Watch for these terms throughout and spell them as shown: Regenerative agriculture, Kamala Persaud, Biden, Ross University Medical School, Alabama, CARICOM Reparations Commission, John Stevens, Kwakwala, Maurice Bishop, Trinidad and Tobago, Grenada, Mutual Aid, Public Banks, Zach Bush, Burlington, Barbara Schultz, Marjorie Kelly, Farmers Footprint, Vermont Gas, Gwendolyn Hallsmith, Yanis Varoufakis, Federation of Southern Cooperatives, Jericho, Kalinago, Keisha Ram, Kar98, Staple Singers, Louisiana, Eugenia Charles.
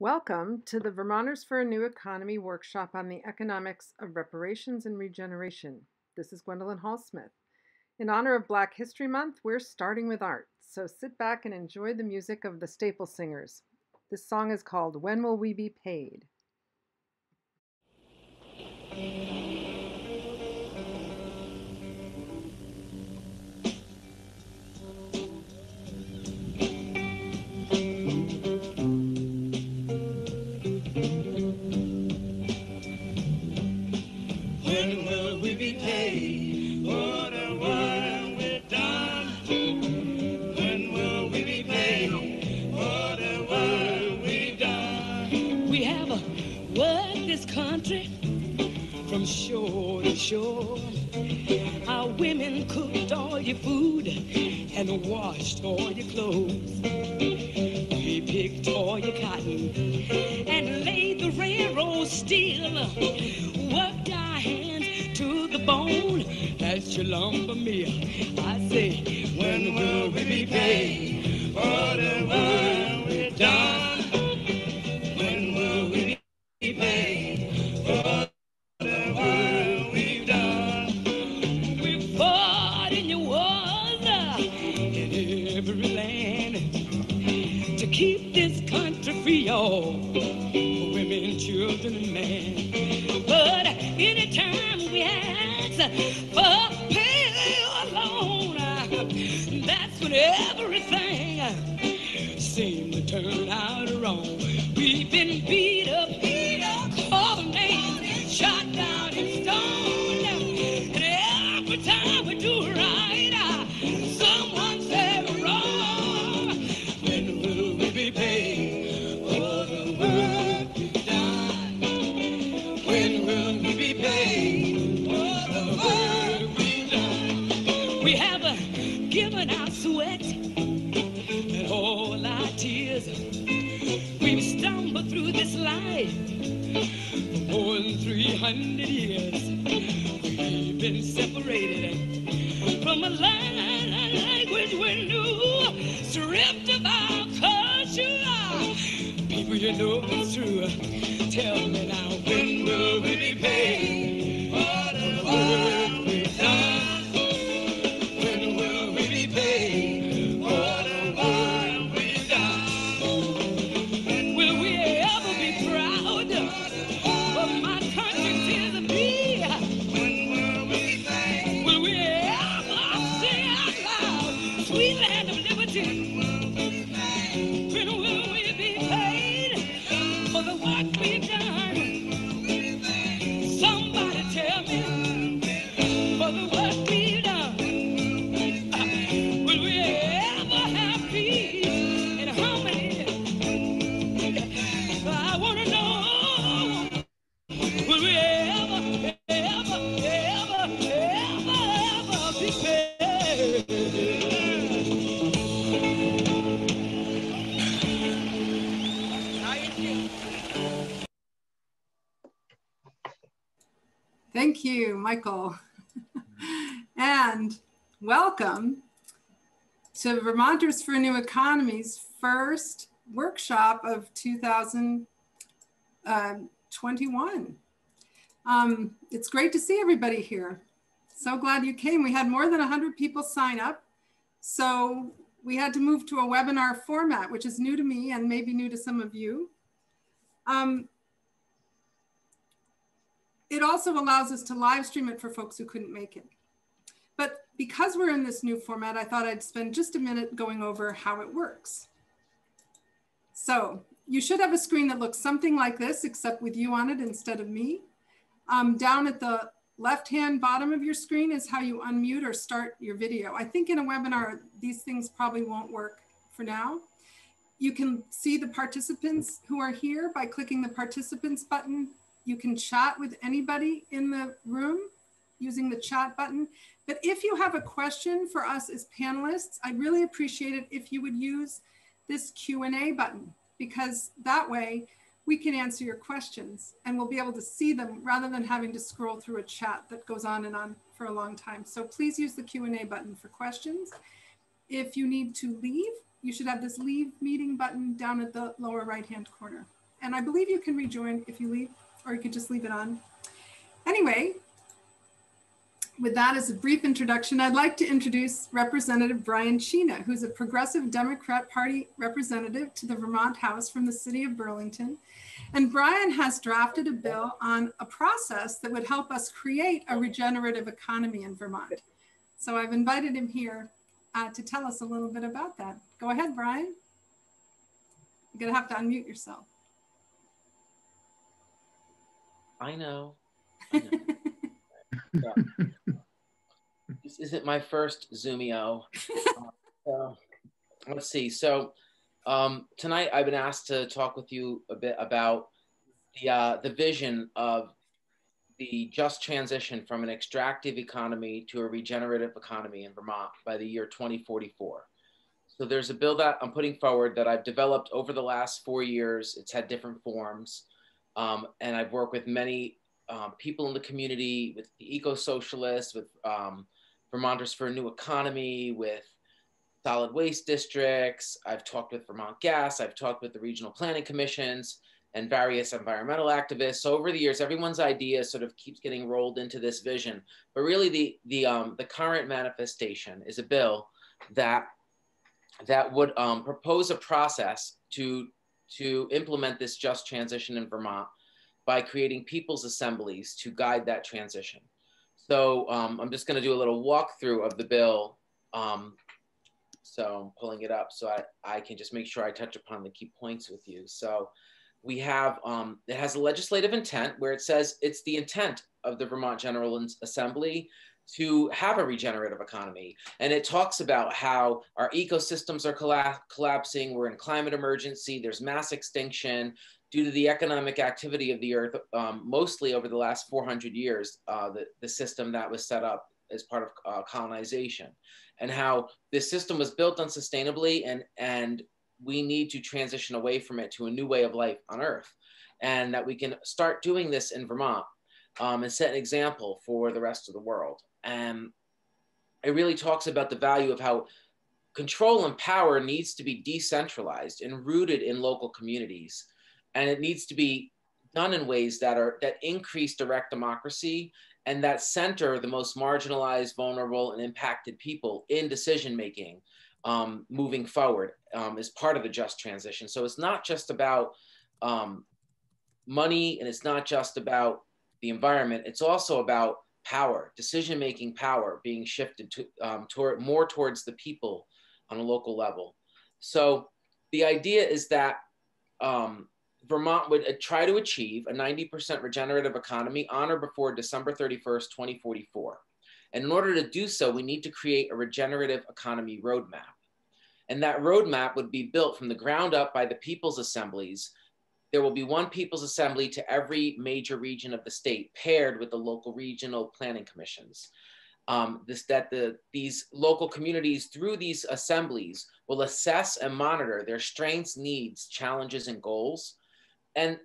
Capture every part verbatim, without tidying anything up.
Welcome to the Vermonters for a New Economy workshop on the economics of reparations and regeneration. This is Gwendolyn Hallsmith. In honor of Black History Month, we're starting with art, so sit back and enjoy the music of the Staple Singers. This song is called "When Will We Be Paid?" From shore to shore, our women cooked all your food and washed all your clothes. We picked all your cotton and laid the railroad steel, worked our hands to the bone. That's your lumber mill. I say, when will we be paid for the work we've done? When will we be paid? All women, children, and men. But anytime we ask for pay alone, that's when everything seems to turn out wrong. We've been beat up, beat up, called names, shot down and stoned. And every time we do right, someone said wrong. When will we be paid? Through this life for more than three hundred years, we've been separated from a language we knew, stripped of our culture. People, you know it's true. Tell me now, when will we be paid for the work we've done? When will we be paid for the work we've done? Thank you, Michael, and welcome to Vermonters for New Economy's first workshop of two thousand twenty-one. Um, it's great to see everybody here. So glad you came. We had more than one hundred people sign up, so we had to move to a webinar format, which is new to me and maybe new to some of you. Um, It also allows us to live stream it for folks who couldn't make it. But because we're in this new format, I thought I'd spend just a minute going over how it works. So you should have a screen that looks something like this, except with you on it instead of me. Um, down at the left-hand bottom of your screen is how you unmute or start your video. I think in a webinar, these things probably won't work for now. You can see the participants who are here by clicking the participants button. You can chat with anybody in the room using the chat button. But if you have a question for us as panelists, I'd really appreciate it if you would use this Q and A button, because that way we can answer your questions and we'll be able to see them rather than having to scroll through a chat that goes on and on for a long time. So please use the Q and A button for questions. If you need to leave, you should have this leave meeting button down at the lower right-hand corner. And I believe you can rejoin if you leave, or you could just leave it on. Anyway, with that as a brief introduction, I'd like to introduce Representative Brian Chena, who's a Progressive Democrat Party representative to the Vermont House from the city of Burlington. And Brian has drafted a bill on a process that would help us create a regenerative economy in Vermont. So I've invited him here uh, to tell us a little bit about that. Go ahead, Brian. You're gonna have to unmute yourself. I know. I know. This isn't my first Zoomio. Uh, so, let's see. So um, tonight I've been asked to talk with you a bit about the uh, the vision of the just transition from an extractive economy to a regenerative economy in Vermont by the year twenty forty-four. So there's a bill that I'm putting forward that I've developed over the last four years. It's had different forms. Um, and I've worked with many um, people in the community, with the eco-socialists, with um, Vermonters for a New Economy, with solid waste districts. I've talked with Vermont Gas. I've talked with the Regional Planning Commissions and various environmental activists. So over the years, everyone's idea sort of keeps getting rolled into this vision. But really the, the, um, the current manifestation is a bill that, that would um, propose a process to to implement this just transition in Vermont by creating people's assemblies to guide that transition. So um, I'm just gonna do a little walkthrough of the bill. Um, so I'm pulling it up so I, I can just make sure I touch upon the key points with you. So we have, um, it has a legislative intent where it says it's the intent of the Vermont General Assembly to have a regenerative economy. And it talks about how our ecosystems are colla- collapsing, we're in climate emergency, there's mass extinction due to the economic activity of the earth, um, mostly over the last four hundred years, uh, the, the system that was set up as part of uh, colonization, and how this system was built unsustainably, and, and we need to transition away from it to a new way of life on earth. And that we can start doing this in Vermont um, and set an example for the rest of the world. And it really talks about the value of how control and power needs to be decentralized and rooted in local communities. And it needs to be done in ways that are that increase direct democracy and that center the most marginalized, vulnerable, and impacted people in decision-making um, moving forward um, is part of the just transition. So it's not just about um, money, and it's not just about the environment, it's also about power, decision-making power being shifted to, um, toward, more towards the people on a local level. So the idea is that um, Vermont would uh, try to achieve a ninety percent regenerative economy on or before December thirty-first, twenty forty-four. And in order to do so, we need to create a regenerative economy roadmap. And that roadmap would be built from the ground up by the people's assemblies. There will be one people's assembly to every major region of the state, paired with the local regional planning commissions. Um, this, that the, these local communities through these assemblies will assess and monitor their strengths, needs, challenges, and goals. And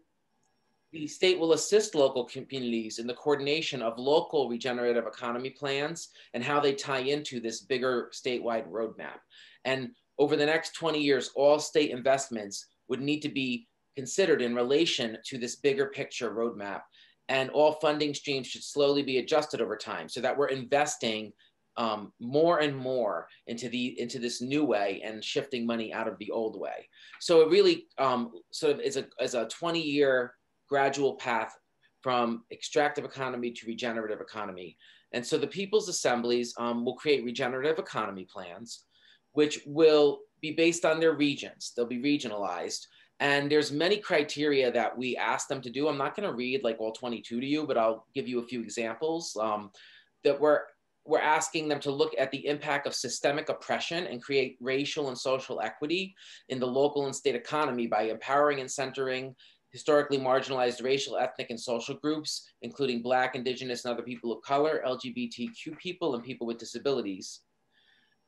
the state will assist local communities in the coordination of local regenerative economy plans and how they tie into this bigger statewide roadmap. And over the next twenty years, all state investments would need to be considered in relation to this bigger picture roadmap, and all funding streams should slowly be adjusted over time so that we're investing um, more and more into the into this new way and shifting money out of the old way. So it really um, sort of is a is a twenty year gradual path from extractive economy to regenerative economy. And so the people's assemblies um, will create regenerative economy plans, which will be based on their regions. They'll be regionalized. And there's many criteria that we ask them to do. I'm not going to read like all twenty-two to you, but I'll give you a few examples um, that we're, we're asking them to look at the impact of systemic oppression and create racial and social equity in the local and state economy by empowering and centering historically marginalized racial, ethnic, and social groups, including Black, Indigenous, and other people of color, L G B T Q people, and people with disabilities.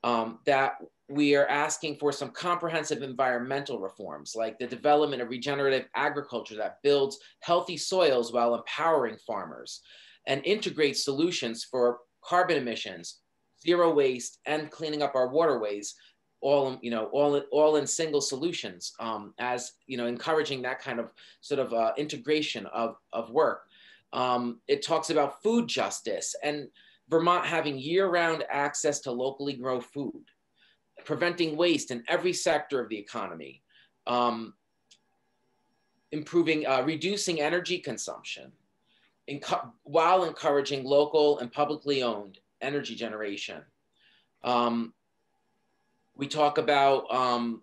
Um, that we are asking for some comprehensive environmental reforms, like the development of regenerative agriculture that builds healthy soils while empowering farmers, and integrates solutions for carbon emissions, zero waste, and cleaning up our waterways all, you know, all, all in single solutions, um, as, you know, encouraging that kind of sort of uh, integration of, of work. Um, it talks about food justice and Vermont having year-round access to locally grown food, preventing waste in every sector of the economy, um, improving, uh, reducing energy consumption, encu- while encouraging local and publicly owned energy generation. Um, we talk about um,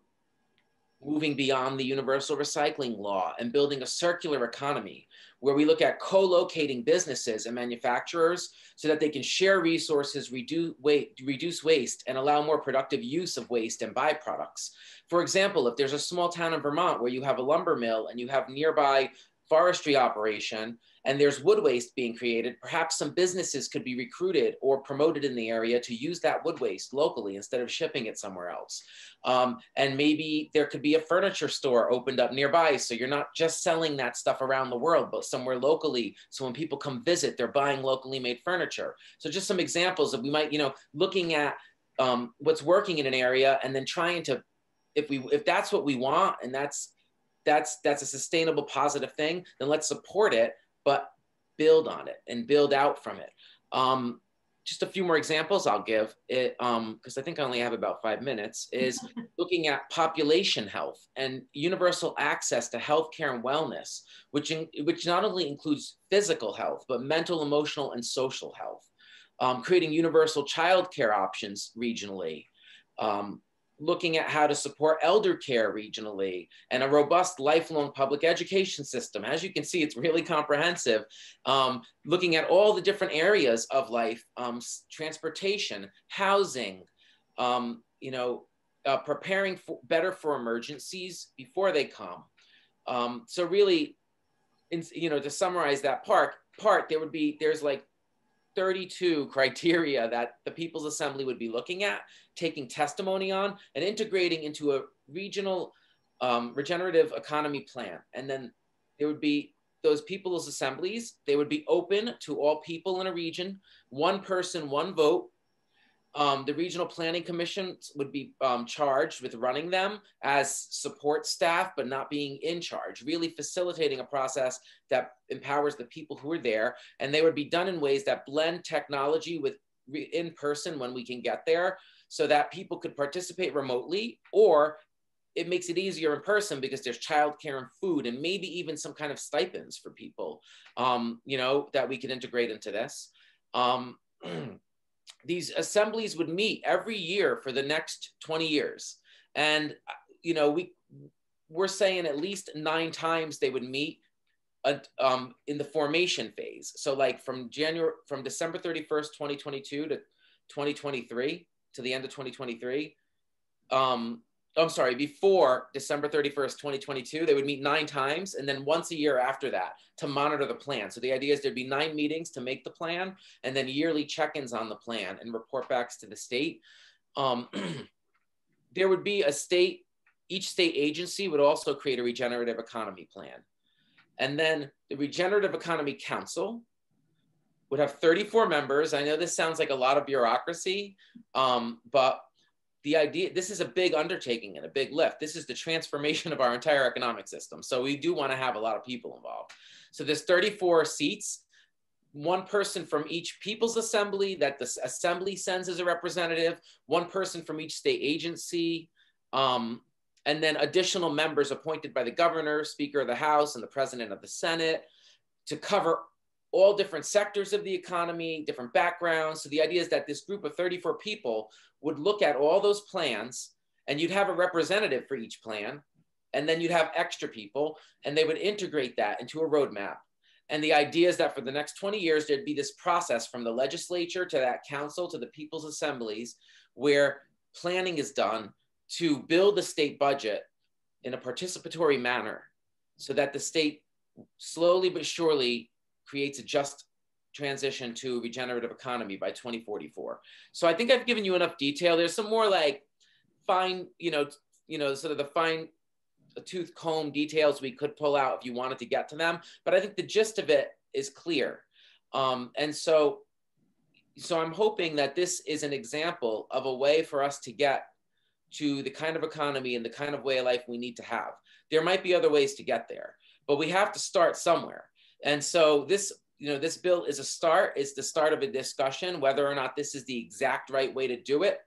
moving beyond the universal recycling law and building a circular economy, where we look at co-locating businesses and manufacturers so that they can share resources, reduce waste, and allow more productive use of waste and byproducts. For example, if there's a small town in Vermont where you have a lumber mill and you have nearby forestry operation and there's wood waste being created, perhaps some businesses could be recruited or promoted in the area to use that wood waste locally instead of shipping it somewhere else. Um, and maybe there could be a furniture store opened up nearby, so you're not just selling that stuff around the world, but somewhere locally. So when people come visit, they're buying locally made furniture. So just some examples that we might, you know, looking at um, what's working in an area and then trying to, if we, if that's what we want and that's, that's, that's a sustainable, positive thing, then let's support it, but build on it and build out from it. Um, just a few more examples I'll give it, um, because I think I only have about five minutes, is looking at population health and universal access to healthcare and wellness, which, in, which not only includes physical health, but mental, emotional, and social health. Um, creating universal childcare options regionally. Um, looking at how to support elder care regionally and a robust lifelong public education system. As you can see, it's really comprehensive. Um, looking at all the different areas of life, um, transportation, housing, um, you know, uh, preparing for, better for emergencies before they come. Um, so really, in, you know, to summarize that part, part, there would be, there's like thirty-two criteria that the People's Assembly would be looking at, taking testimony on, and integrating into a regional um, regenerative economy plan. And then there would be those People's Assemblies, they would be open to all people in a region, one person, one vote. Um, the Regional Planning Commissions would be um, charged with running them as support staff, but not being in charge, really facilitating a process that empowers the people who are there. And they would be done in ways that blend technology with re in person when we can get there, so that people could participate remotely, or it makes it easier in person because there's childcare and food and maybe even some kind of stipends for people, um, you know, that we could integrate into this. Um, These assemblies would meet every year for the next twenty years. And, you know, we, we're saying at least nine times they would meet uh, um, in the formation phase. So like from January, from December thirty-first, twenty twenty-two to twenty twenty-three, to the end of twenty twenty-three, um, I'm sorry, before December thirty-first, twenty twenty-two, they would meet nine times and then once a year after that to monitor the plan. So the idea is there'd be nine meetings to make the plan and then yearly check-ins on the plan and report backs to the state. Um, there would be a state, each state agency would also create a regenerative economy plan. And then the Regenerative Economy Council would have thirty-four members. I know this sounds like a lot of bureaucracy, um, but the idea, this is a big undertaking and a big lift. This is the transformation of our entire economic system. So we do want to have a lot of people involved. So there's thirty-four seats, one person from each People's Assembly that the Assembly sends as a representative, one person from each state agency, um, and then additional members appointed by the governor, Speaker of the House, and the President of the Senate to cover all different sectors of the economy, different backgrounds. So the idea is that this group of thirty-four people would look at all those plans and you'd have a representative for each plan. And then you'd have extra people and they would integrate that into a roadmap. And the idea is that for the next twenty years, there'd be this process from the legislature to that council to the People's Assemblies where planning is done to build the state budget in a participatory manner so that the state slowly but surely creates a just transition to regenerative economy by twenty forty-four. So I think I've given you enough detail. There's some more like fine, you know, you know, sort of the fine tooth comb details we could pull out if you wanted to get to them. But I think the gist of it is clear. Um, and so, so I'm hoping that this is an example of a way for us to get to the kind of economy and the kind of way of life we need to have. There might be other ways to get there, but we have to start somewhere. And so this, you know, this bill is a start. It's the start of a discussion. Whether or not this is the exact right way to do it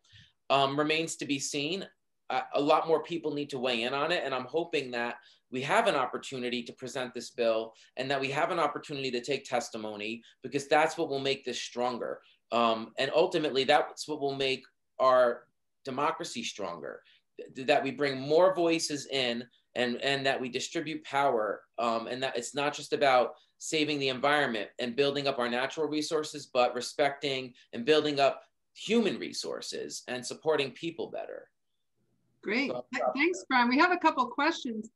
um, remains to be seen. Uh, a lot more people need to weigh in on it, and I'm hoping that we have an opportunity to present this bill and that we have an opportunity to take testimony, because that's what will make this stronger. Um, and ultimately, that's what will make our democracy stronger, th- that we bring more voices in and, and that we distribute power, um, and that it's not just about saving the environment and building up our natural resources, but respecting and building up human resources and supporting people better. Great. So, uh, Thanks, Brian. We have a couple questions.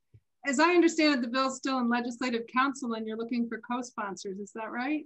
As I understand it, the bill's still in legislative council and you're looking for co-sponsors, is that right?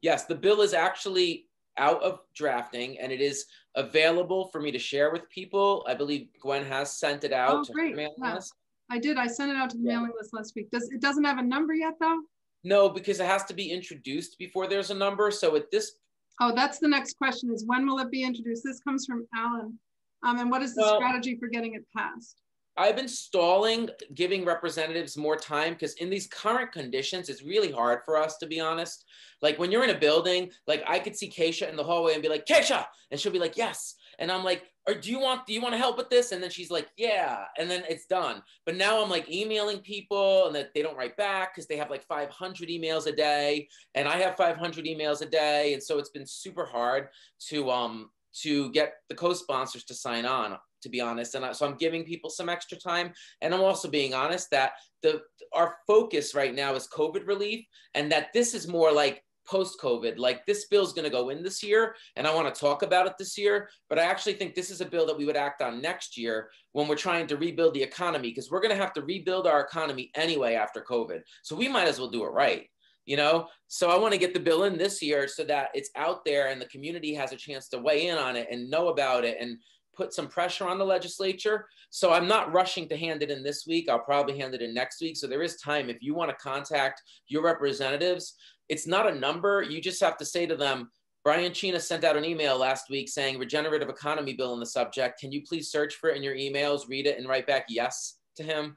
Yes, the bill is actually out of drafting and it is available for me to share with people. I believe Gwen has sent it out oh, to great. the mailing yeah. list. I did, I sent it out to the yeah. mailing list last week. Does, it doesn't have a number yet though? No, because it has to be introduced before there's a number. So at this- Oh, that's the next question, is when will it be introduced? This comes from Alan. Um, and what is the well, strategy for getting it passed? I've been stalling giving representatives more time, because in these current conditions, it's really hard for us, to be honest. Like when you're in a building, like I could see Keisha in the hallway and be like, Keisha, and she'll be like, yes. And I'm like, or do you want, do you want to help with this? And then she's like, yeah, and then it's done. But now I'm like emailing people and that they don't write back because they have like five hundred emails a day and I have five hundred emails a day. And so it's been super hard to, um, to get the co-sponsors to sign on, to be honest. And I, so I'm giving people some extra time. And I'm also being honest that the our focus right now is COVID relief, and that this is more like post-COVID. Like this bill is going to go in this year and I want to talk about it this year, but I actually think this is a bill that we would act on next year when we're trying to rebuild the economy, because we're going to have to rebuild our economy anyway after COVID. So we might as well do it right. You know, so I want to get the bill in this year so that it's out there and the community has a chance to weigh in on it and know about it and put some pressure on the legislature. So I'm not rushing to hand it in this week. I'll probably hand it in next week. So there is time. If you want to contact your representatives, it's not a number. You just have to say to them, Brian Chena sent out an email last week saying regenerative economy bill on the subject. Can you please search for it in your emails, read it and write back yes to him?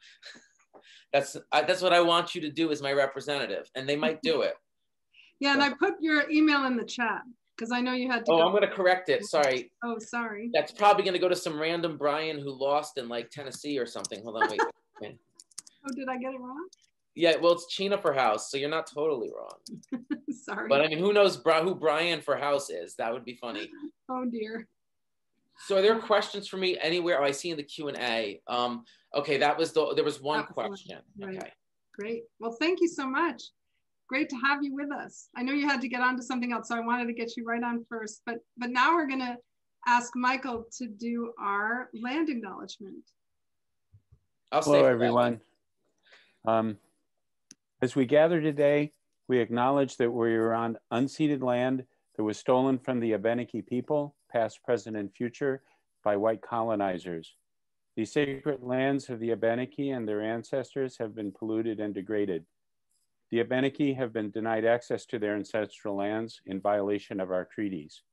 That's I, that's what I want you to do as my representative, and they might do it. Yeah, and I put your email in the chat because I know you had to. Oh, go. I'm going to correct it. Sorry. Oh, sorry. That's probably going to go to some random Brian who lost in like Tennessee or something. Hold on, wait. Oh, did I get it wrong? Yeah, well, it's Chena for House, so you're not totally wrong. Sorry. But I mean, who knows who Brian for House is? That would be funny. Oh dear. So are there questions for me anywhere? Oh, I see in the Q and A. Um, okay, that was the, there was one was question. One. Right. Okay. Great. Well, thank you so much. Great to have you with us. I know you had to get on to something else, so I wanted to get you right on first, but, but now we're gonna ask Michael to do our land acknowledgement. I'll Hello, everyone. Um, as we gather today, we acknowledge that we are on unceded land that was stolen from the Abenaki people, past, present, and future, by white colonizers. These sacred lands of the Abenaki and their ancestors have been polluted and degraded. The Abenaki have been denied access to their ancestral lands in violation of our treaties.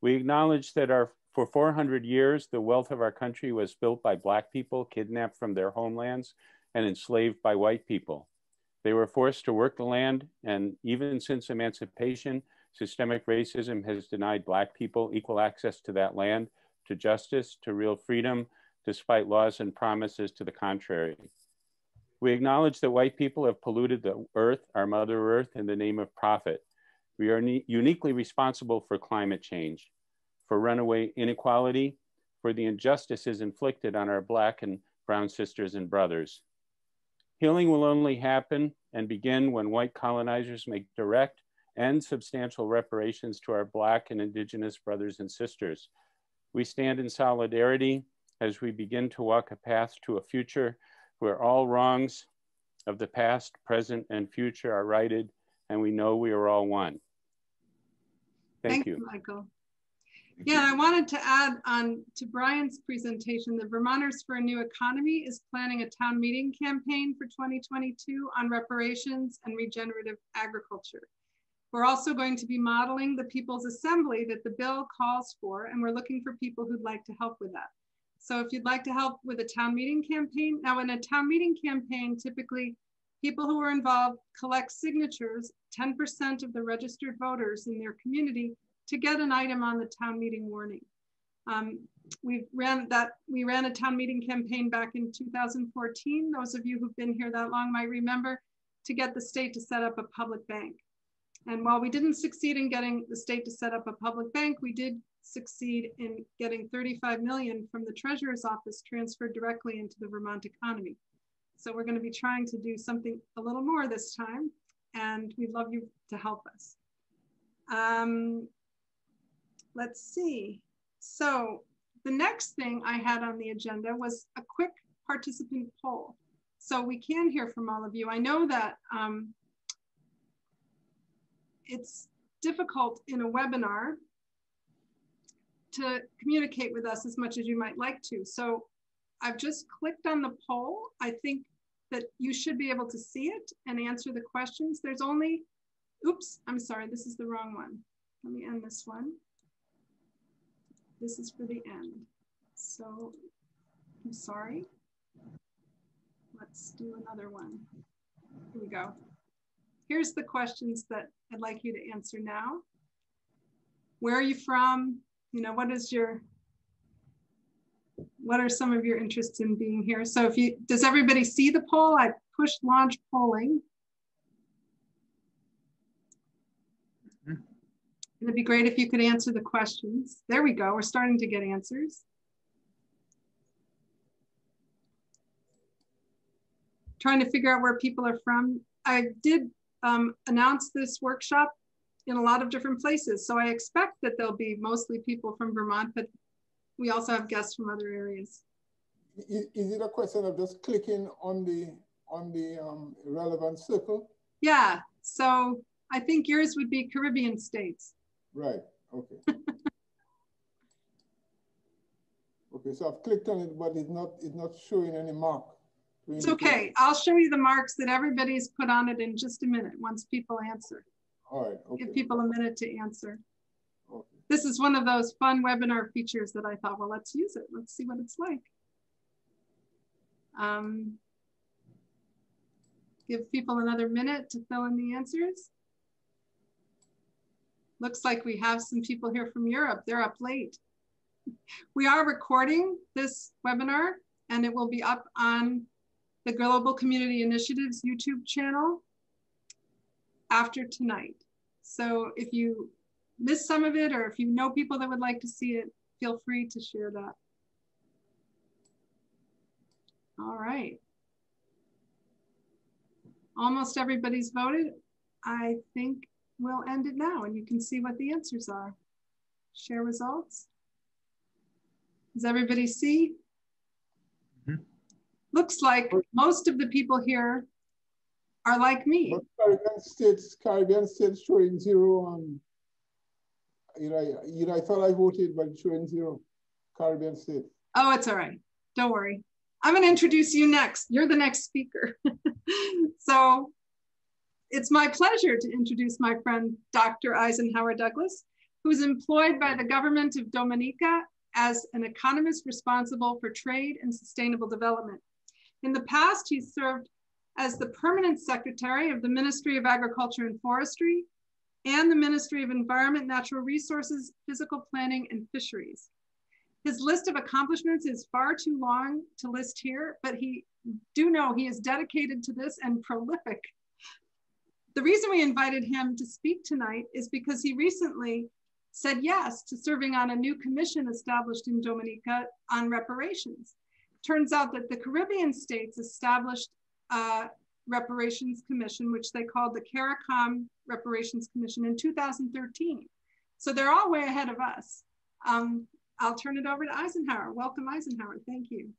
We acknowledge that our, for four hundred years, the wealth of our country was built by Black people kidnapped from their homelands and enslaved by white people. They were forced to work the land, and even since emancipation, systemic racism has denied Black people equal access to that land, to justice, to real freedom, despite laws and promises to the contrary. We acknowledge that white people have polluted the earth, our mother earth, in the name of profit. We are uniquely responsible for climate change, for runaway inequality, for the injustices inflicted on our Black and brown sisters and brothers. Healing will only happen and begin when white colonizers make direct and substantial reparations to our Black and Indigenous brothers and sisters. We stand in solidarity as we begin to walk a path to a future where all wrongs of the past, present, and future are righted, and we know we are all one. Thank Thanks, you. Michael. Thank yeah, you. I wanted to add on to Brian's presentation that Vermonters for a New Economy is planning a town meeting campaign for twenty twenty-two on reparations and regenerative agriculture. We're also going to be modeling the People's Assembly that the bill calls for, and we're looking for people who'd like to help with that. So if you'd like to help with a town meeting campaign, now in a town meeting campaign, typically people who are involved collect signatures, ten percent of the registered voters in their community, to get an item on the town meeting warning. Um, we ran that, we ran a town meeting campaign back in two thousand fourteen. Those of you who've been here that long might remember, to get the state to set up a public bank. And while we didn't succeed in getting the state to set up a public bank, we did succeed in getting thirty-five million dollars from the treasurer's office transferred directly into the Vermont economy. So we're going to be trying to do something a little more this time, and we'd love you to help us. Um, let's see. So the next thing I had on the agenda was a quick participant poll. So we can hear from all of you. I know that um, it's difficult in a webinar to communicate with us as much as you might like to. So I've just clicked on the poll. I think that you should be able to see it and answer the questions. There's only, oops, I'm sorry, this is the wrong one. Let me end this one. This is for the end. So I'm sorry. Let's do another one. Here we go. Here's the questions that I'd like you to answer now. Where are you from? You know, what is your, what are some of your interests in being here? So if you, does everybody see the poll? I pushed launch polling. Mm-hmm. It'd be great if you could answer the questions. There we go, we're starting to get answers. Trying to figure out where people are from. I did um, announce this workshop in a lot of different places. So I expect that there'll be mostly people from Vermont, but we also have guests from other areas. Is, is it a question of just clicking on the on the um, relevant circle? Yeah. So I think yours would be Caribbean states. Right. Okay. Okay. So I've clicked on it, but it's not it's not showing any mark. It's okay. I'll show you the marks that everybody's put on it in just a minute once people answer. All right. Okay. Give people a minute to answer. Okay. This is one of those fun webinar features that I thought, well, let's use it. Let's see what it's like. Um, give people another minute to fill in the answers. Looks like we have some people here from Europe. They're up late. We are recording this webinar, and it will be up on the Global Community Initiatives YouTube channel after tonight. So if you miss some of it, or if you know people that would like to see it, feel free to share that. All right. Almost everybody's voted. I think we'll end it now, and you can see what the answers are. Share results. Does everybody see? Looks like most of the people here are like me. Caribbean states, Caribbean states showing zero. Um, you know, you know, I thought I voted, but showing zero. Caribbean states. Oh, it's all right. Don't worry. I'm going to introduce you next. You're the next speaker. So it's my pleasure to introduce my friend, Doctor Eisenhower Douglas, who's employed by the government of Dominica as an economist responsible for trade and sustainable development. In the past, he served as the permanent secretary of the Ministry of Agriculture and Forestry and the Ministry of Environment, Natural Resources, Physical Planning, and Fisheries. His list of accomplishments is far too long to list here, but he do know he is dedicated to this and prolific. The reason we invited him to speak tonight is because he recently said yes to serving on a new commission established in Dominica on reparations. Turns out that the Caribbean states established a reparations commission, which they called the CARICOM Reparations Commission in two thousand thirteen. So they're all way ahead of us. Um, I'll turn it over to Eisenhower. Welcome, Eisenhower. Thank you.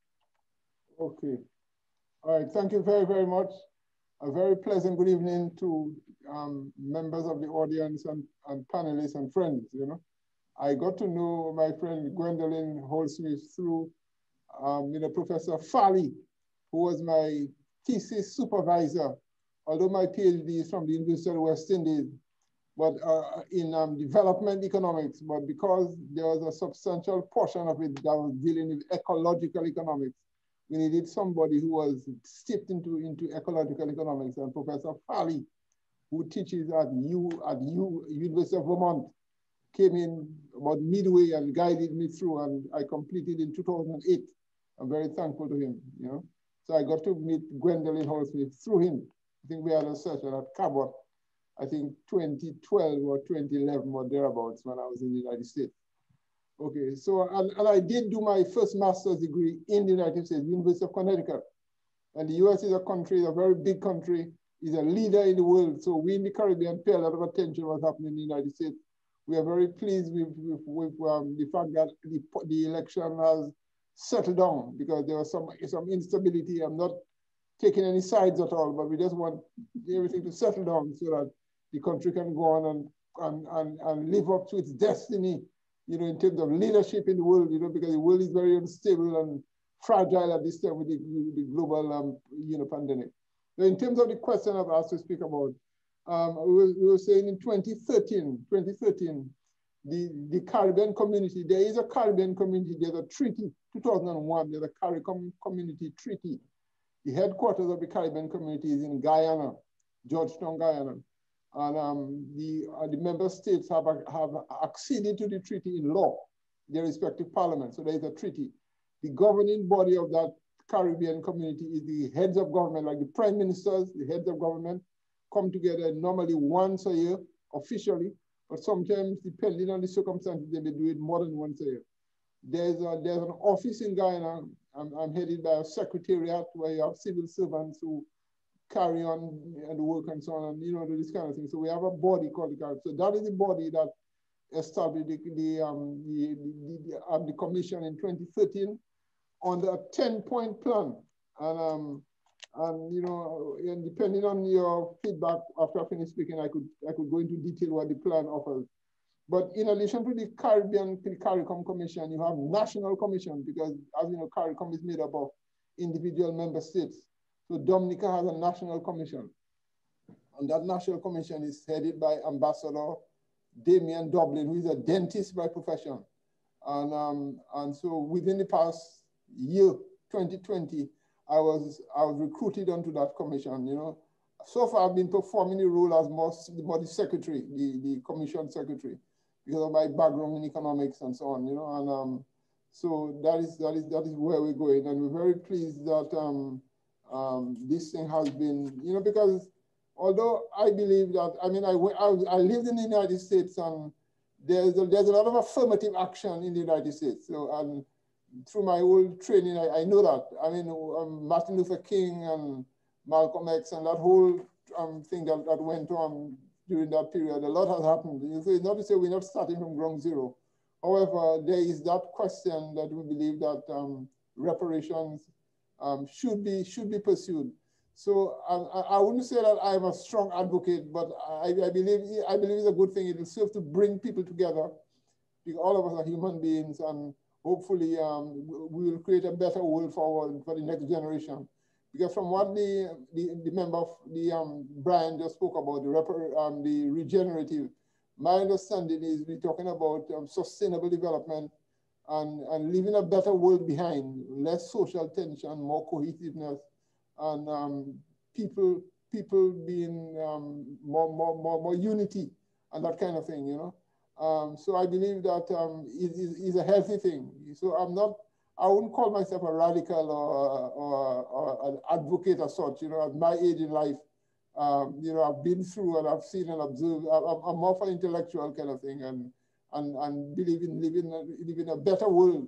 Okay. All right. Thank you very, very much. A very pleasant good evening to um, members of the audience and, and panelists and friends. You know, I got to know my friend Gwendolyn Hallsmith through Um, you know, Professor Farley, who was my thesis supervisor. Although my PhD is from the University of the West Indies, but uh, in um, development economics, but because there was a substantial portion of it that was dealing with ecological economics, we needed somebody who was steeped into, into ecological economics. And Professor Farley, who teaches at U, at U, University of Vermont, came in about midway and guided me through, and I completed in two thousand eight. I'm very thankful to him, you know. So I got to meet Gwendolyn Hallsmith through him. I think we had a session at Cabot, I think twenty twelve or twenty eleven or thereabouts, when I was in the United States. Okay, so, and, and I did do my first master's degree in the United States, University of Connecticut. And the U S is a country, is a very big country, is a leader in the world. So we in the Caribbean pay a lot of attention to what's happening in the United States. We are very pleased with, with, with um, the fact that the, the election has settled down, because there was some, some instability. I'm not taking any sides at all, but we just want everything to settle down so that the country can go on and, and, and, and live up to its destiny, you know, in terms of leadership in the world, you know, because the world is very unstable and fragile at this time with the, with the global, um, you know, pandemic. So in terms of the question I've asked to speak about, um, we, were, we were saying in twenty thirteen, twenty thirteen, the, the Caribbean community, there is a Caribbean community, there's a treaty, two thousand one, there's a CARICOM community treaty. The headquarters of the Caribbean community is in Guyana, Georgetown, Guyana. And um, the, uh, the member states have, have acceded to the treaty in law, their respective parliaments. So there is a treaty. The governing body of that Caribbean community is the heads of government, like the prime ministers, the heads of government come together normally once a year officially, but sometimes depending on the circumstances, they may do it more than once a year. There's, a, there's an office in Guyana. I'm, I'm headed by a secretariat where you have civil servants who carry on and work and so on, and you know, this kind of thing. So we have a body called the Carib. So that is the body that established the, the, um, the, the, the, um, the commission in twenty thirteen on the ten point plan. And, um, and you know, and depending on your feedback after I finish speaking, I could, I could go into detail what the plan offers. But in addition to the Caribbean the CARICOM Commission, you have national commission, because as you know, CARICOM is made up of individual member states. So Dominica has a national commission. And that national commission is headed by Ambassador Damien Dublin, who is a dentist by profession. And, um, and so within the past year, twenty twenty, I was, I was recruited onto that commission, you know. So far I've been performing the role as more, more the secretary, the, the commission secretary, because of my background in economics and so on, you know, and um, so that is, that is, that is where we're going. And we're very pleased that um, um, this thing has been, you know, because although I believe that, I mean, I, I, I lived in the United States, and there's a, there's a lot of affirmative action in the United States. So, and through my old training, I, I know that. I mean, um, Martin Luther King and Malcolm X and that whole um, thing that, that went on during that period, a lot has happened. It's not to say we're not starting from ground zero. However, there is that question that we believe that um, reparations um, should be should be pursued. So I, I wouldn't say that I'm a strong advocate, but I, I believe I believe it's a good thing. It will serve to bring people together, because all of us are human beings, and hopefully um, we will create a better world for, for the next generation. Because from what the, the, the member of the um, Brian just spoke about, the, repar um, the regenerative, my understanding is we're talking about um, sustainable development and, and leaving a better world behind, less social tension, more cohesiveness, and um, people, people being um, more, more, more, more unity and that kind of thing, you know? Um, so I believe that um, it is a healthy thing. So I'm not, I wouldn't call myself a radical or, or, or an advocate or such. You know, at my age in life, um, you know, I've been through and I've seen and observed. I'm more for intellectual kind of thing, and and and believe in living living a better world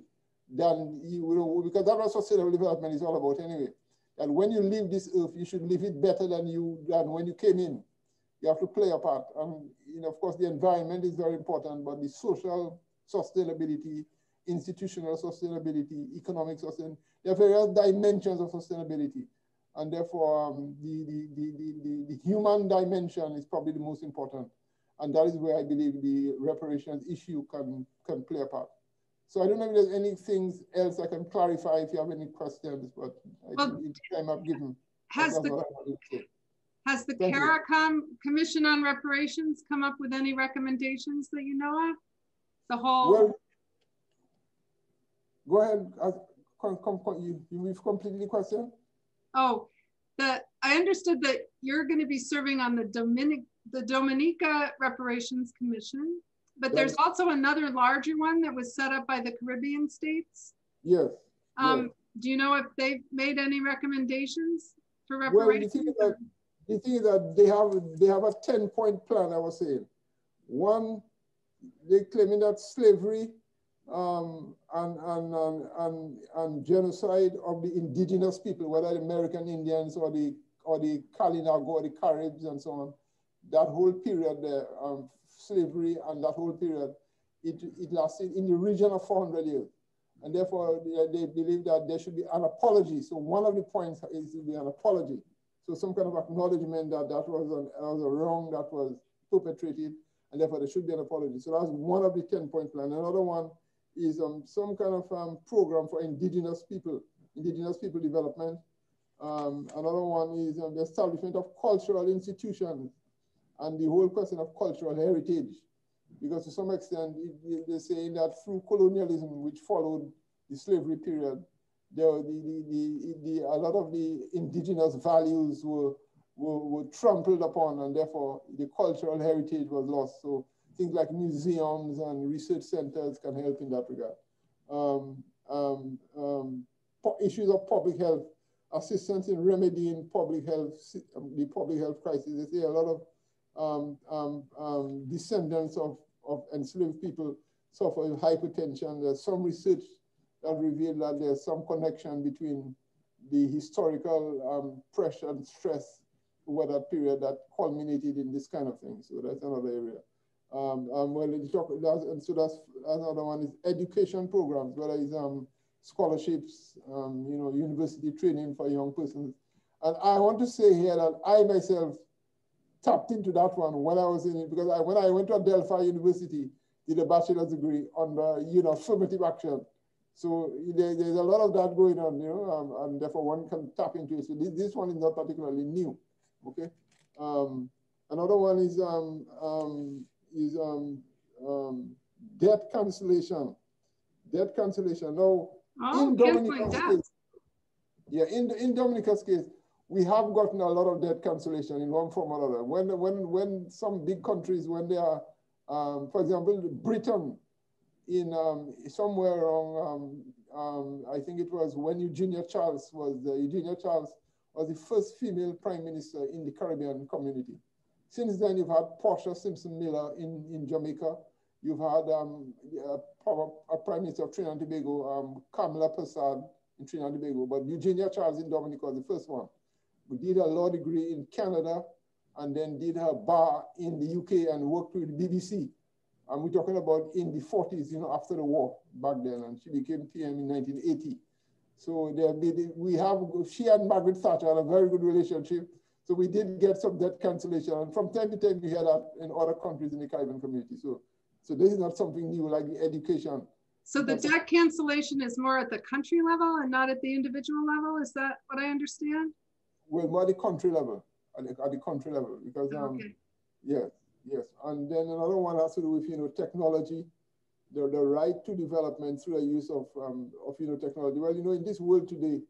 than you know, because that's what sustainable development is all about anyway. And when you leave this earth, you should leave it better than you than when you came in. You have to play a part, and you know, of course, the environment is very important, but the social sustainability, institutional sustainability, economic sustainability. There are various dimensions of sustainability. And therefore, um, the, the, the, the, the human dimension is probably the most important. And that is where I believe the reparations issue can, can play a part. So I don't know if there's anything else I can clarify if you have any questions, but well, I think it's time I've given. Has the, Has the CARICOM Commission on Reparations come up with any recommendations that you know of? The whole. Well, go ahead. Uh, come, come, come, you, you've completed the question. Oh, the I understood that you're going to be serving on the Dominic the Dominica Reparations Commission, but yes. There's also another larger one that was set up by the Caribbean states. Yes. Um, yes. Do you know if they've made any recommendations for reparations? Well, the thing that, the thing that they have they have a ten-point plan. I was saying, one, they claiming that slavery um, and, and, and, and, and genocide of the indigenous people, whether the American Indians or the or the Kalinago or the Caribs and so on, that whole period there, um, slavery and that whole period, it, it lasted in the region of four hundred years. And therefore, they, they believe that there should be an apology. So one of the points is to be an apology. So some kind of acknowledgement that that was, an, was a wrong that was perpetrated, and therefore there should be an apology. So that's one of the ten-point plan. Another one is um, some kind of um, program for indigenous people, indigenous people development. Um, another one is um, the establishment of cultural institutions and the whole question of cultural heritage. Because to some extent, they're saying that through colonialism, which followed the slavery period, there were the, the, the, the, a lot of the indigenous values were, were, were trampled upon, and therefore the cultural heritage was lost. So things like museums and research centers can help in that regard. Um, um, um, issues of public health, assistance in remedying public health, the public health crisis. They say a lot of Um, um, um, descendants of, of enslaved people suffer hypertension. There's some research that revealed that there's some connection between the historical um, pressure and stress over that period that culminated in this kind of thing. So that's another area. Um, um, well, that's, and so that's another one is education programs, whether it's um, scholarships, um, you know, university training for young persons. And I want to say here that I myself tapped into that one when I was in it, because I, when I went to Adelphi University, did a bachelor's degree on the, you know, affirmative action. So there, there's a lot of that going on, you know, um, and therefore one can tap into it. So this, this one is not particularly new, okay? Um, another one is um, um, is um, um, debt cancellation. Debt cancellation. Now, oh, in Dominica's case, yeah, in in Dominica's case, we have gotten a lot of debt cancellation in one form or another. When, when, when some big countries, when they are, um, for example, Britain, in um, somewhere around, um, um, I think it was when Eugenia Charles was, uh, Eugenia Charles was the first female prime minister in the Caribbean community. Since then, you've had Portia Simpson Miller in, in Jamaica. You've had um, a, a prime minister of Trinidad and Tobago, um, Kamala Persaud in Trinidad and Tobago, but Eugenia Charles in Dominica was the first one. We did a law degree in Canada and then did her bar in the U K and worked with the B B C. And we're talking about in the forties, you know, after the war back then. And she became P M in nineteen eighty. So there, we have, she and Margaret Thatcher had a very good relationship. So we did get some debt cancellation. And from time to time, we hear that in other countries in the Caribbean community. So, so this is not something new like the education. So the debt cancellation is more at the country level and not at the individual level? Is that what I understand? Well, more at the country level, at the, at the country level, because, um, okay. yes, yes. And then another one has to do with, you know, technology, the, the right to development through the use of, um, of, you know, technology. Well, you know, in this world today,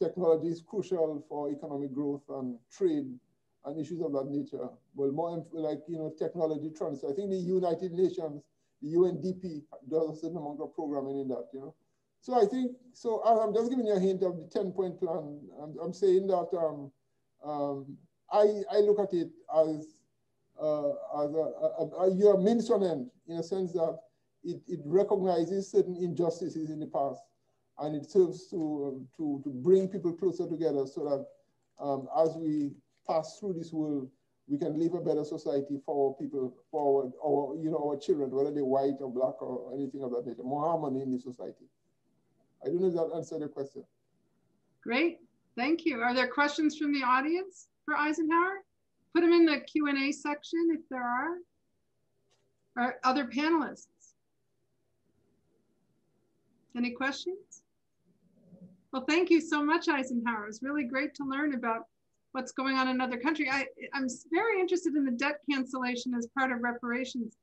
technology is crucial for economic growth and trade and issues of that nature. Well, more like, you know, technology transfer. I think the United Nations, the U N D P does a certain amount of programming in that, you know. So I think, so I'm just giving you a hint of the ten-point plan. I'm, I'm saying that um, um, I, I look at it as, uh, as a, a, a, you're a means to an end, in a sense that it, it recognizes certain injustices in the past, and it serves to, um, to, to bring people closer together so that um, as we pass through this world, we can leave a better society for our people, for our, our, you know, our children, whether they're white or black or anything of that nature, more harmony in the society. I don't know if that answered your question. Great, thank you. Are there questions from the audience for Eisenhower? Put them in the Q and A section if there are. Or other panelists? Any questions? Well, thank you so much, Eisenhower. It was really great to learn about what's going on in other countries. I, I'm very interested in the debt cancellation as part of reparations,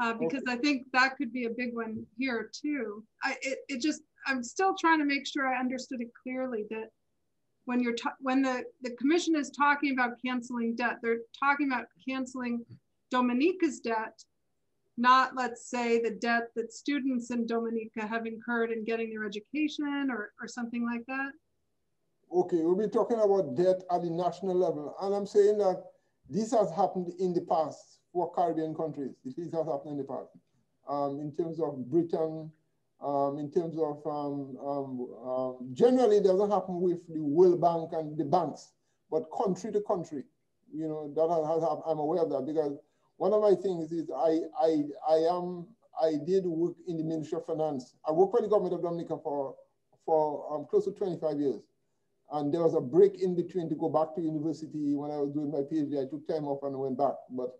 uh, because I think that could be a big one here too. I, it, it just, I'm still trying to make sure I understood it clearly, that when you're when the, the commission is talking about canceling debt, they're talking about canceling Dominica's debt, not, let's say, the debt that students in Dominica have incurred in getting their education or, or something like that. Okay, we'll be talking about debt at the national level. And I'm saying that this has happened in the past for Caribbean countries. This has happened in the past. Um, in terms of Britain, um, in terms of, um, um, um, generally it doesn't happen with the World Bank and the banks, but country to country, you know, that has happened. I'm aware of that, because one of my things is I, I, I, am, I did work in the Ministry of Finance. I worked for the government of Dominica for, for um, close to twenty-five years. And there was a break in between to go back to university. When I was doing my PhD, I took time off and went back. But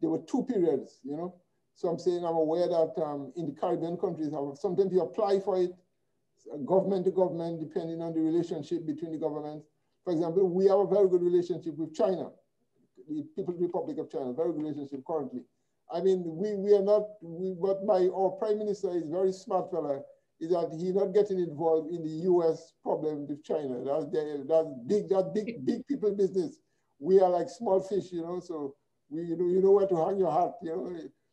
there were two periods, you know? So I'm saying I'm aware that um, in the Caribbean countries, sometimes you apply for it, government to government, depending on the relationship between the governments. For example, we have a very good relationship with China, the People's Republic of China, very good relationship currently. I mean, we, we are not, we, but my, our prime minister is very smart fella, is that he's not getting involved in the U S problem with China. That's, the, that's big, that big, big people business. We are like small fish, you know, so we, you know, you know where to hang your hat, you know.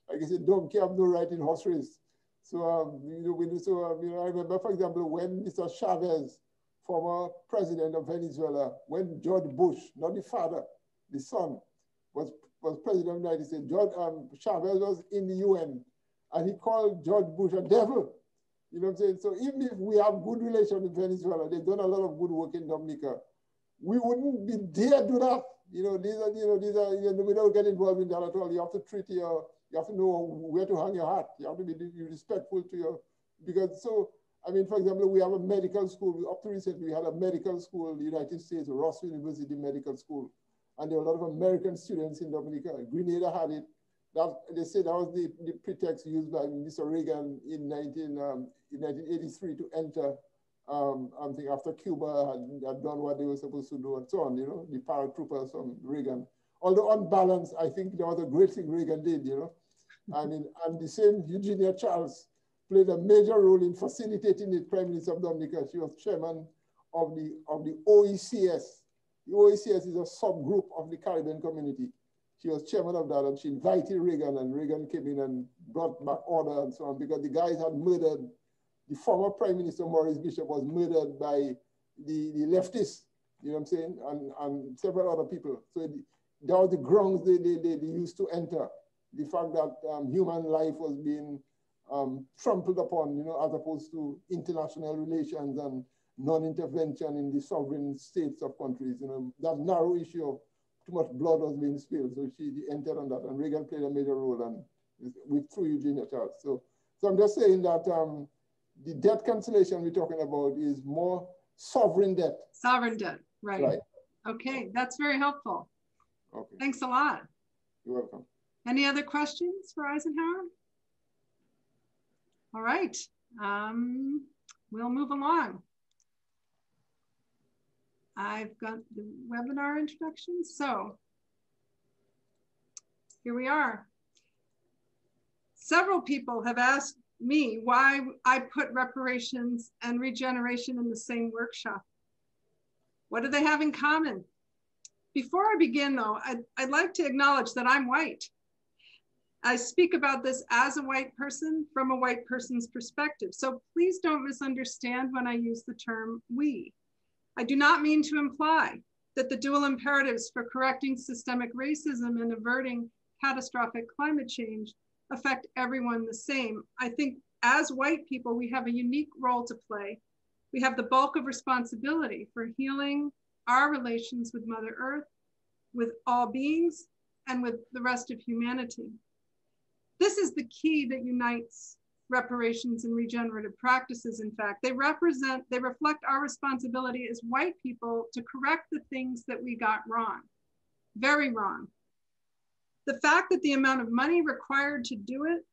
Like I said, donkey have no right in horse race. So, um, you know, we, so um, you know, I remember, for example, when Mister Chavez, former president of Venezuela, when George Bush, not the father, the son, was, was president of the United States, George um, Chavez was in the U N, and he called George Bush a devil. You know what I'm saying? So even if we have good relations with Venezuela, they've done a lot of good work in Dominica, we wouldn't be dare to do that. You know, these are, you know, these are, you know, we don't get involved in that at all. You have to treat your, you have to know where to hang your hat. You have to be respectful to your, because so, I mean, for example, we have a medical school. Up to recently, we had a medical school in the United States, Ross University Medical School. And there were a lot of American students in Dominica. Grenada had it. That, they say that was the, the pretext used by Mister Reagan in, nineteen, um, in nineteen eighty-three to enter, um, I think after Cuba had, had done what they were supposed to do and so on, you know, the paratroopers from Reagan. Although on balance, I think that was a great thing Reagan did, you know. I mean, and the same Eugenia Charles played a major role in facilitating the Prime Minister of Dominica. She was chairman of the, of the O E C S. The O E C S is a subgroup of the Caribbean community. She was chairman of that, and she invited Reagan, and Reagan came in and brought back order and so on, because the guys had murdered, the former Prime Minister Maurice Bishop was murdered by the, the leftists, you know what I'm saying, and, and several other people. So the, that was the grounds they, they, they, they used to enter. The fact that um, human life was being um, trampled upon, you know, as opposed to international relations and non-intervention in the sovereign states of countries, you know, that narrow issue of too much blood was being spilled. So she entered on that, and Reagan played a major role, and with through Eugenia Charles. So, so I'm just saying that um, the debt cancellation we're talking about is more sovereign debt. Sovereign debt, right. right. Okay, that's very helpful. Okay. Thanks a lot. You're welcome. Any other questions for Eisenhower? All right, um, we'll move along. I've got the webinar introduction, so here we are. Several people have asked me why I put reparations and regeneration in the same workshop. What do they have in common? Before I begin though, I'd, I'd like to acknowledge that I'm white. I speak about this as a white person from a white person's perspective, so please don't misunderstand when I use the term we. I do not mean to imply that the dual imperatives for correcting systemic racism and averting catastrophic climate change affect everyone the same. I think as white people, we have a unique role to play. We have the bulk of responsibility for healing our relations with Mother Earth, with all beings, and with the rest of humanity. This is the key that unites reparations and regenerative practices. In fact, they represent, they reflect our responsibility as white people to correct the things that we got wrong, very wrong. The fact that the amount of money required to do it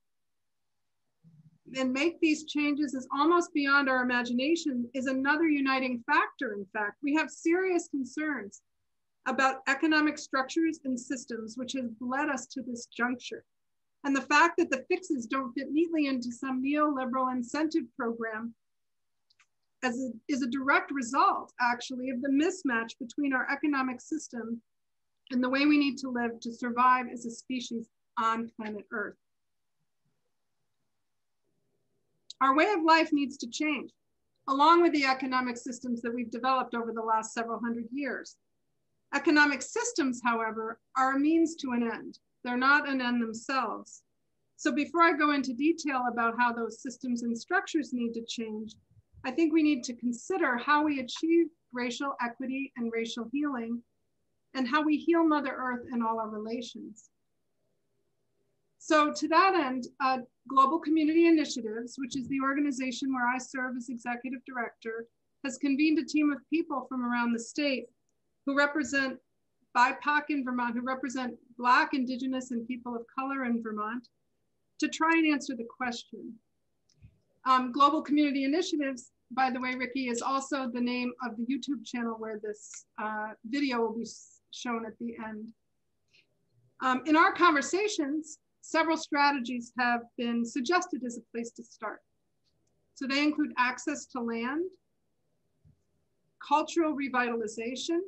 and make these changes is almost beyond our imagination is another uniting factor. In fact, we have serious concerns about economic structures and systems which has led us to this juncture. And the fact that the fixes don't fit neatly into some neoliberal incentive program as a, is a direct result, actually, of the mismatch between our economic system and the way we need to live to survive as a species on planet Earth. Our way of life needs to change, along with the economic systems that we've developed over the last several hundred years. Economic systems, however, are a means to an end. They're not an end themselves. So before I go into detail about how those systems and structures need to change, I think we need to consider how we achieve racial equity and racial healing, and how we heal Mother Earth and all our relations. So to that end, uh, Global Community Initiatives, which is the organization where I serve as executive director, has convened a team of people from around the state who represent B I P O C in Vermont, who represent Black, Indigenous, and people of color in Vermont, to try and answer the question. Um, Global Community Initiatives, by the way, Ricky, is also the name of the YouTube channel where this uh, video will be shown at the end. Um, in our conversations, several strategies have been suggested as a place to start. So they include access to land, cultural revitalization,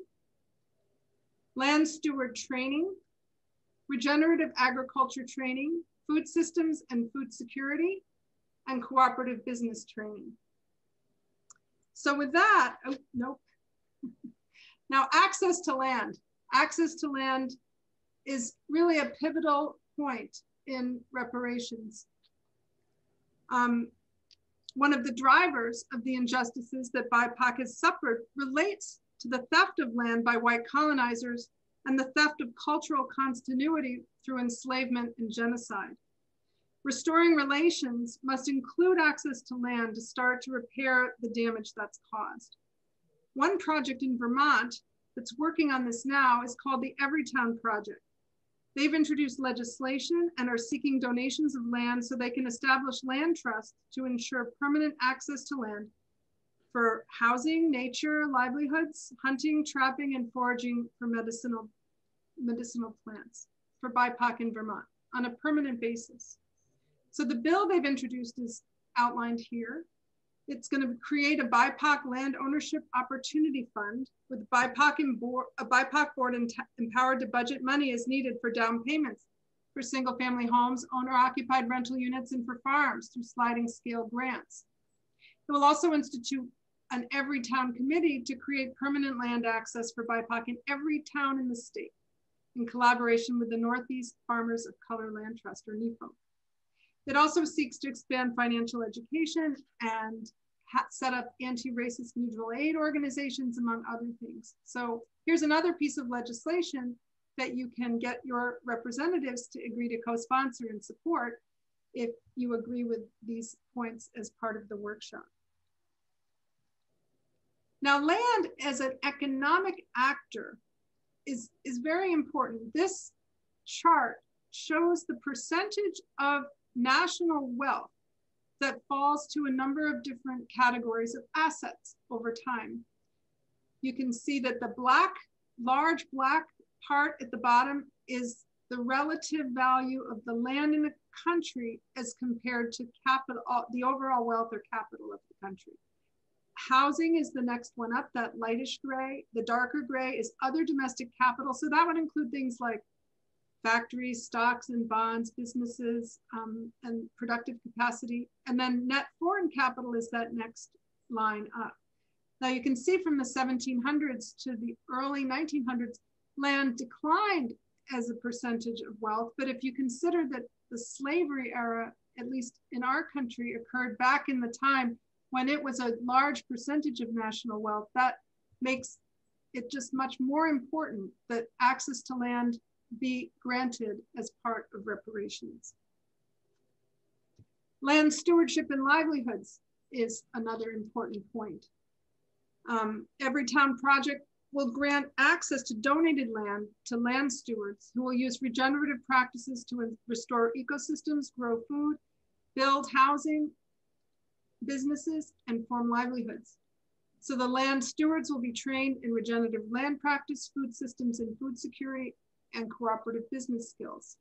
land steward training, regenerative agriculture training, food systems and food security, and cooperative business training. So with that, oh, nope. Now, access to land. Access to land is really a pivotal point in reparations. Um, one of the drivers of the injustices that B I P O C has suffered relates to the theft of land by white colonizers and the theft of cultural continuity through enslavement and genocide. Restoring relations must include access to land to start to repair the damage that's caused. One project in Vermont that's working on this now is called the Everytown Project. They've introduced legislation and are seeking donations of land so they can establish land trusts to ensure permanent access to land for housing, nature, livelihoods, hunting, trapping, and foraging for medicinal, medicinal plants for B I P O C in Vermont on a permanent basis. So the bill they've introduced is outlined here. It's going to create a B I P O C land ownership opportunity fund with B I P O C and board, a B I P O C board empowered to budget money as needed for down payments for single family homes, owner occupied rental units, and for farms through sliding scale grants. It will also institute an every town committee to create permanent land access for B I P O C in every town in the state in collaboration with the Northeast Farmers of Color Land Trust, or NEFO. It also seeks to expand financial education and set up anti-racist mutual aid organizations, among other things. So here's another piece of legislation that you can get your representatives to agree to co-sponsor and support if you agree with these points as part of the workshop. Now, land as an economic actor is, is very important. This chart shows the percentage of national wealth that falls to a number of different categories of assets over time. You can see that the black, large black part at the bottom is the relative value of the land in a country as compared to capital, the overall wealth or capital of the country. Housing is the next one up, that lightish gray. The darker gray is other domestic capital. So that would include things like factories, stocks and bonds, businesses, um, and productive capacity. And then net foreign capital is that next line up. Now you can see from the seventeen hundreds to the early nineteen hundreds, land declined as a percentage of wealth. But if you consider that the slavery era, at least in our country, occurred back in the time when it was a large percentage of national wealth, that makes it just much more important that access to land be granted as part of reparations. Land stewardship and livelihoods is another important point. Um, Everytown Project will grant access to donated land to land stewards who will use regenerative practices to restore ecosystems, grow food, build housing, businesses, and form livelihoods. So the land stewards will be trained in regenerative land practice, food systems and food security, and cooperative business skills.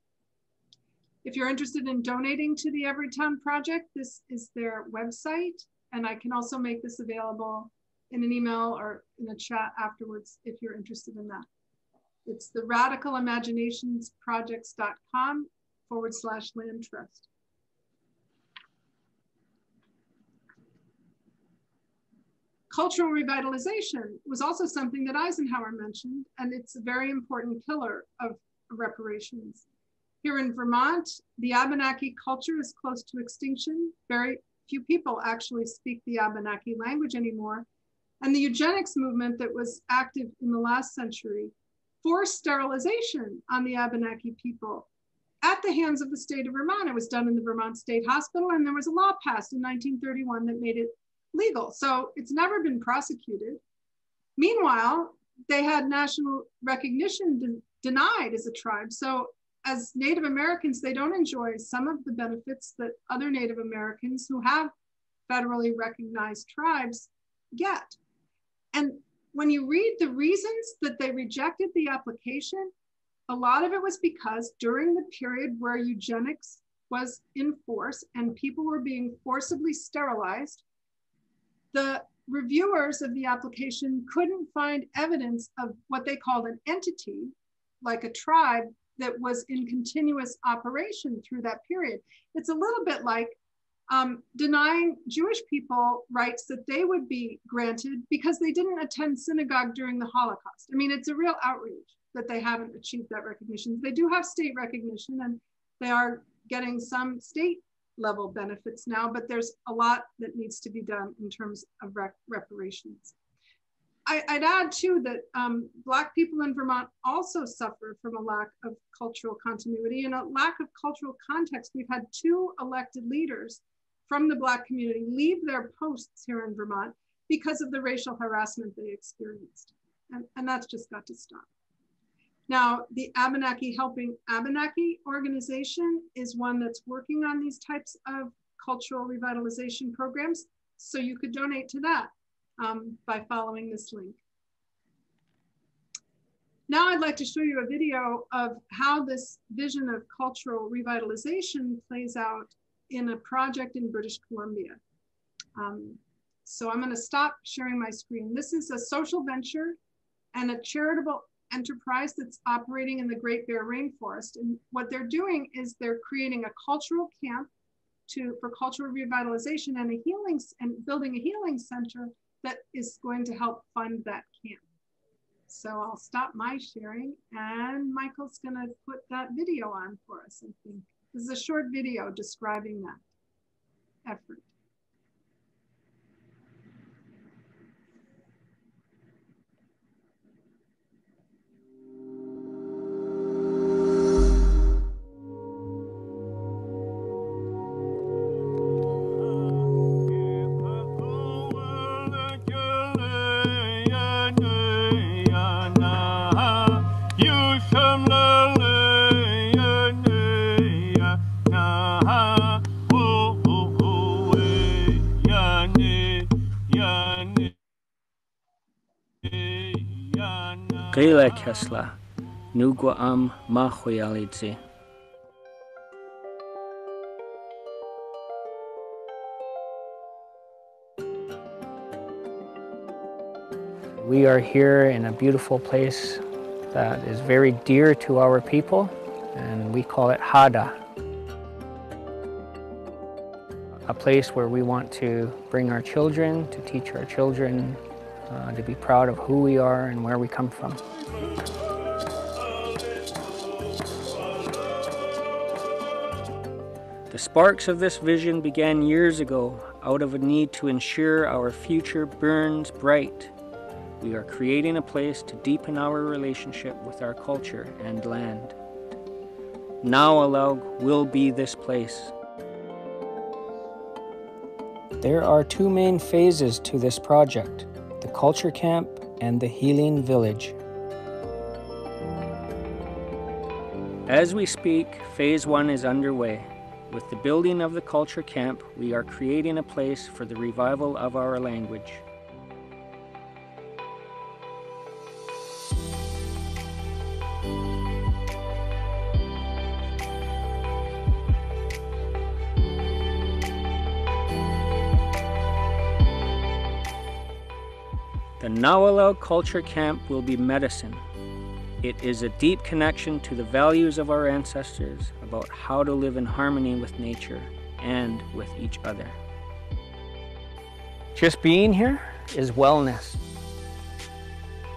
If you're interested in donating to the Everytown Project, this is their website, and I can also make this available in an email or in a chat afterwards if you're interested in that. It's the radical imaginations projects dot com forward slash land trust. Cultural revitalization was also something that Eisenhower mentioned, and it's a very important pillar of reparations. Here in Vermont, the Abenaki culture is close to extinction. Very few people actually speak the Abenaki language anymore. And the eugenics movement that was active in the last century forced sterilization on the Abenaki people at the hands of the state of Vermont. It was done in the Vermont State Hospital, and there was a law passed in nineteen thirty-one that made it legal. So it's never been prosecuted. Meanwhile, they had national recognition de- denied as a tribe. So as Native Americans, they don't enjoy some of the benefits that other Native Americans who have federally recognized tribes get. And when you read the reasons that they rejected the application, a lot of it was because during the period where eugenics was in force and people were being forcibly sterilized, the reviewers of the application couldn't find evidence of what they called an entity, like a tribe, that was in continuous operation through that period. It's a little bit like um, denying Jewish people rights that they would be granted because they didn't attend synagogue during the Holocaust. I mean, it's a real outrage that they haven't achieved that recognition. They do have state recognition, and they are getting some state level benefits now, but there's a lot that needs to be done in terms of rep reparations. I, I'd add too that um, Black people in Vermont also suffer from a lack of cultural continuity and a lack of cultural context. We've had two elected leaders from the Black community leave their posts here in Vermont because of the racial harassment they experienced. And, and that's just got to stop. Now, the Abenaki Helping Abenaki organization is one that's working on these types of cultural revitalization programs. So you could donate to that um, by following this link. Now I'd like to show you a video of how this vision of cultural revitalization plays out in a project in British Columbia. Um, so I'm going to stop sharing my screen. This is a social venture and a charitable enterprise that's operating in the Great Bear Rainforest. And what they're doing is they're creating a cultural camp to, for cultural revitalization and a healing and building a healing center that is going to help fund that camp. So I'll stop my sharing, and Michael's gonna put that video on for us, I think. This is a short video describing that effort. Kila Kesla, Nugwa Am Mahualizi. We are here in a beautiful place that is very dear to our people, and we call it Hada. A place where we want to bring our children, to teach our children Uh, to be proud of who we are and where we come from. The sparks of this vision began years ago out of a need to ensure our future burns bright. We are creating a place to deepen our relationship with our culture and land. Nawalakw will be this place. There are two main phases to this project: the culture camp and the healing village. As we speak, phase one is underway. With the building of the culture camp, we are creating a place for the revival of our language. Nawalakw Culture Camp will be medicine. It is a deep connection to the values of our ancestors about how to live in harmony with nature and with each other. Just being here is wellness.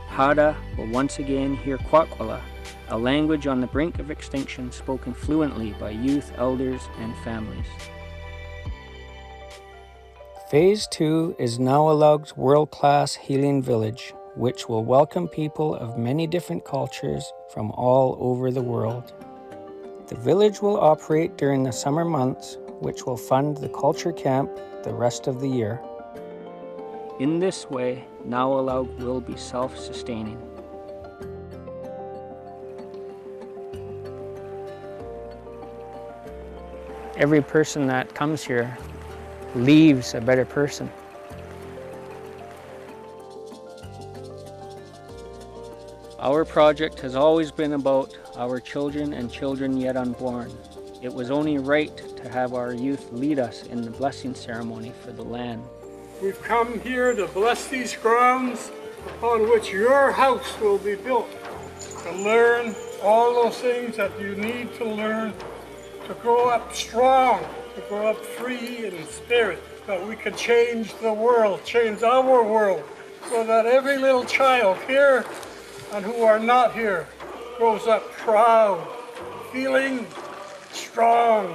Hada will once again hear Kwakwala, a language on the brink of extinction spoken fluently by youth, elders, and families. Phase two is Nawalakw's world-class healing village, which will welcome people of many different cultures from all over the world. The village will operate during the summer months, which will fund the culture camp the rest of the year. In this way, Nawalakw will be self-sustaining. Every person that comes here leaves a better person. Our project has always been about our children and children yet unborn. It was only right to have our youth lead us in the blessing ceremony for the land. We've come here to bless these grounds upon which your house will be built, to learn all those things that you need to learn, to grow up strong, to grow up free in spirit, that we can change the world, change our world, so that every little child here and who are not here grows up proud, feeling strong,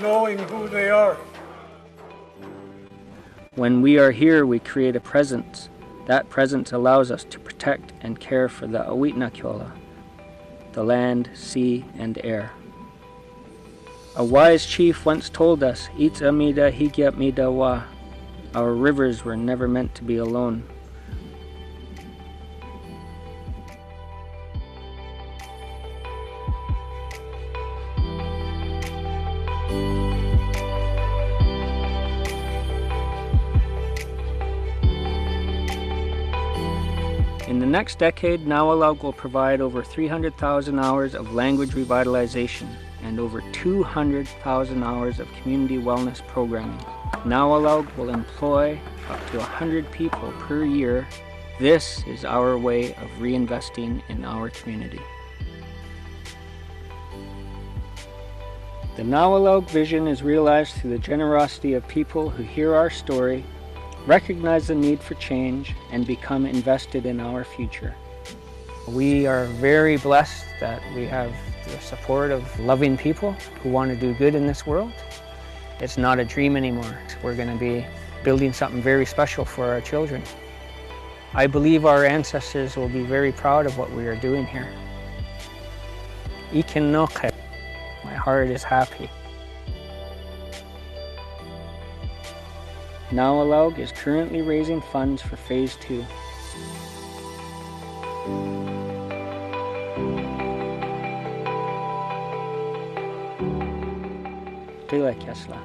knowing who they are. When we are here, we create a presence. That presence allows us to protect and care for the Awitnakeola, the land, sea, and air. A wise chief once told us, "Itsamida higyapmida wa." Our rivers were never meant to be alone. In the next decade, Nawalakw will provide over three hundred thousand hours of language revitalization and over two hundred thousand hours of community wellness programming. Nawalakw will employ up to one hundred people per year. This is our way of reinvesting in our community. The Nawalakw vision is realized through the generosity of people who hear our story, recognize the need for change, and become invested in our future. We are very blessed that we have the support of loving people who want to do good in this world. It's not a dream anymore. We're going to be building something very special for our children. I believe our ancestors will be very proud of what we are doing here. Ikenoke, my heart is happy. Nawalakw is currently raising funds for phase two. Tila Kesla.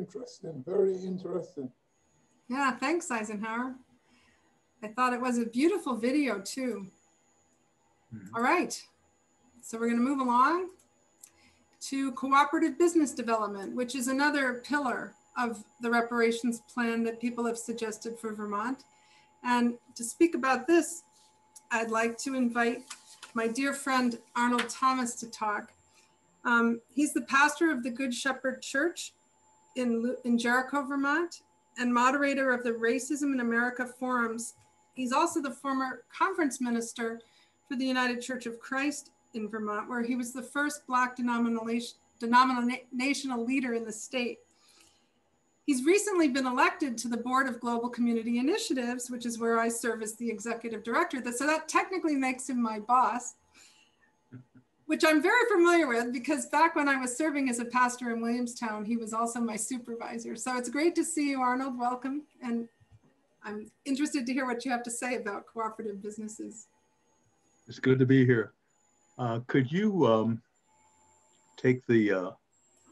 Interesting, very interesting. Yeah, thanks, Eisenhower. I thought it was a beautiful video too. Mm-hmm. All right, so we're going to move along to cooperative business development, which is another pillar of the reparations plan that people have suggested for Vermont. And to speak about this, I'd like to invite my dear friend Arnold Thomas to talk. Um, he's the pastor of the Good Shepherd Church In, in Jericho, Vermont, and moderator of the Racism in America forums. He's also the former conference minister for the United Church of Christ in Vermont, where he was the first Black denomination, denominational leader in the state. He's recently been elected to the board of Global Community Initiatives, which is where I serve as the executive director. So that technically makes him my boss, which I'm very familiar with because back when I was serving as a pastor in Williamstown, he was also my supervisor. So it's great to see you, Arnold. Welcome. And I'm interested to hear what you have to say about cooperative businesses. It's good to be here. Uh, could you um, take the- uh,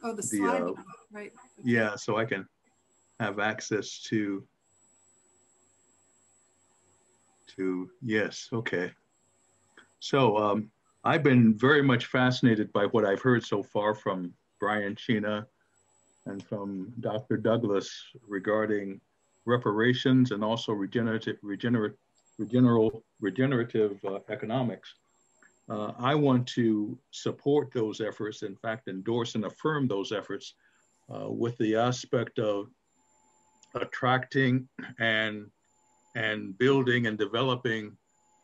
Oh, the, the slide, uh, right. Yeah, so I can have access to, to yes, okay. So um, I've been very much fascinated by what I've heard so far from Brian Chena and from Doctor Douglas regarding reparations and also regenerative, regenerative, regenerative, regenerative uh, economics. Uh, I want to support those efforts, in fact, endorse and affirm those efforts uh, with the aspect of attracting and, and building and developing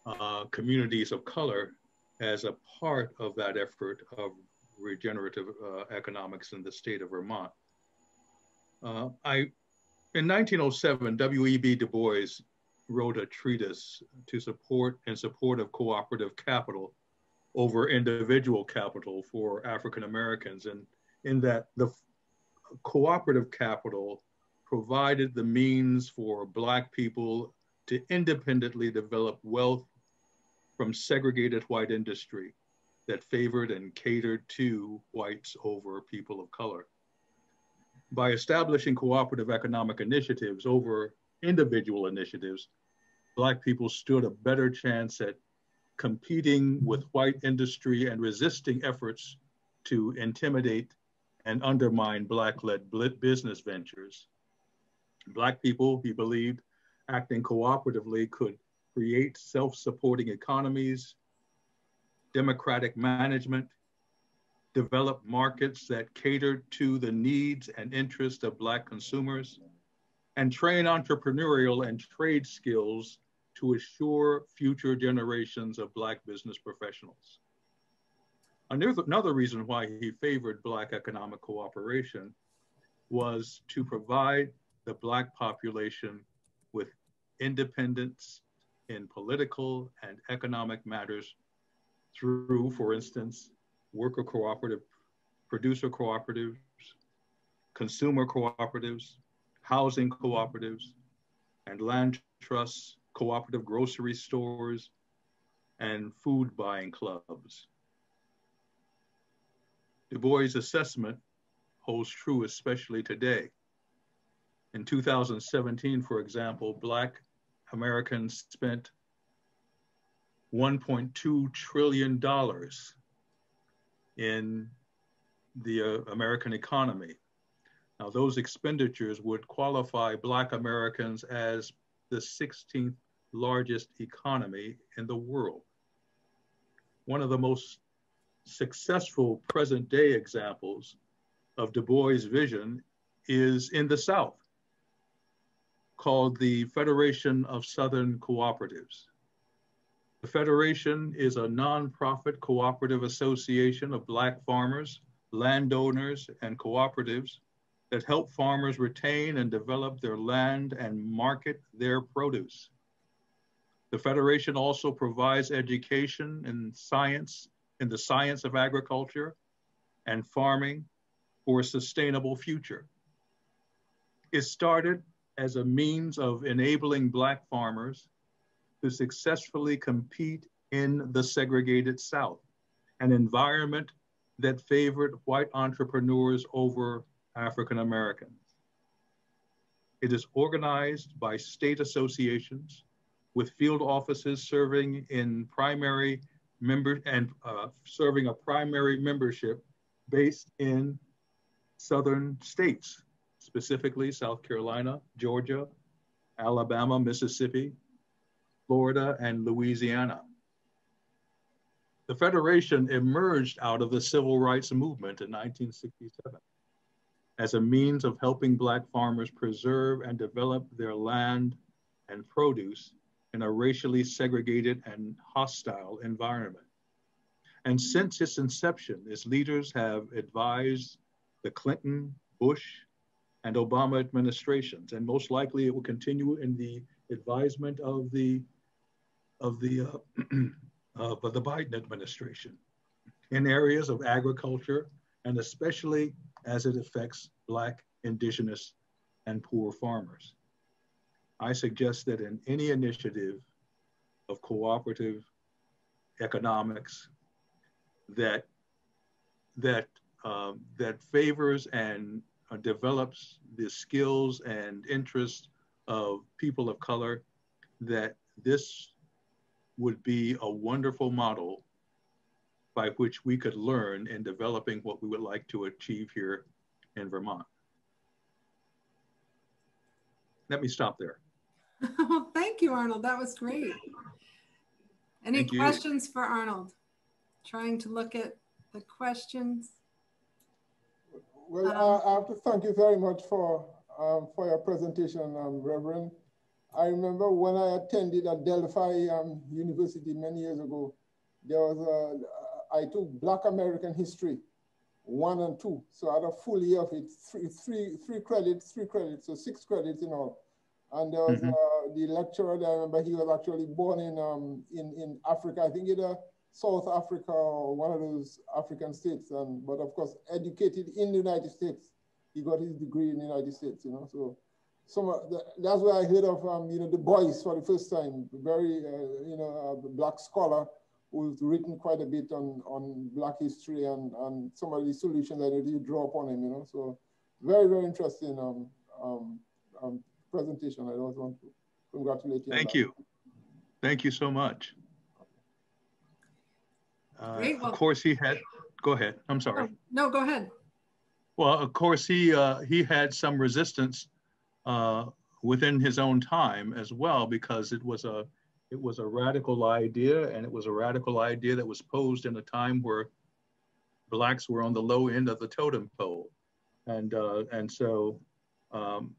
uh, communities of color as a part of that effort of regenerative uh, economics in the state of Vermont. Uh, I, in nineteen oh seven, W E B Du Bois wrote a treatise to support and support of cooperative capital over individual capital for African Americans, and in that the cooperative capital provided the means for Black people to independently develop wealth from segregated white industry that favored and catered to whites over people of color. By establishing cooperative economic initiatives over individual initiatives, Black people stood a better chance at competing with white industry and resisting efforts to intimidate and undermine Black-led business ventures. Black people, he believed, acting cooperatively could create self-supporting economies, democratic management, develop markets that catered to the needs and interests of Black consumers, and train entrepreneurial and trade skills to assure future generations of Black business professionals. Another reason why he favored Black economic cooperation was to provide the Black population with independence in political and economic matters through, for instance, worker cooperative, producer cooperatives, consumer cooperatives, housing cooperatives, and land trusts, cooperative grocery stores, and food buying clubs. Du Bois' assessment holds true especially today. In two thousand seventeen, for example, Black Americans spent one point two trillion dollars in the uh, American economy. Now, those expenditures would qualify Black Americans as the sixteenth largest economy in the world. One of the most successful present-day examples of Du Bois' vision is in the South, called the Federation of Southern Cooperatives. The Federation is a nonprofit cooperative association of Black farmers, landowners, and cooperatives that help farmers retain and develop their land and market their produce. The Federation also provides education in science, in the science of agriculture and farming for a sustainable future. It started as a means of enabling Black farmers to successfully compete in the segregated South, an environment that favored white entrepreneurs over African Americans. It is organized by state associations with field offices serving in primary member and uh, serving a primary membership based in southern states, specifically South Carolina, Georgia, Alabama, Mississippi, Florida, and Louisiana. The Federation emerged out of the Civil Rights Movement in nineteen sixty-seven as a means of helping Black farmers preserve and develop their land and produce in a racially segregated and hostile environment. And since its inception, its leaders have advised the Clinton, Bush, and Obama administrations, and most likely it will continue in the advisement of the of the uh, of the Biden administration in areas of agriculture, and especially as it affects Black, Indigenous, and poor farmers. I suggest that in any initiative of cooperative economics that that um, that favors and uh, develops the skills and interests of people of color, that this would be a wonderful model by which we could learn in developing what we would like to achieve here in Vermont. Let me stop there. Well, thank you, Arnold. That was great. Any thank questions you. for Arnold? Trying to look at the questions. Well, um, I have to thank you very much for, um, for your presentation, um, Reverend. I remember when I attended at Delphi um, University many years ago, there was a, I took Black American History one and two. So I had a full year of it, three, three, three credits, three credits, so six credits in all. And there was mm-hmm. uh, the lecturer that I remember, he was actually born in, um, in, in Africa, I think either South Africa or one of those African states. And, but of course, educated in the United States. He got his degree in the United States, you know, so. So that's where I heard of, um, you know, Du Bois for the first time, very, uh, you know, a Black scholar who's written quite a bit on, on Black history and, and some of the solutions that you draw upon him, you know, so very, very interesting um, um, um, presentation. I also want to congratulate you. Thank you. Thank you so much. Uh, Great, well, of course he had, go ahead, I'm sorry. No, no go ahead. Well, of course he, uh, he had some resistance Uh, within his own time as well, because it was a it was a radical idea, and it was a radical idea that was posed in a time where Blacks were on the low end of the totem pole, and uh, and so um,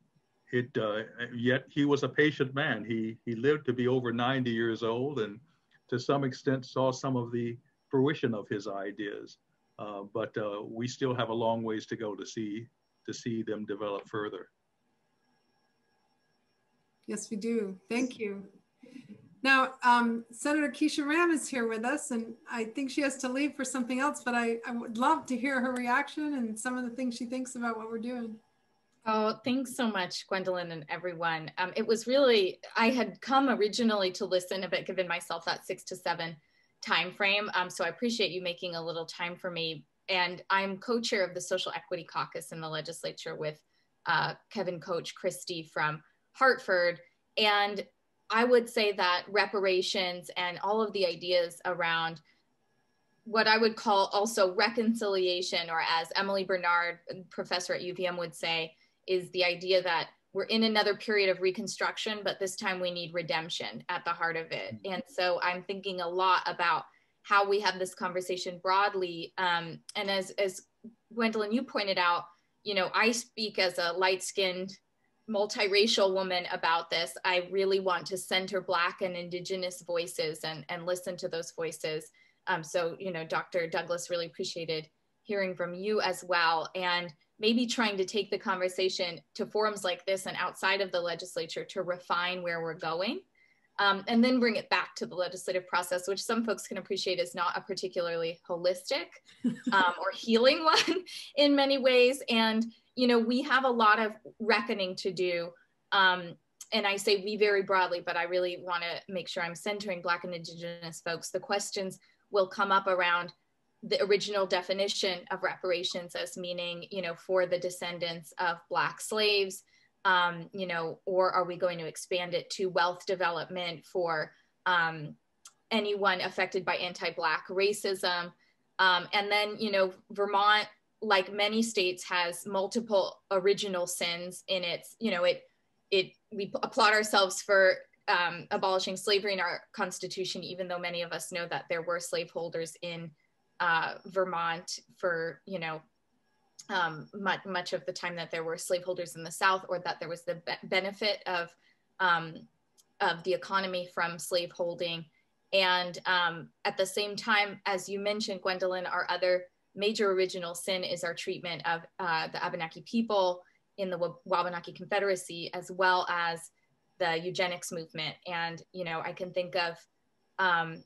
it uh, yet he was a patient man. He he lived to be over ninety years old, and to some extent saw some of the fruition of his ideas, uh, but uh, we still have a long ways to go to see to see them develop further. Yes, we do. Thank you. Now, um, Senator Keisha Ram is here with us, and I think she has to leave for something else, but I, I would love to hear her reaction and some of the things she thinks about what we're doing. Oh, thanks so much, Gwendolyn and everyone. Um, it was really, I had come originally to listen, but given myself that six to seven time frame, um, so I appreciate you making a little time for me. And I'm co-chair of the Social Equity Caucus in the legislature with uh, Kevin Coach Christie from Hartford, and I would say that reparations and all of the ideas around what I would call also reconciliation, or as Emily Bernard, professor at U V M, would say, is the idea that we're in another period of reconstruction, but this time we need redemption at the heart of it. And so I'm thinking a lot about how we have this conversation broadly. Um, and as, as Gwendolyn, you pointed out, you know, I speak as a light-skinned multiracial woman about this. I really want to center Black and Indigenous voices and, and listen to those voices. Um, so, you know, Doctor Douglas, really appreciated hearing from you as well. And maybe trying to take the conversation to forums like this and outside of the legislature to refine where we're going, um, and then bring it back to the legislative process, which some folks can appreciate is not a particularly holistic um, or healing one in many ways. And you know, we have a lot of reckoning to do. Um, and I say we very broadly, but I really want to make sure I'm centering Black and Indigenous folks. The questions will come up around the original definition of reparations as meaning, you know, for the descendants of Black slaves, um, you know, or are we going to expand it to wealth development for um, anyone affected by anti-Black racism? Um, and then, you know, Vermont, like many states, has multiple original sins in its, you know, it, it, we applaud ourselves for um, abolishing slavery in our constitution, even though many of us know that there were slaveholders in uh, Vermont for, you know, um, much, much of the time that there were slaveholders in the South, or that there was the be benefit of, um, of the economy from slaveholding. And um, at the same time, as you mentioned, Gwendolyn, our other major original sin is our treatment of uh, the Abenaki people in the Wabanaki Confederacy, as well as the eugenics movement. And, you know, I can think of um,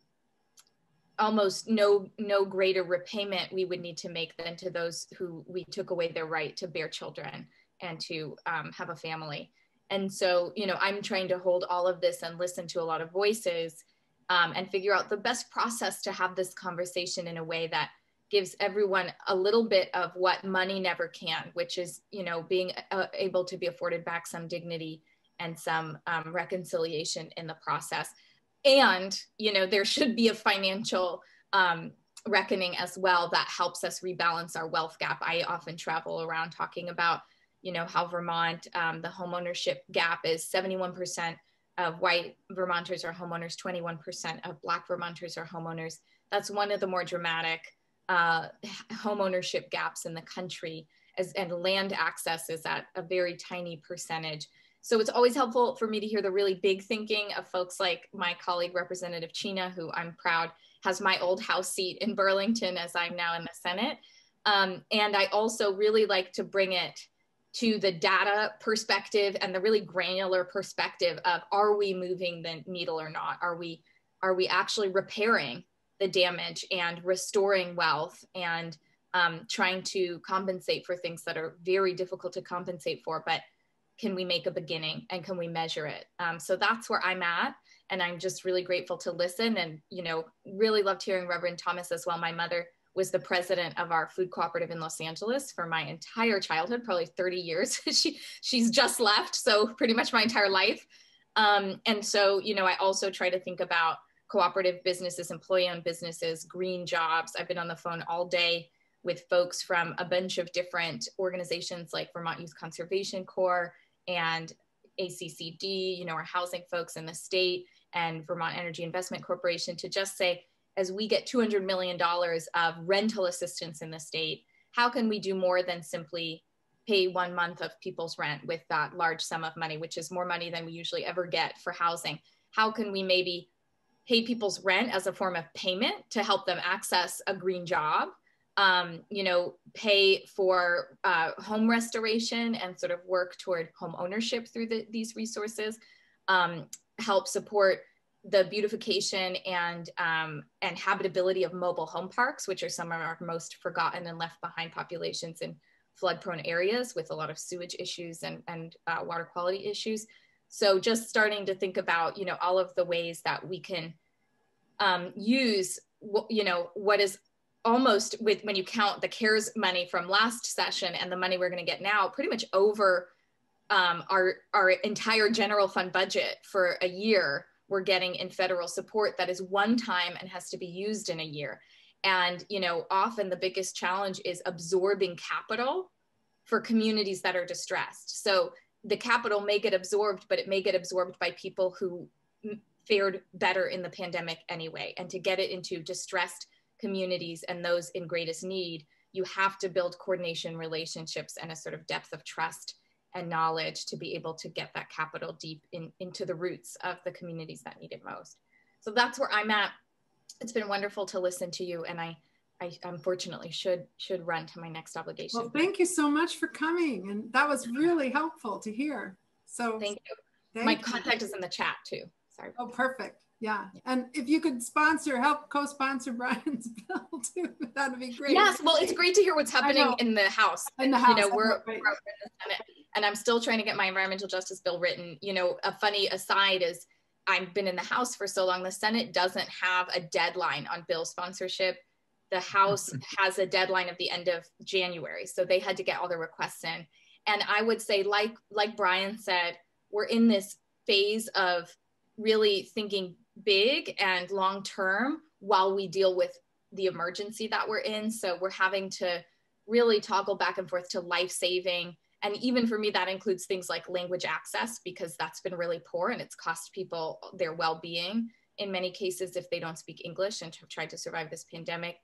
almost no, no greater repayment we would need to make than to those who we took away their right to bear children and to um, have a family. And so, you know, I'm trying to hold all of this and listen to a lot of voices um, and figure out the best process to have this conversation in a way that gives everyone a little bit of what money never can, which is, you know, being uh, able to be afforded back some dignity and some um, reconciliation in the process. And, you know, there should be a financial um, reckoning as well that helps us rebalance our wealth gap. I often travel around talking about, you know, how Vermont, um, the homeownership gap is seventy-one percent of white Vermonters are homeowners, twenty-one percent of Black Vermonters are homeowners. That's one of the more dramatic uh, homeownership gaps in the country, as, and land access is at a very tiny percentage. So it's always helpful for me to hear the really big thinking of folks like my colleague, Representative Chena, who I'm proud has my old House seat in Burlington as I'm now in the Senate. Um, and I also really like to bring it to the data perspective and the really granular perspective of, are we moving the needle or not? Are we, are we actually repairing the damage and restoring wealth and um, trying to compensate for things that are very difficult to compensate for, but can we make a beginning and can we measure it? Um, so that's where I'm at. And I'm just really grateful to listen, and, you know, really loved hearing Reverend Thomas as well. My mother was the president of our food cooperative in Los Angeles for my entire childhood, probably thirty years. she, she's just left, so pretty much my entire life. Um, and so, you know, I also try to think about cooperative businesses, employee-owned businesses, green jobs. I've been on the phone all day with folks from a bunch of different organizations like Vermont Youth Conservation Corps and A C C D, you know, our housing folks in the state, and Vermont Energy Investment Corporation, to just say, as we get two hundred million dollars of rental assistance in the state, how can we do more than simply pay one month of people's rent with that large sum of money, which is more money than we usually ever get for housing? How can we maybe pay people's rent as a form of payment to help them access a green job, um, you know, pay for uh, home restoration and sort of work toward home ownership through the, these resources, um, help support the beautification and, um, and habitability of mobile home parks, which are some of our most forgotten and left behind populations in flood prone areas with a lot of sewage issues and, and uh, water quality issues. So just starting to think about, you know, all of the ways that we can um, use, you know, what is almost, with when you count the CARES money from last session and the money we're gonna get now, pretty much over um, our, our entire general fund budget for a year we're getting in federal support that is one time and has to be used in a year. And, you know, often the biggest challenge is absorbing capital for communities that are distressed. So the capital may get absorbed, but it may get absorbed by people who fared better in the pandemic anyway. And to get it into distressed communities and those in greatest need, you have to build coordination, relationships, and a sort of depth of trust and knowledge to be able to get that capital deep in, into the roots of the communities that need it most. So that's where I'm at. It's been wonderful to listen to you, and I, I unfortunately should should run to my next obligation. Well, thank you so much for coming, and that was really helpful to hear. So thank you. Thank my you. Contact is in the chat too. Sorry. Oh, perfect. Yeah. And if you could sponsor, help co-sponsor Brian's bill too, that would be great. Yes. Well, it's great to hear what's happening in the House. In the House. You know, we're, we're in the Senate, and I'm still trying to get my environmental justice bill written. You know, a funny aside is I've been in the House for so long, the Senate doesn't have a deadline on bill sponsorship. The House has a deadline of the end of January. So they had to get all their requests in. And I would say, like, like Brian said, we're in this phase of really thinking big and long term while we deal with the emergency that we're in. So we're having to really toggle back and forth to life-saving, and even for me that includes things like language access, because that's been really poor and it's cost people their well-being in many cases if they don't speak English and have tried to survive this pandemic.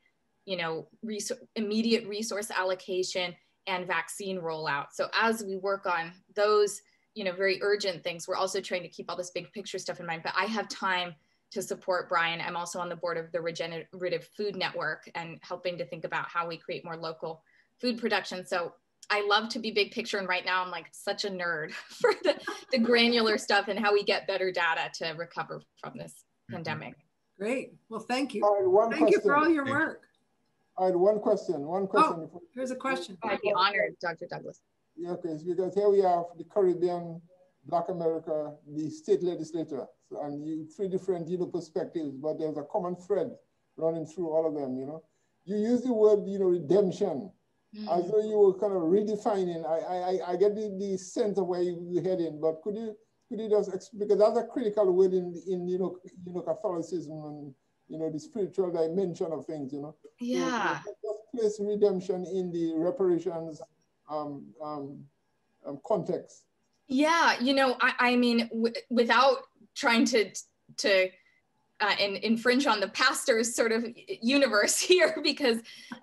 You know, res immediate resource allocation and vaccine rollout. So as we work on those, you know, very urgent things, we're also trying to keep all this big picture stuff in mind, but I have time to support Brian. I'm also on the board of the Regenerative Food Network and helping to think about how we create more local food production. So I love to be big picture. And right now I'm like such a nerd for the, the granular stuff and how we get better data to recover from this pandemic. Great. Well, thank you. One thank question. you for all your work. I had one question, one question. Oh, here's a question. I'd be honored, Doctor Douglas. Yeah, okay, it's because here we have the Caribbean, Black America, the state legislature, so, and you three different, you know, perspectives, but there's a common thread running through all of them, you know. you use the word, you know, redemption, mm-hmm. as though you were kind of redefining. I, I, I get the, the sense of where you're heading, but could you, could you just explain, because that's a critical word in, in you know, you know, Catholicism and, you know, the spiritual dimension of things, you know? Yeah. So, just place redemption in the reparations um, um, um, context. Yeah, you know, I, I mean, w without trying to, to, Uh, and infringe on the pastor's sort of universe here, because,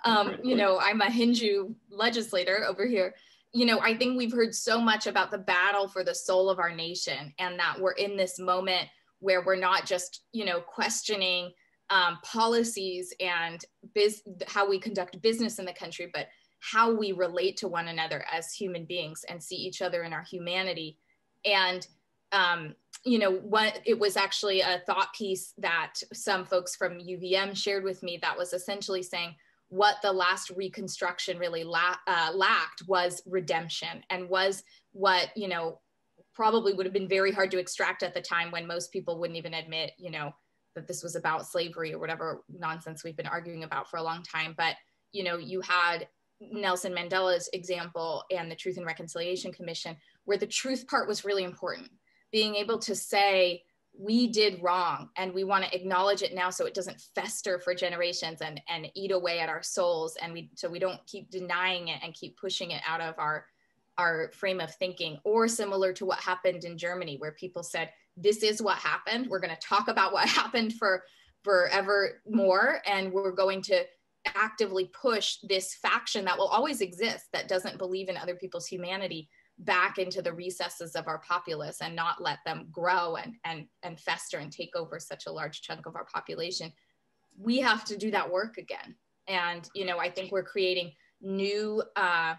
um, you know, I'm a Hindu legislator over here. You know, I think we've heard so much about the battle for the soul of our nation, and that we're in this moment where we're not just, you know, questioning um, policies and biz how we conduct business in the country, but how we relate to one another as human beings and see each other in our humanity. And Um, you know, what, it was actually a thought piece that some folks from U V M shared with me that was essentially saying what the last Reconstruction really la uh, lacked was redemption, and was what, you know, probably would have been very hard to extract at the time, when most people wouldn't even admit, you know, that this was about slavery or whatever nonsense we've been arguing about for a long time. But, you know, you had Nelson Mandela's example and the Truth and Reconciliation Commission, where the truth part was really important. Being able to say, we did wrong and we want to acknowledge it now, so it doesn't fester for generations and, and eat away at our souls. And we, so we don't keep denying it and keep pushing it out of our, our frame of thinking. Or similar to what happened in Germany, where people said, this is what happened. We're going to talk about what happened for forever more. And we're going to actively push this faction that will always exist, that doesn't believe in other people's humanity, back into the recesses of our populace, and not let them grow and, and, and fester and take over such a large chunk of our population. We have to do that work again. And, you know, I think we're creating new, uh,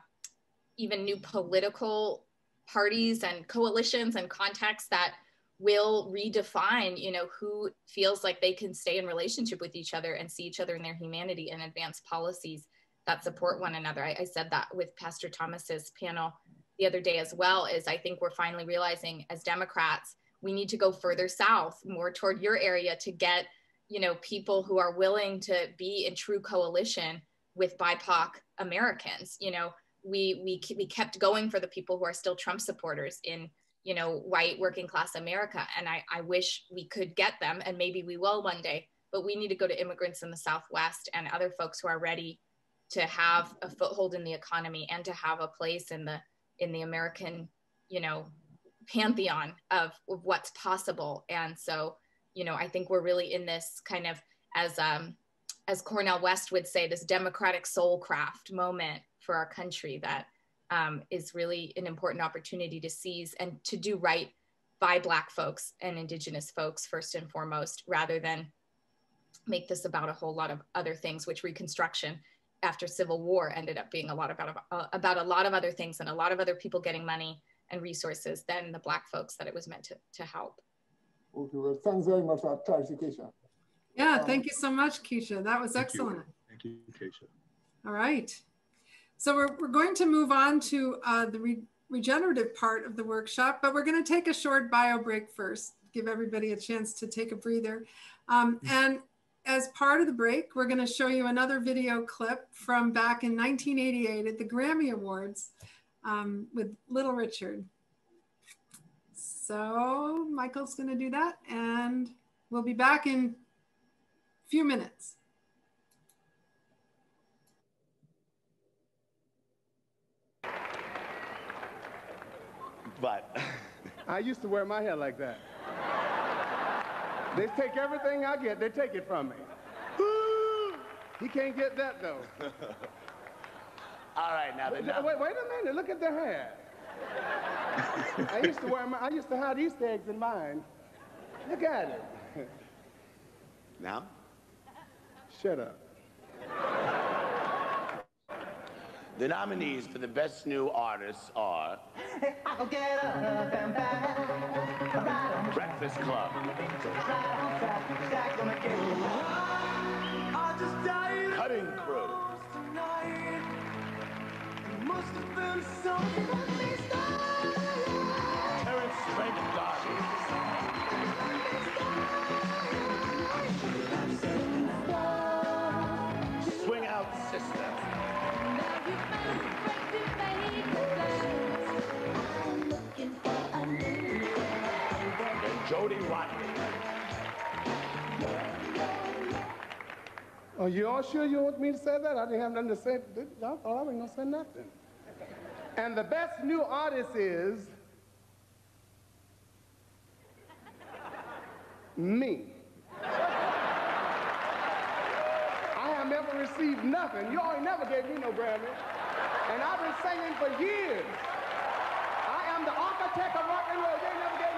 even new political parties and coalitions and contexts that will redefine, you know, who feels like they can stay in relationship with each other and see each other in their humanity, and advance policies that support one another. I, I said that with Pastor Thomas's panel the other day as well, is I think we're finally realizing as Democrats, we need to go further south, more toward your area, to get, you know, people who are willing to be in true coalition with B I P O C Americans. You know, we, we, we kept going for the people who are still Trump supporters in, you know, white working class America. And I, I wish we could get them, and maybe we will one day, but we need to go to immigrants in the Southwest and other folks who are ready to have a foothold in the economy and to have a place in the in the American, you know, pantheon of, of what's possible. And so, you know, I think we're really in this kind of, as, um, as Cornel West would say, this democratic soul craft moment for our country that um, is really an important opportunity to seize, and to do right by Black folks and Indigenous folks first and foremost, rather than make this about a whole lot of other things, which Reconstruction after Civil War ended up being a lot about, about a lot of other things and a lot of other people getting money and resources than the Black folks that it was meant to, to help. Okay, well, thanks very much for that clarification. Yeah, um, thank you so much, Keisha. That was thank excellent. You. Thank you, Keisha. All right. So we're, we're going to move on to uh, the re regenerative part of the workshop, but we're gonna take a short bio break first, give everybody a chance to take a breather. Um, and. As part of the break, we're going to show you another video clip from back in nineteen eighty-eight at the Grammy Awards um, with Little Richard. So Michael's going to do that, and we'll be back in a few minutes. But I used to wear my hair like that. They take everything I get, they take it from me. Ooh, he can't get that, though. All right, now they're not. Wait, wait a minute, look at their hair. I used to wear my, I used to hide Easter eggs in mine. Look at it. Now? Shut up. The nominees for the Best New Artists are I'll get up and back. Breakfast Club. Cutting Crew. Terrence Frank Darby. Swing Out. Jody Watley. Are you all sure you want me to say that? I didn't have nothing to say. Y'all thought I wasn't going to say nothing. And the best new artist is me. I have never received nothing. Y'all ain't never gave me no Grammy. And I've been singing for years. I am the architect of rock and roll. They never gave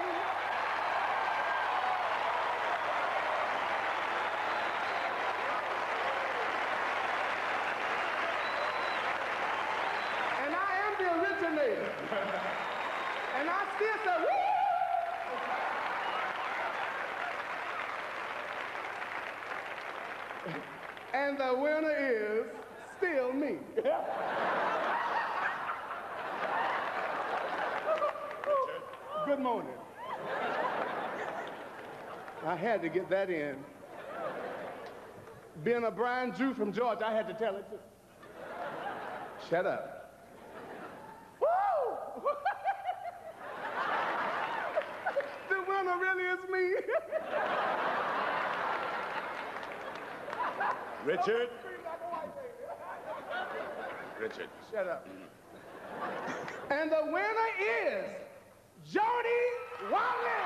me nothing. And I am the originator. And I still say, woo! And the winner is still me. Good morning. I had to get that in. Being a Brian Jew from Georgia, I had to tell it too. Shut up. Woo! The winner really is me. Richard. Richard. Shut up. And the winner is Jody Watley.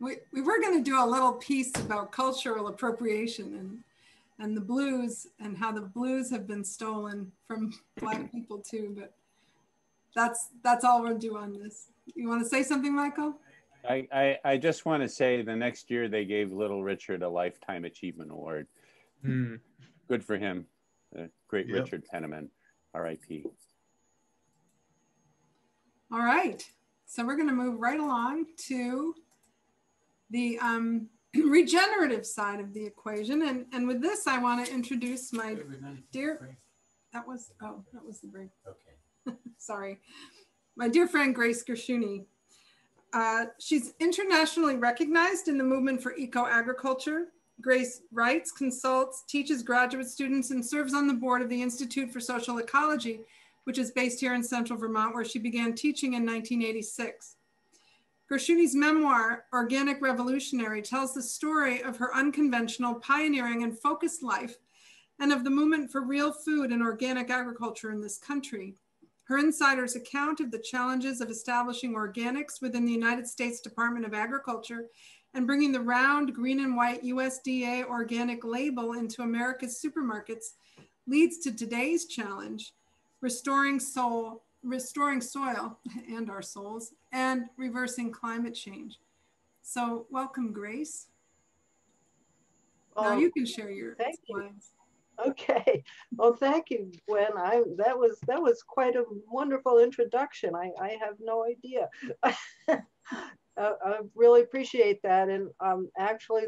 we we were going to do a little piece about cultural appropriation and and the blues and how the blues have been stolen from Black people too, but that's that's all we'll do on this. You want to say something, Michael? I, I, I just want to say the next year they gave Little Richard a Lifetime Achievement Award. Mm. Good for him. Uh, great yep. Richard Penniman, R I P. All right, so we're gonna move right along to the um, regenerative side of the equation. And, and with this, I want to introduce my dear, that was, oh, that was the break. Okay. Sorry. My dear friend, Grace Gershuni. Uh, she's internationally recognized in the movement for eco-agriculture. Grace writes, consults, teaches graduate students, and serves on the board of the Institute for Social Ecology, which is based here in central Vermont, where she began teaching in nineteen eighty-six. Gershuni's memoir, Organic Revolutionary, tells the story of her unconventional, pioneering, and focused life, and of the movement for real food and organic agriculture in this country. Her insider's account of the challenges of establishing organics within the United States Department of Agriculture and bringing the round, green and white U S D A organic label into America's supermarkets leads to today's challenge, restoring soul, restoring soil and our souls, and reversing climate change. So welcome, Grace. Now um, you can share your thank slides. You. Okay. Well, thank you, Gwen. I, that was that was quite a wonderful introduction. I, I have no idea. I, I really appreciate that. And um, actually,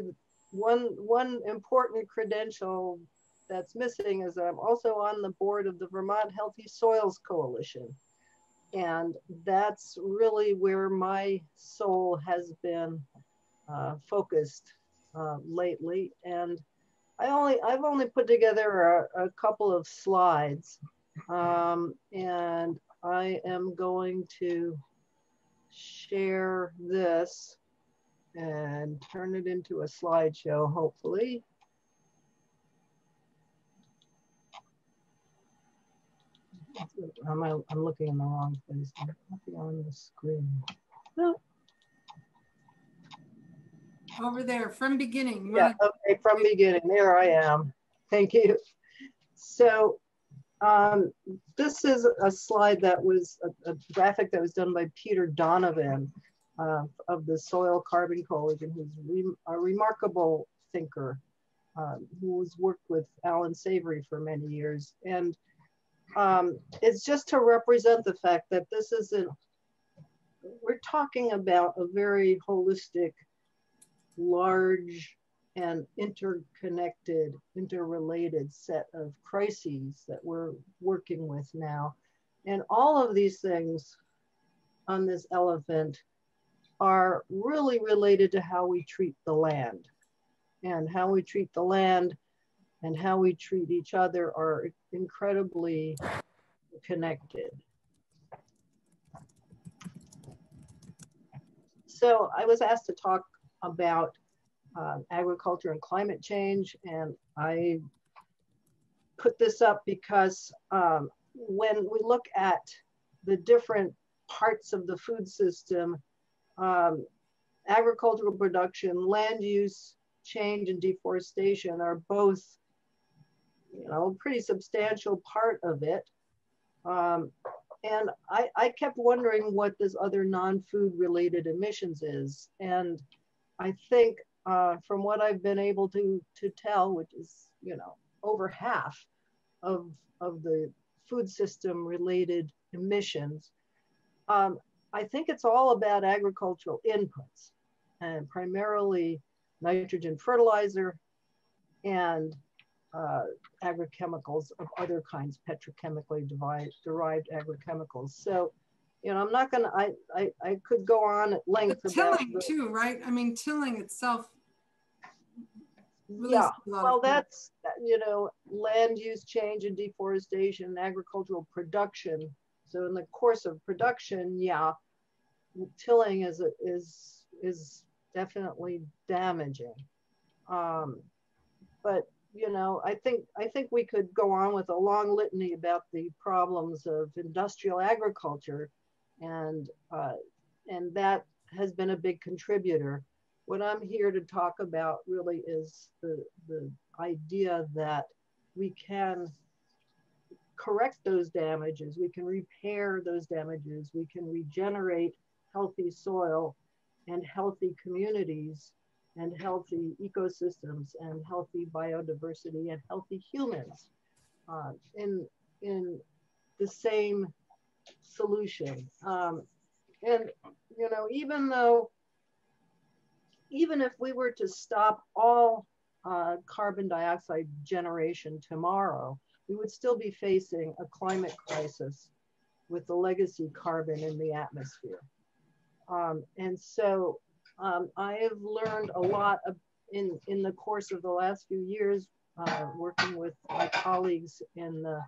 one one important credential that's missing is I'm also on the board of the Vermont Healthy Soils Coalition, and that's really where my soul has been uh, focused uh, lately. And I only, I've only put together a, a couple of slides, um, and I am going to share this and turn it into a slideshow, hopefully. I'm, I'm looking in the wrong place. I'm looking on the screen. No. Over there, from beginning. Yeah, okay, from beginning. There I am. Thank you. So um, this is a slide that was, a, a graphic that was done by Peter Donovan uh, of the Soil Carbon Coalition, who's re a remarkable thinker um, who's worked with Alan Savory for many years. And um, it's just to represent the fact that this isn't, we're talking about a very holistic, large and interconnected, interrelated set of crises that we're working with now. And all of these things on this elephant are really related to how we treat the land. and how we treat the land and how we treat each other are incredibly connected. So I was asked to talk about uh, agriculture and climate change, and I put this up because um, when we look at the different parts of the food system, um, agricultural production, land use change, and deforestation are both, you know, a pretty substantial part of it. Um, and I, I kept wondering what this other non-food related emissions is. And I think uh, from what I've been able to, to tell, which is, you know, over half of, of the food system related emissions, um, I think it's all about agricultural inputs, and primarily nitrogen fertilizer and uh, agrochemicals of other kinds, petrochemically derived agrochemicals. So, you know, I'm not gonna, I, I, I could go on at length. But tilling the, too, right? I mean, tilling itself. Yeah, well, that's, you know, land use change and deforestation and agricultural production. So in the course of production, yeah, tilling is, is, is definitely damaging. Um, but, you know, I think, I think we could go on with a long litany about the problems of industrial agriculture, and, uh, and that has been a big contributor. What I'm here to talk about really is the, the idea that we can correct those damages, we can repair those damages, we can regenerate healthy soil and healthy communities and healthy ecosystems and healthy biodiversity and healthy humans uh, in, in the same solution. Um, and, you know, even though Even if we were to stop all uh, carbon dioxide generation tomorrow, we would still be facing a climate crisis with the legacy carbon in the atmosphere. Um, and so um, I have learned a lot of, in, in the course of the last few years, uh, working with my colleagues in the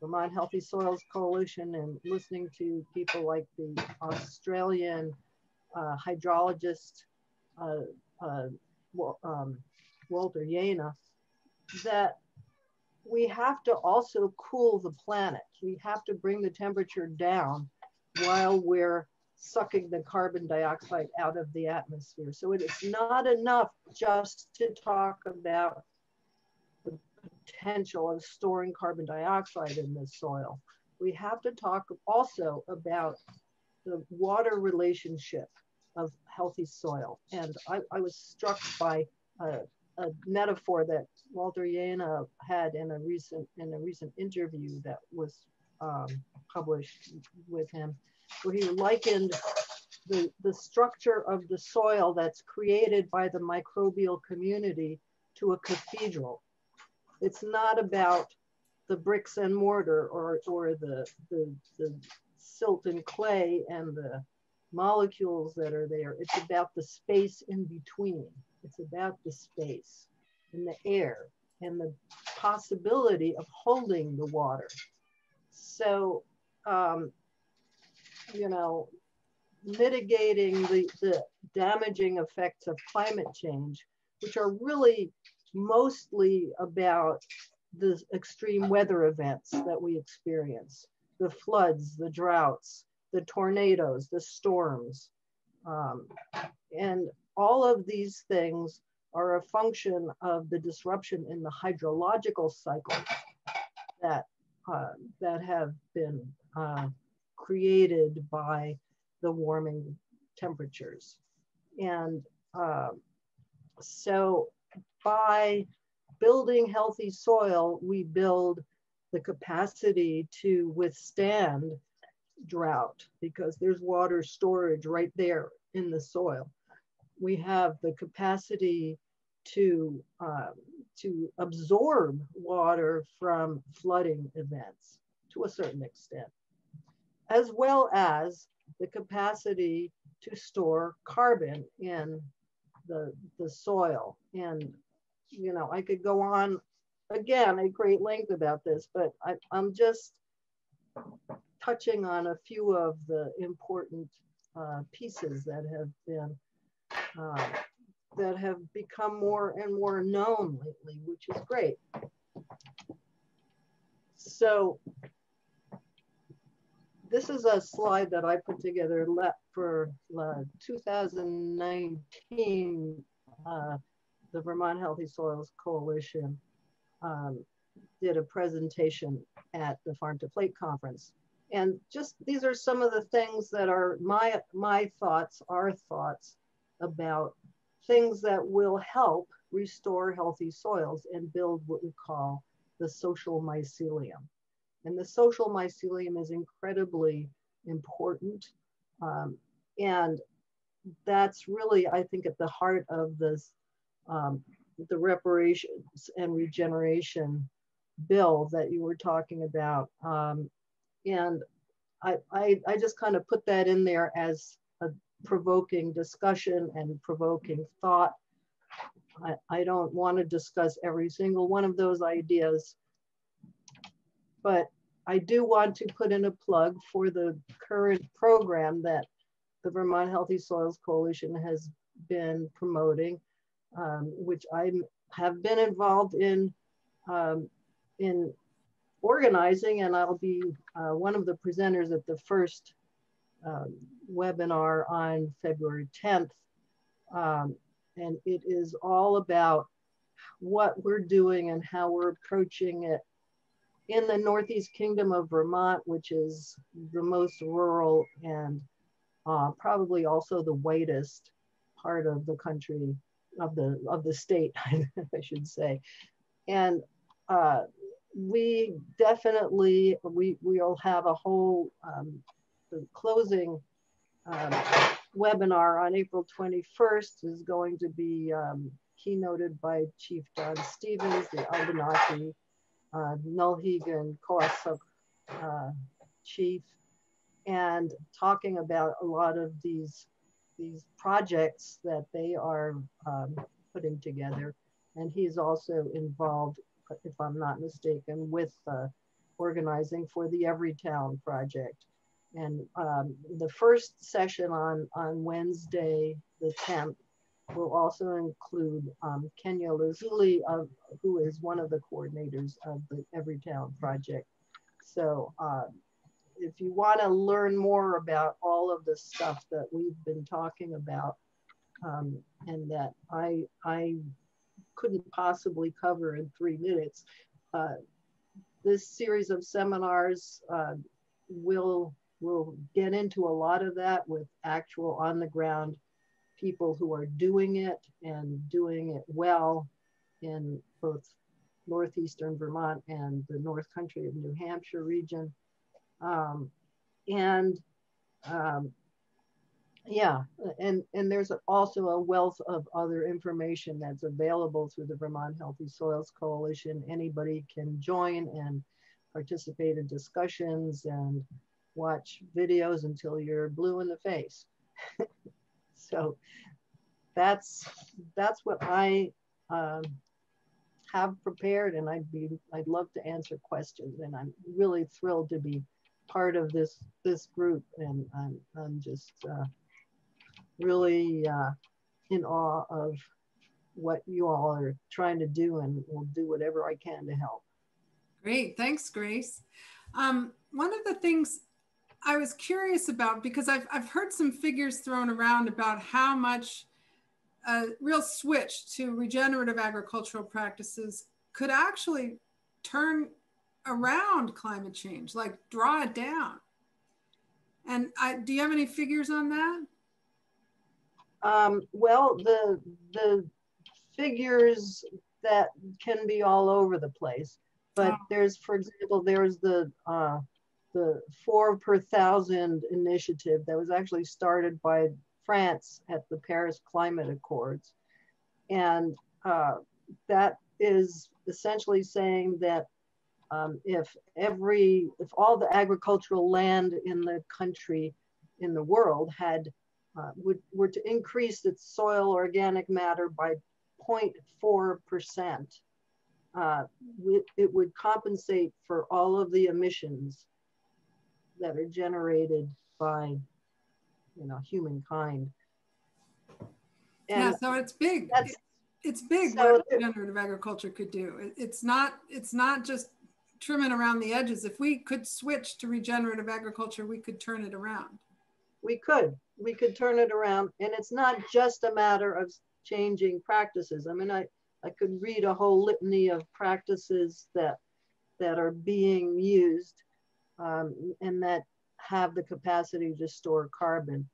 Vermont Healthy Soils Coalition and listening to people like the Australian uh, hydrologist, Uh, uh, well, um, Walter Chena, that we have to also cool the planet. We have to bring the temperature down while we're sucking the carbon dioxide out of the atmosphere. So it is not enough just to talk about the potential of storing carbon dioxide in the soil. We have to talk also about the water relationship of healthy soil. And I, I was struck by a, a metaphor that Walter Chena had in a recent in a recent interview that was um, published with him, where he likened the, the structure of the soil that's created by the microbial community to a cathedral. It's not about the bricks and mortar or, or the, the, the silt and clay and the molecules that are there. It's about the space in between. It's about the space and the air and the possibility of holding the water. So, um, you know, mitigating the, the damaging effects of climate change, which are really mostly about the extreme weather events that we experience, the floods, the droughts, the tornadoes, the storms. Um, and all of these things are a function of the disruption in the hydrological cycles that, uh, that have been uh, created by the warming temperatures. And uh, so by building healthy soil, we build the capacity to withstand drought because there's water storage right there in the soil. We have the capacity to um, to absorb water from flooding events to a certain extent, as well as the capacity to store carbon in the, the soil. And, you know, I could go on again at great length about this, but I, I'm just touching on a few of the important uh, pieces that have been, uh, that have become more and more known lately, which is great. So this is a slide that I put together for two thousand nineteen, uh, the Vermont Healthy Soils Coalition um, did a presentation at the Farm to Plate Conference. And just, these are some of the things that are my, my thoughts, our thoughts about things that will help restore healthy soils and build what we call the social mycelium. And the social mycelium is incredibly important. Um, and that's really, I think, at the heart of this, um, the reparations and regeneration bill that you were talking about. Um, and I, I, I just kind of put that in there as a provoking discussion and provoking thought. I, I don't want to discuss every single one of those ideas, but I do want to put in a plug for the current program that the Vermont Healthy Soils Coalition has been promoting, um, which I have been involved in, um, in organizing, and I'll be uh, one of the presenters at the first um, webinar on February tenth. Um, and it is all about what we're doing and how we're approaching it in the Northeast Kingdom of Vermont, which is the most rural and uh, probably also the whitest part of the country, of the, of the state, I should say. And uh, we definitely, we, we'll have a whole um, closing um, webinar on April twenty-first is going to be um, keynoted by Chief John Stevens, the Abenaki Uh, Nulhegan Kowasuk uh, chief, and talking about a lot of these, these projects that they are um, putting together. And he's also involved, if I'm not mistaken, with uh, organizing for the Everytown Project. And um, the first session on, on Wednesday the tenth will also include um, Kenya Lazuli, of, who is one of the coordinators of the Everytown Project. So uh, if you want to learn more about all of the stuff that we've been talking about um, and that I, I couldn't possibly cover in three minutes, uh, this series of seminars uh, will, will get into a lot of that with actual on-the-ground people who are doing it and doing it well in both northeastern Vermont and the North Country of New Hampshire region. Um, and um, yeah, and, and there's also a wealth of other information that's available through the Vermont Healthy Soils Coalition. Anybody can join and participate in discussions and watch videos until you're blue in the face. So that's, that's what I um, have prepared, and I'd be, I'd love to answer questions, and I'm really thrilled to be part of this, this group. And I'm, I'm just uh, really uh, in awe of what you all are trying to do, and will do whatever I can to help. Great, thanks, Grace. Um, one of the things I was curious about, because I've, I've heard some figures thrown around about how much a real switch to regenerative agricultural practices could actually turn around climate change, like draw it down. And I, do you have any figures on that? Um, well, the, the figures that can be all over the place, but oh. there's, for example, there's the, uh, the four per thousand initiative that was actually started by France at the Paris Climate Accords. And uh, that is essentially saying that um, if every, if all the agricultural land in the country, in the world had uh, would, were to increase its soil organic matter by zero point four percent, uh, it would compensate for all of the emissions that are generated by, you know, humankind. And yeah, so it's big. That's, it's big so what regenerative agriculture could do. It, it's not. It's not just trimming around the edges. If we could switch to regenerative agriculture, we could turn it around. We could. We could turn it around, and it's not just a matter of changing practices. I mean, I I could read a whole litany of practices that that are being used um, and that have the capacity to store carbon.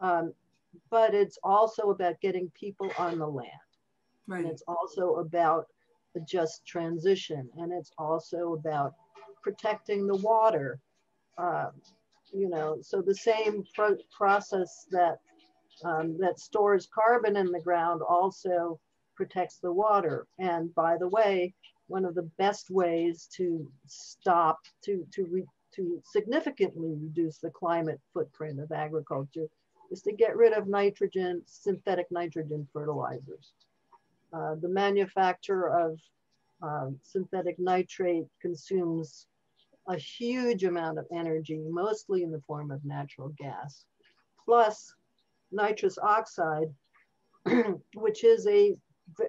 Um, But it's also about getting people on the land. Right. And it's also about a just transition. And it's also about protecting the water. Um, you know, so the same pro process that, um, that stores carbon in the ground also protects the water. And by the way, one of the best ways to stop, to, to, re to significantly reduce the climate footprint of agriculture is to get rid of nitrogen, synthetic nitrogen fertilizers. Uh, the manufacture of um, synthetic nitrate consumes a huge amount of energy, mostly in the form of natural gas, plus nitrous oxide, which is a,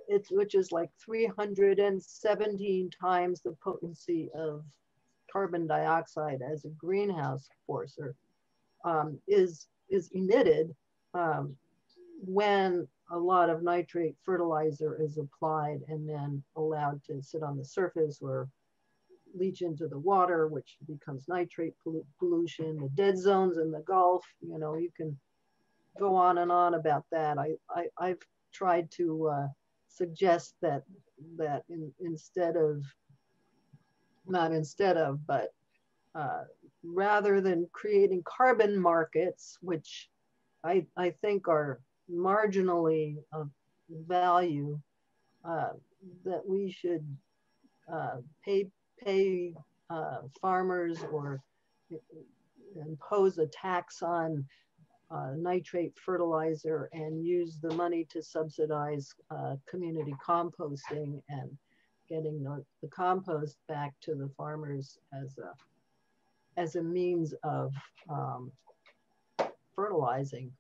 it's, which is like three hundred seventeen times the potency of carbon dioxide as a greenhouse forcer, um, is is emitted um, when a lot of nitrate fertilizer is applied and then allowed to sit on the surface or leach into the water, which becomes nitrate pollution, the dead zones in the Gulf. You know, you can go on and on about that. I, I, I've tried to uh, suggest that, that in, instead of, not instead of, but uh, rather than creating carbon markets, which I, I think are marginally of value, uh, that we should uh, pay, pay uh, farmers or impose a tax on uh, nitrate fertilizer and use the money to subsidize uh, community composting and getting the, the compost back to the farmers as a as a means of um, fertilizing.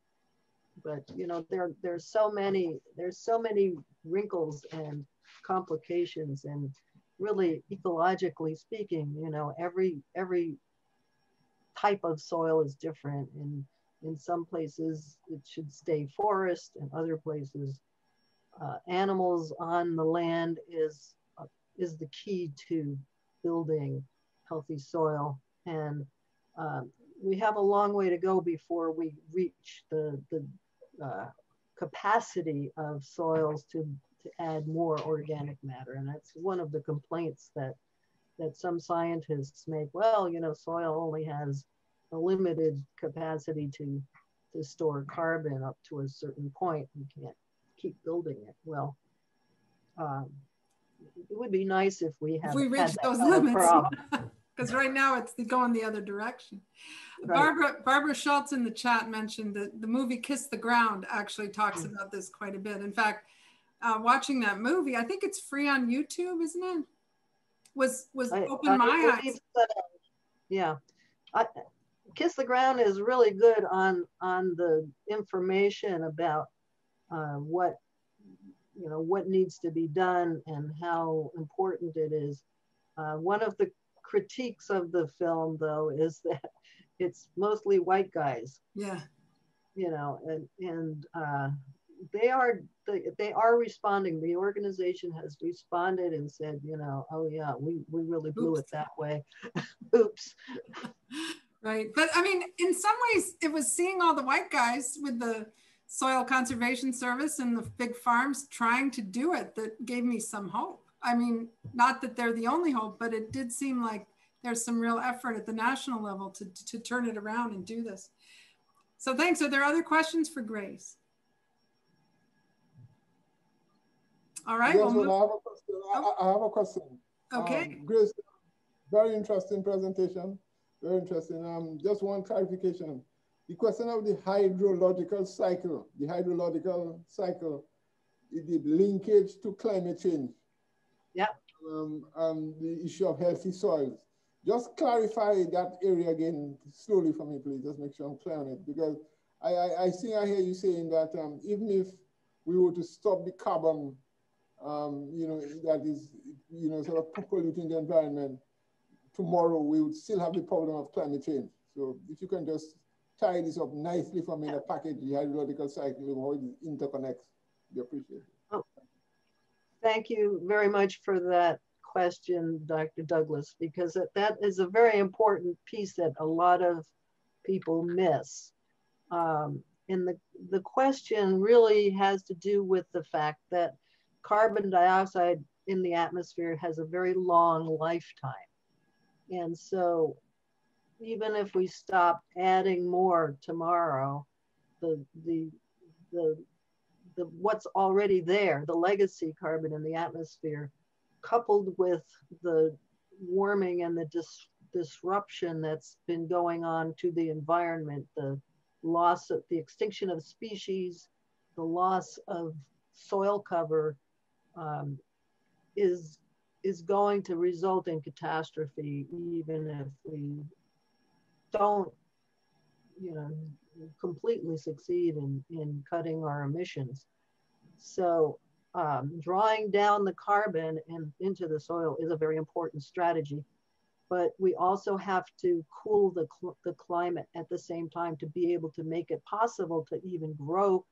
But you know, there there's so many there's so many wrinkles and complications, and really ecologically speaking, you know, every every type of soil is different, and in some places it should stay forest, and other places uh, animals on the land is uh, is the key to building healthy soil. And um, we have a long way to go before we reach the, the uh, capacity of soils to, to add more organic matter. And that's one of the complaints that, that some scientists make. Well, you know, soil only has a limited capacity to, to store carbon up to a certain point. We can't keep building it. Well, um, it would be nice if we had, if we reached those limits. Because right now it's going the other direction. Right. Barbara, Barbara Schultz in the chat mentioned that the movie Kiss the Ground actually talks mm. about this quite a bit. In fact, uh, watching that movie, I think it's free on YouTube, isn't it? Was was I, opened I, my I eyes. That, yeah, I, Kiss the Ground is really good on on the information about uh, what you know what needs to be done and how important it is. Uh, one of the critiques of the film, though, is that it's mostly white guys. Yeah, you know, and and uh, they are they, they are responding. The organization has responded and said, you know, oh yeah, we we really blew Oops. it that way. Oops. Right, but I mean, in some ways, it was seeing all the white guys with the Soil Conservation Service and the big farms trying to do it that gave me some hope. I mean, not that they're the only hope, but it did seem like there's some real effort at the national level to, to, to turn it around and do this. So thanks. Are there other questions for Grace? All right. Yes, we'll well, I have a question. Oh. I, I have a question. Okay. Um, Grace, very interesting presentation. Very interesting. Um, just one clarification. The question of the hydrological cycle, the hydrological cycle, the linkage to climate change. Yep. Um, and the issue of healthy soils. Just clarify that area again slowly for me, please. Just make sure I'm clear on it, because I, I, I think I hear you saying that um, even if we were to stop the carbon, um, you know, that is, you know, sort of polluting the environment, tomorrow we would still have the problem of climate change. So if you can just tie this up nicely for me in a package, the hydrological cycle and how it interconnects, we appreciate it. Oh, thank you very much for that question, Doctor Douglas, because that, that is a very important piece that a lot of people miss. Um, and the, the question really has to do with the fact that carbon dioxide in the atmosphere has a very long lifetime. And so even if we stop adding more tomorrow, the, the, the, the what's already there, the legacy carbon in the atmosphere, coupled with the warming and the dis disruption that's been going on to the environment, the loss of the extinction of species, the loss of soil cover, um, is, is going to result in catastrophe, even if we don't, you know, completely succeed in, in cutting our emissions. So um, drawing down the carbon and into the soil is a very important strategy, but we also have to cool the, cl the climate at the same time to be able to make it possible to even grow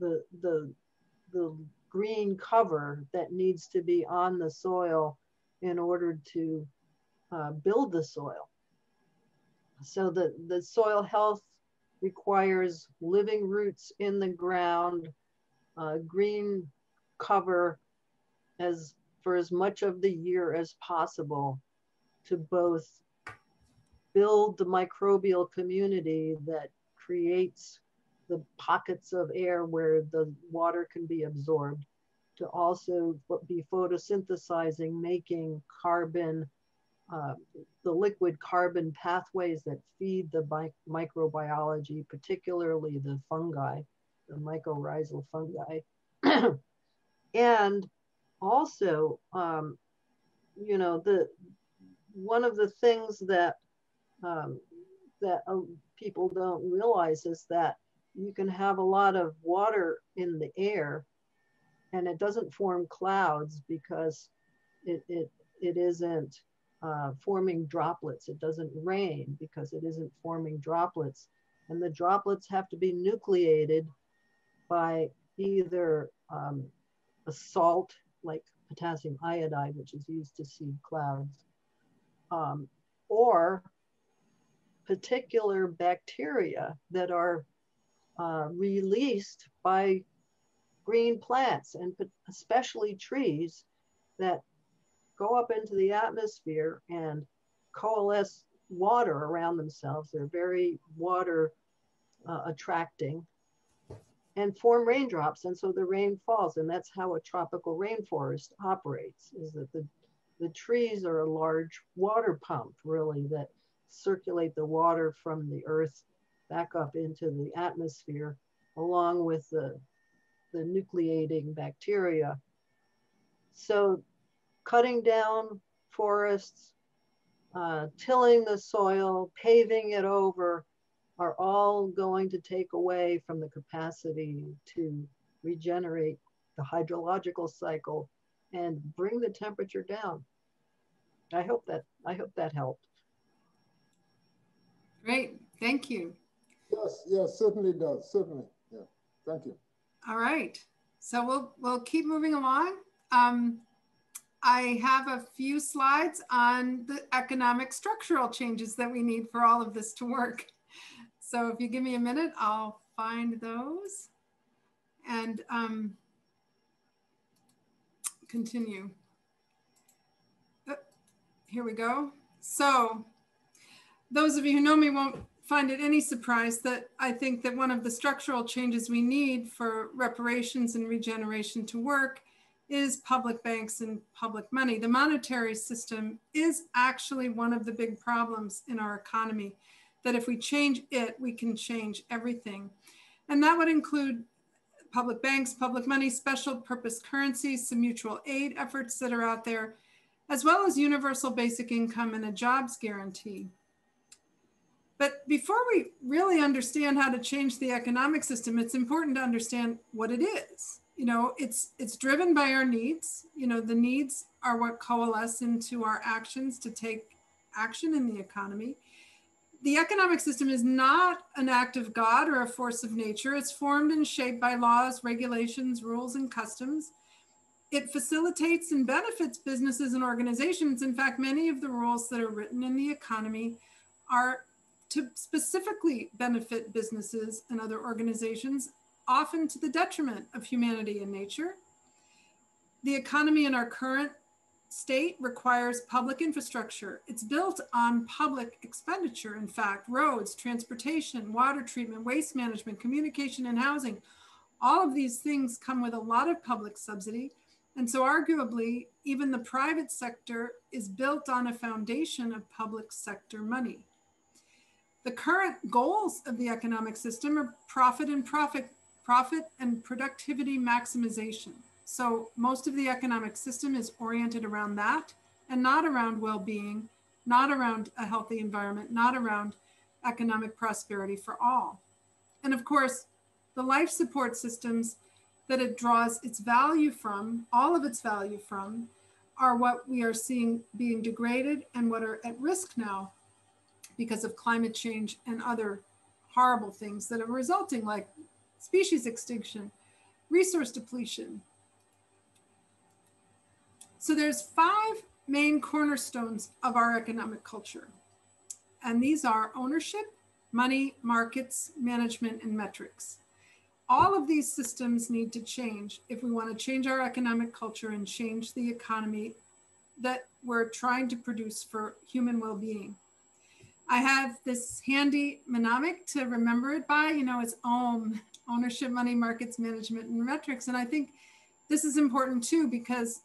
the, the, the green cover that needs to be on the soil in order to uh, build the soil. So the, the soil health requires living roots in the ground, uh, green cover as for as much of the year as possible to both build the microbial community that creates the pockets of air where the water can be absorbed, to also be photosynthesizing, making carbon, Uh, the liquid carbon pathways that feed the bi microbiology, particularly the fungi, the mycorrhizal fungi. And also, um, you know, the one of the things that um, that uh, people don't realize is that you can have a lot of water in the air and it doesn't form clouds because it, it, it isn't Uh, forming droplets. It doesn't rain because it isn't forming droplets. And the droplets have to be nucleated by either um, a salt like potassium iodide, which is used to seed clouds, um, or particular bacteria that are uh, released by green plants and especially trees that go up into the atmosphere and coalesce water around themselves. They're very water uh, attracting and form raindrops. And so the rain falls, and that's how a tropical rainforest operates, is that the, the trees are a large water pump, really, that circulate the water from the earth back up into the atmosphere, along with the, the nucleating bacteria. So cutting down forests, uh, tilling the soil, paving it over, are all going to take away from the capacity to regenerate the hydrological cycle and bring the temperature down. I hope that, I hope that helped. Great, thank you. Yes, yes, certainly does, certainly, yeah, thank you. All right, so we'll, we'll keep moving along. Um, I have a few slides on the economic structural changes that we need for all of this to work. So if you give me a minute, I'll find those and um, continue. Oh, here we go. So those of you who know me won't find it any surprise that I think that one of the structural changes we need for reparations and regeneration to work is public banks and public money. The monetary system is actually one of the big problems in our economy. that if we change it, we can change everything. And that would include public banks, public money, special purpose currencies, some mutual aid efforts that are out there, as well as universal basic income and a jobs guarantee. But before we really understand how to change the economic system, it's important to understand what it is. You know, it's, it's driven by our needs. You know, the needs are what coalesce into our actions to take action in the economy. The economic system is not an act of God or a force of nature. It's formed and shaped by laws, regulations, rules, and customs. It facilitates and benefits businesses and organizations. In fact, many of the rules that are written in the economy are to specifically benefit businesses and other organizations, often to the detriment of humanity and nature. The economy in our current state requires public infrastructure. It's built on public expenditure, in fact, roads, transportation, water treatment, waste management, communication, and housing. All of these things come with a lot of public subsidy. And so arguably, even the private sector is built on a foundation of public sector money. The current goals of the economic system are profit and profit, profit and productivity maximization. So most of the economic system is oriented around that and not around well-being, not around a healthy environment, not around economic prosperity for all. And of course, the life support systems that it draws its value from, all of its value from, are what we are seeing being degraded and what are at risk now because of climate change and other horrible things that are resulting, like species extinction, resource depletion. So there's five main cornerstones of our economic culture. And these are ownership, money, markets, management, and metrics. All of these systems need to change if we want to change our economic culture and change the economy that we're trying to produce for human well-being. I have this handy mnemonic to remember it by, you know, it's O M, ownership, money, markets, management, and metrics. And I think this is important too, because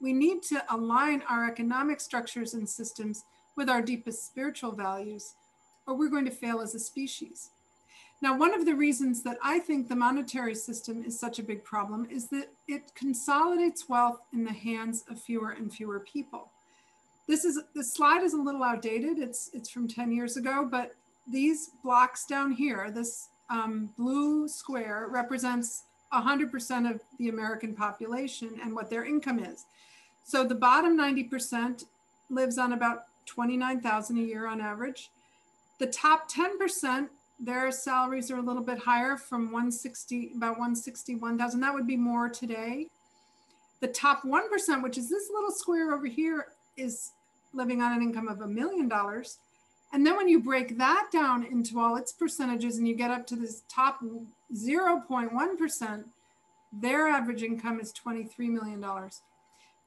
we need to align our economic structures and systems with our deepest spiritual values, or we're going to fail as a species. Now, one of the reasons that I think the monetary system is such a big problem is that it consolidates wealth in the hands of fewer and fewer people. This is, this slide is a little outdated. It's, it's from ten years ago, but these blocks down here, this um, blue square represents one hundred percent of the American population and what their income is. So the bottom ninety percent lives on about twenty-nine thousand dollars a year on average. The top ten percent, their salaries are a little bit higher, from one hundred sixty, about one hundred sixty-one thousand dollars. That would be more today. The top one percent, which is this little square over here, is living on an income of a million dollars. And then when you break that down into all its percentages and you get up to this top zero point one percent, their average income is twenty-three million dollars.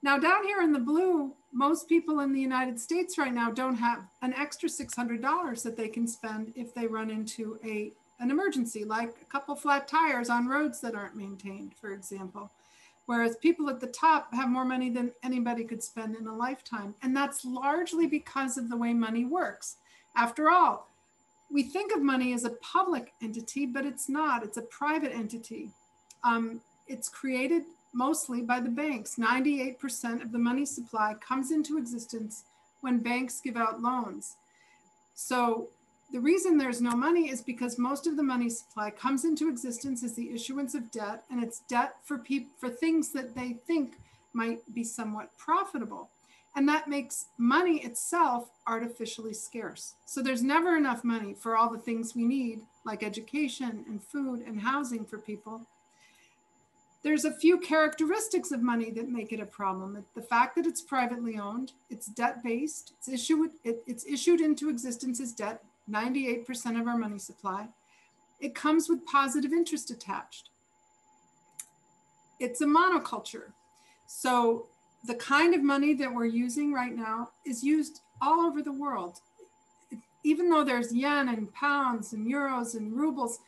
Now down here in the blue, most people in the United States right now don't have an extra six hundred dollars that they can spend if they run into a, an emergency, like a couple flat tires on roads that aren't maintained, for example. Whereas people at the top have more money than anybody could spend in a lifetime. And that's largely because of the way money works. After all, we think of money as a public entity, but it's not. It's a private entity. Um, it's created mostly by the banks. ninety-eight percent of the money supply comes into existence when banks give out loans. So the reason there's no money is because most of the money supply comes into existence as the issuance of debt, and it's debt for people for things that they think might be somewhat profitable. And that makes money itself artificially scarce. So there's never enough money for all the things we need, like education and food and housing for people. There's a few characteristics of money that make it a problem. The fact that it's privately owned, it's debt-based, it's issued, it, it's issued into existence as debt, ninety-eight percent of our money supply. It comes with positive interest attached. It's a monoculture. So the kind of money that we're using right now is used all over the world. Even though there's yen and pounds and euros and rubles,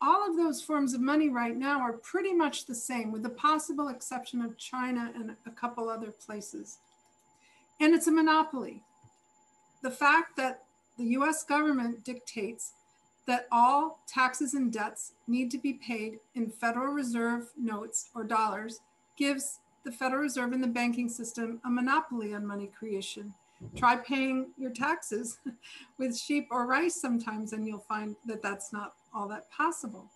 all of those forms of money right now are pretty much the same, with the possible exception of China and a couple other places. And it's a monopoly. The fact that the U S government dictates that all taxes and debts need to be paid in Federal Reserve notes or dollars gives the Federal Reserve and the banking system a monopoly on money creation. Try paying your taxes with sheep or rice sometimes, and you'll find that that's not all that possible.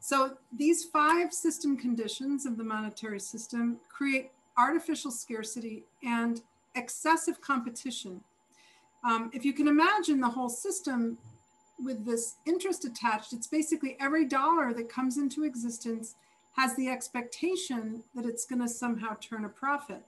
So these five system conditions of the monetary system create artificial scarcity and excessive competition. Um, if you can imagine the whole system with this interest attached, it's basically every dollar that comes into existence has the expectation that it's going to somehow turn a profit.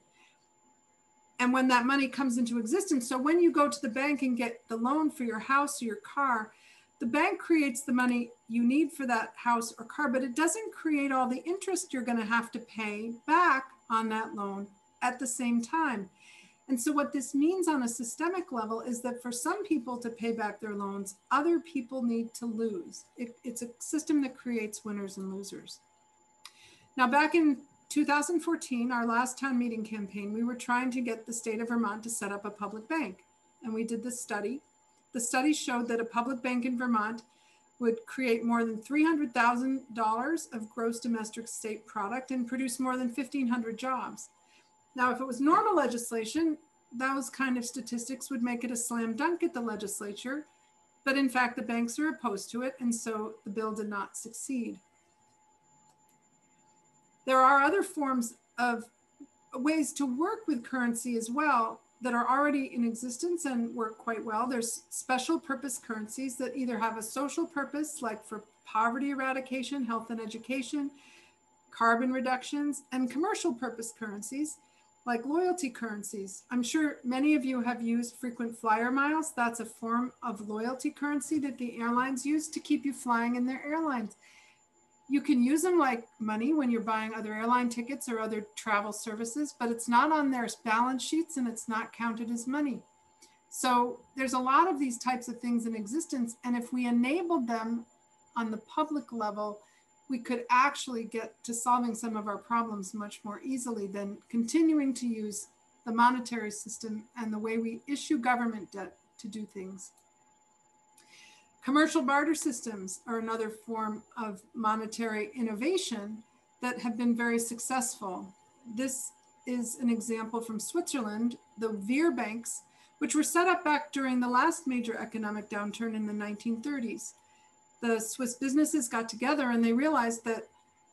And when that money comes into existence, so when you go to the bank and get the loan for your house or your car, the bank creates the money you need for that house or car, but it doesn't create all the interest you're going to have to pay back on that loan at the same time. And so what this means on a systemic level is that for some people to pay back their loans, other people need to lose. It, it's a system that creates winners and losers. Now, back in two thousand fourteen, our last town meeting campaign, we were trying to get the state of Vermont to set up a public bank. And we did this study. The study showed that a public bank in Vermont would create more than three hundred thousand dollars of gross domestic state product and produce more than fifteen hundred jobs. Now, if it was normal legislation, those kind of statistics would make it a slam dunk at the legislature. But in fact, the banks are opposed to it, and so the bill did not succeed. There are other forms of ways to work with currency as well that are already in existence and work quite well. There's special purpose currencies that either have a social purpose, like for poverty eradication, health and education, carbon reductions, and commercial purpose currencies, like loyalty currencies. I'm sure many of you have used frequent flyer miles. That's a form of loyalty currency that the airlines use to keep you flying in their airlines. You can use them like money when you're buying other airline tickets or other travel services, but it's not on their balance sheets and it's not counted as money. So there's a lot of these types of things in existence. And if we enabled them on the public level, we could actually get to solving some of our problems much more easily than continuing to use the monetary system and the way we issue government debt to do things. Commercial barter systems are another form of monetary innovation that have been very successful. This is an example from Switzerland, the Veer banks, which were set up back during the last major economic downturn in the nineteen thirties. The Swiss businesses got together and they realized that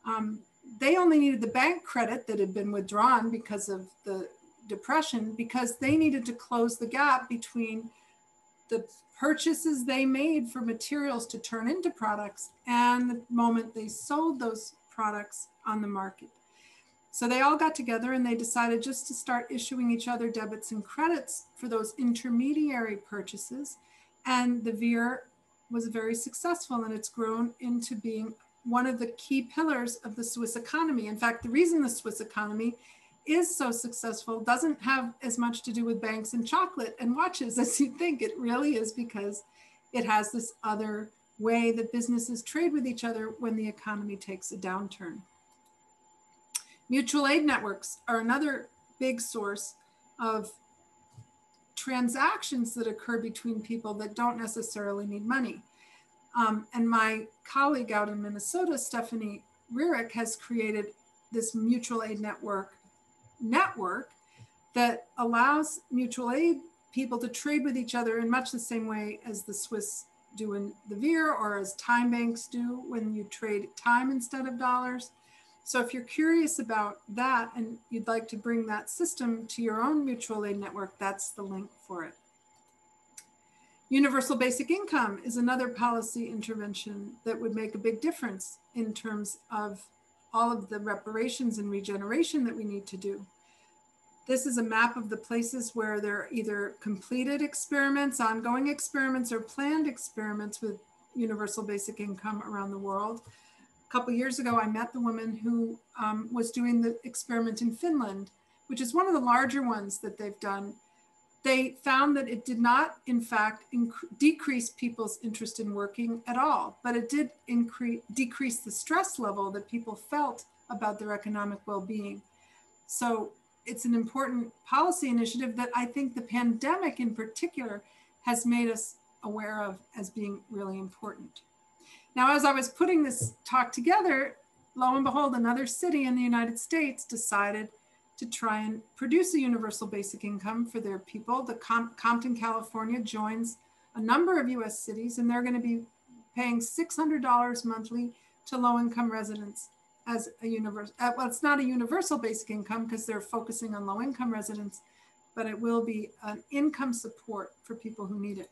um, they only needed the bank credit that had been withdrawn because of the Depression, because they needed to close the gap between the purchases they made for materials to turn into products and the moment they sold those products on the market. So they all got together and they decided just to start issuing each other debits and credits for those intermediary purchases. And the Veer was very successful, and it's grown into being one of the key pillars of the Swiss economy. In fact, the reason the Swiss economy is so successful doesn't have as much to do with banks and chocolate and watches as you think. It really is because it has this other way that businesses trade with each other when the economy takes a downturn. Mutual aid networks are another big source of transactions that occur between people that don't necessarily need money. Um, and my colleague out in Minnesota, Stephanie Rierick, has created this mutual aid network network that allows mutual aid people to trade with each other in much the same way as the Swiss do in the Veer, or as time banks do when you trade time instead of dollars. So if you're curious about that and you'd like to bring that system to your own mutual aid network, that's the link for it. Universal basic income is another policy intervention that would make a big difference in terms of all of the reparations and regeneration that we need to do. This is a map of the places where there are either completed experiments, ongoing experiments, or planned experiments with universal basic income around the world. A couple years ago, I met the woman who um, was doing the experiment in Finland, which is one of the larger ones that they've done. They found that it did not, in fact, decrease people's interest in working at all, but it did increase, decrease the stress level that people felt about their economic well-being. So it's an important policy initiative that I think the pandemic in particular has made us aware of as being really important. Now, as I was putting this talk together, lo and behold, another city in the United States decided to try and produce a universal basic income for their people. The Com- Compton, California joins a number of U S cities, and they're going to be paying six hundred dollars monthly to low-income residents as a universal, uh, well, it's not a universal basic income because they're focusing on low-income residents, but it will be an income support for people who need it.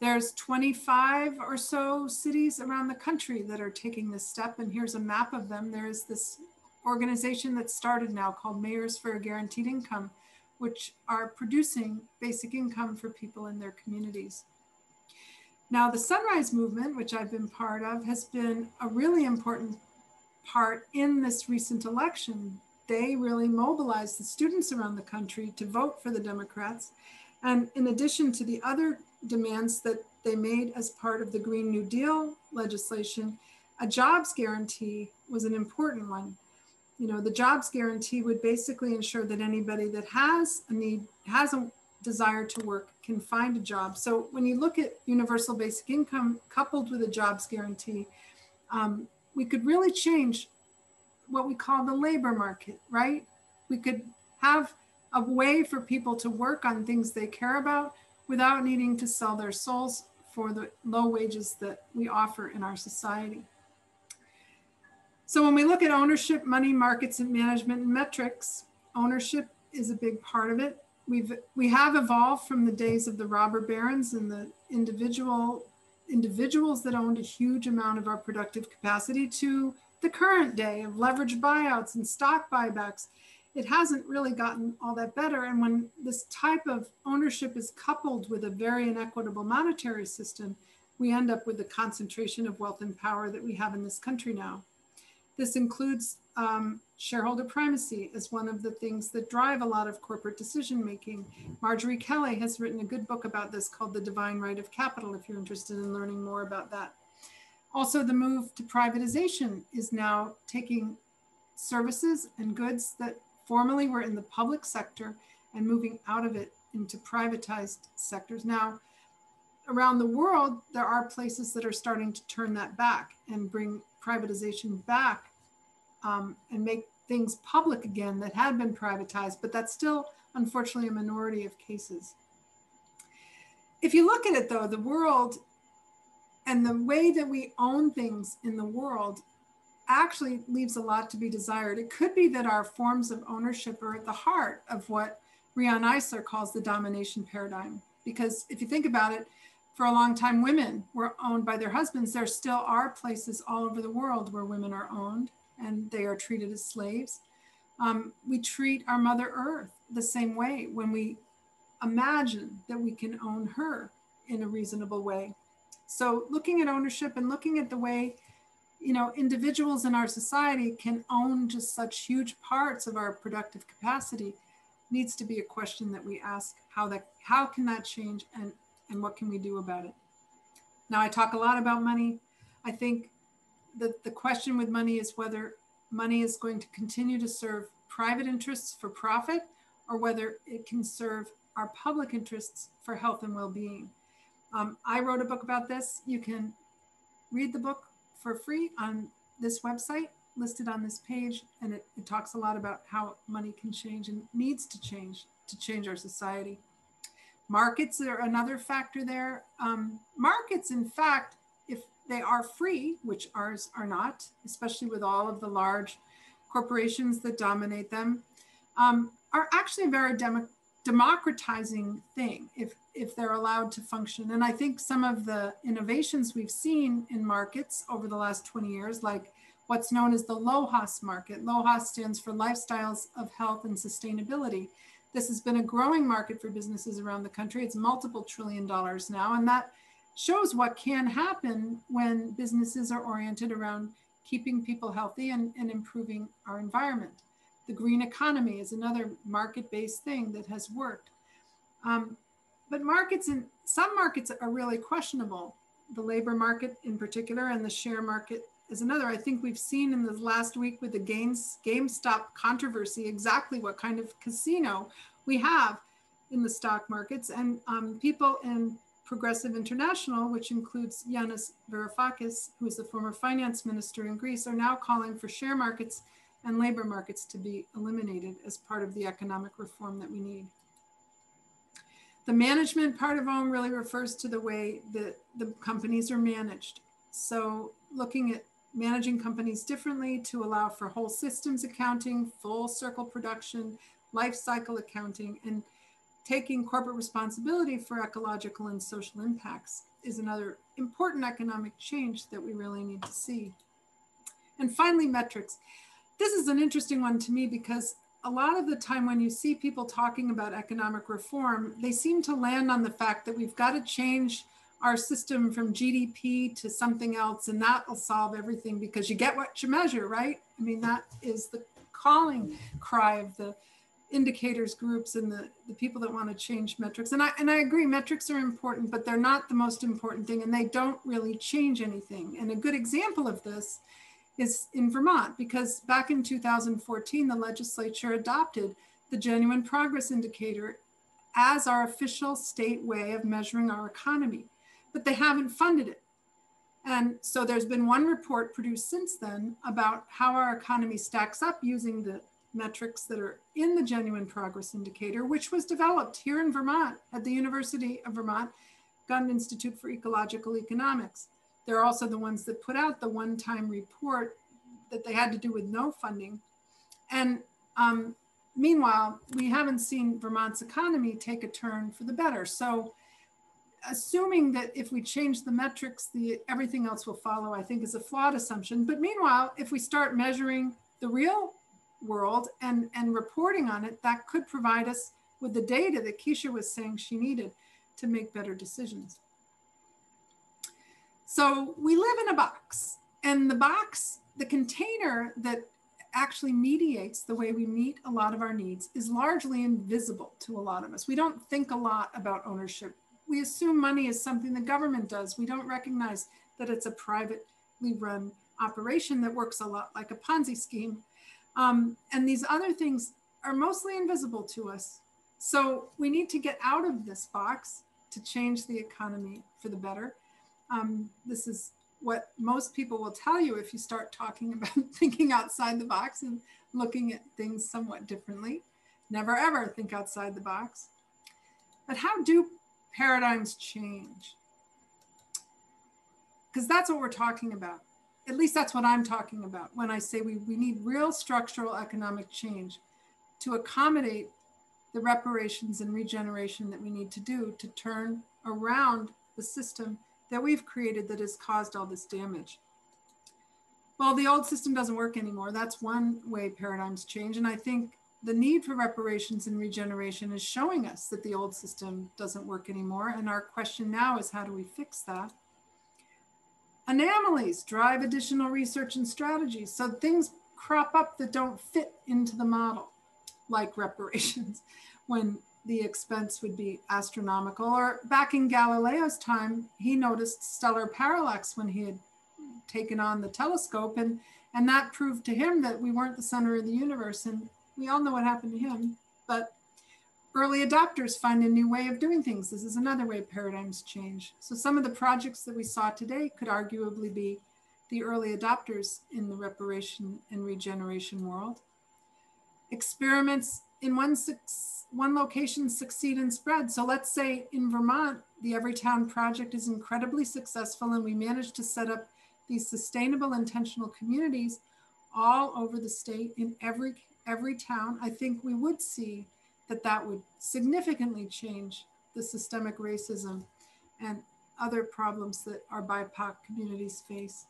There's twenty-five or so cities around the country that are taking this step, and here's a map of them. There is this organization that started now called Mayors for a Guaranteed Income, which are producing basic income for people in their communities. Now, the Sunrise Movement, which I've been part of, has been a really important part in this recent election. They really mobilized the students around the country to vote for the Democrats. And in addition to the other demands that they made as part of the Green New Deal legislation, a jobs guarantee was an important one. You know, the jobs guarantee would basically ensure that anybody that has a need, has a desire to work, can find a job. So when you look at universal basic income coupled with a jobs guarantee, um, we could really change what we call the labor market, right? We could have a way for people to work on things they care about without needing to sell their souls for the low wages that we offer in our society. So when we look at ownership, money, markets, and management and metrics, ownership is a big part of it. We've, we have evolved from the days of the robber barons and the individual individuals that owned a huge amount of our productive capacity to the current day of leveraged buyouts and stock buybacks. It hasn't really gotten all that better. And when this type of ownership is coupled with a very inequitable monetary system, we end up with the concentration of wealth and power that we have in this country now. This includes um, shareholder primacy as one of the things that drive a lot of corporate decision-making. Marjorie Kelly has written a good book about this called The Divine Right of Capital, if you're interested in learning more about that. Also, the move to privatization is now taking services and goods that formerly were in the public sector and moving out of it into privatized sectors. Now, around the world, there are places that are starting to turn that back and bring privatization back um, and make things public again that had been privatized, but that's still, unfortunately, a minority of cases. If you look at it, though, the world and the way that we own things in the world actually leaves a lot to be desired. It could be that our forms of ownership are at the heart of what Rian Eisler calls the domination paradigm, because if you think about it, for a long time, women were owned by their husbands. There still are places all over the world where women are owned and they are treated as slaves. Um, we treat our Mother Earth the same way when we imagine that we can own her in a reasonable way. So looking at ownership and looking at the way, you know, individuals in our society can own just such huge parts of our productive capacity needs to be a question that we ask how that, how can that change and and what can we do about it? Now, I talk a lot about money. I think that the question with money is whether money is going to continue to serve private interests for profit or whether it can serve our public interests for health and well-being. Um, I wrote a book about this. You can read the book for free on this website listed on this page, and it, it talks a lot about how money can change and needs to change to change our society. Markets are another factor there. Um, markets, in fact, if they are free, which ours are not, especially with all of the large corporations that dominate them, um, are actually a very dem democratizing thing if, if they're allowed to function. And I think some of the innovations we've seen in markets over the last twenty years, like what's known as the LOHAS market. LOHAS stands for Lifestyles of Health and Sustainability. This has been a growing market for businesses around the country. It's multiple trillion dollars now, and that shows what can happen when businesses are oriented around keeping people healthy and, and improving our environment. The green economy is another market-based thing that has worked. Um, but markets, in some markets are really questionable. The labor market in particular and the share market is another. I think we've seen in the last week with the Games, GameStop controversy exactly what kind of casino we have. in the stock markets, and um, people in Progressive International, which includes Yanis Varoufakis, who is the former finance minister in Greece, are now calling for share markets and labor markets to be eliminated as part of the economic reform that we need. The management part of O M really refers to the way that the companies are managed. So looking at managing companies differently to allow for whole systems accounting, full circle production, life cycle accounting, and taking corporate responsibility for ecological and social impacts is another important economic change that we really need to see. And finally, metrics. This is an interesting one to me because a lot of the time when you see people talking about economic reform, they seem to land on the fact that we've got to change our system from G D P to something else, and that will solve everything because you get what you measure, right? I mean, that is the calling cry of the indicators groups and the, the people that want to change metrics. And I, and I agree, metrics are important, but they're not the most important thing, and they don't really change anything. And a good example of this is in Vermont, because back in two thousand fourteen, the legislature adopted the Genuine Progress Indicator as our official state way of measuring our economy, but they haven't funded it. And so there's been one report produced since then about how our economy stacks up using the metrics that are in the Genuine Progress Indicator, which was developed here in Vermont at the University of Vermont Gund Institute for Ecological Economics. They're also the ones that put out the one-time report that they had to do with no funding. And um, meanwhile, we haven't seen Vermont's economy take a turn for the better. So assuming that if we change the metrics, the, everything else will follow, I think is a flawed assumption. But meanwhile, if we start measuring the real world and, and reporting on it, that could provide us with the data that Keisha was saying she needed to make better decisions. So we live in a box, and the box, the container that actually mediates the way we meet a lot of our needs is largely invisible to a lot of us. We don't think a lot about ownership. We assume money is something the government does. We don't recognize that it's a privately run operation that works a lot like a Ponzi scheme. Um, and these other things are mostly invisible to us. So we need to get out of this box to change the economy for the better. Um, this is what most people will tell you if you start talking about thinking outside the box and looking at things somewhat differently. Never ever think outside the box. But how do paradigms change? Because that's what we're talking about. At least that's what I'm talking about when I say we, we need real structural economic change to accommodate the reparations and regeneration that we need to do to turn around the system that we've created that has caused all this damage. Well, the old system doesn't work anymore. That's one way paradigms change. And I think the need for reparations and regeneration is showing us that the old system doesn't work anymore. And our question now is, how do we fix that? Anomalies drive additional research and strategies. So things crop up that don't fit into the model, like reparations, when the expense would be astronomical. Or back in Galileo's time, he noticed stellar parallax when he had taken on the telescope, and, and that proved to him that we weren't the center of the universe, and we all know what happened to him. But early adopters find a new way of doing things. This is another way paradigms change. So some of the projects that we saw today could arguably be the early adopters in the reparation and regeneration world. Experiments in one six, one location succeed and spread. So let's say in Vermont, the Everytown Project is incredibly successful, and we managed to set up these sustainable, intentional communities all over the state in every, every town. I think we would see that that would significantly change the systemic racism and other problems that our B I P O C communities face.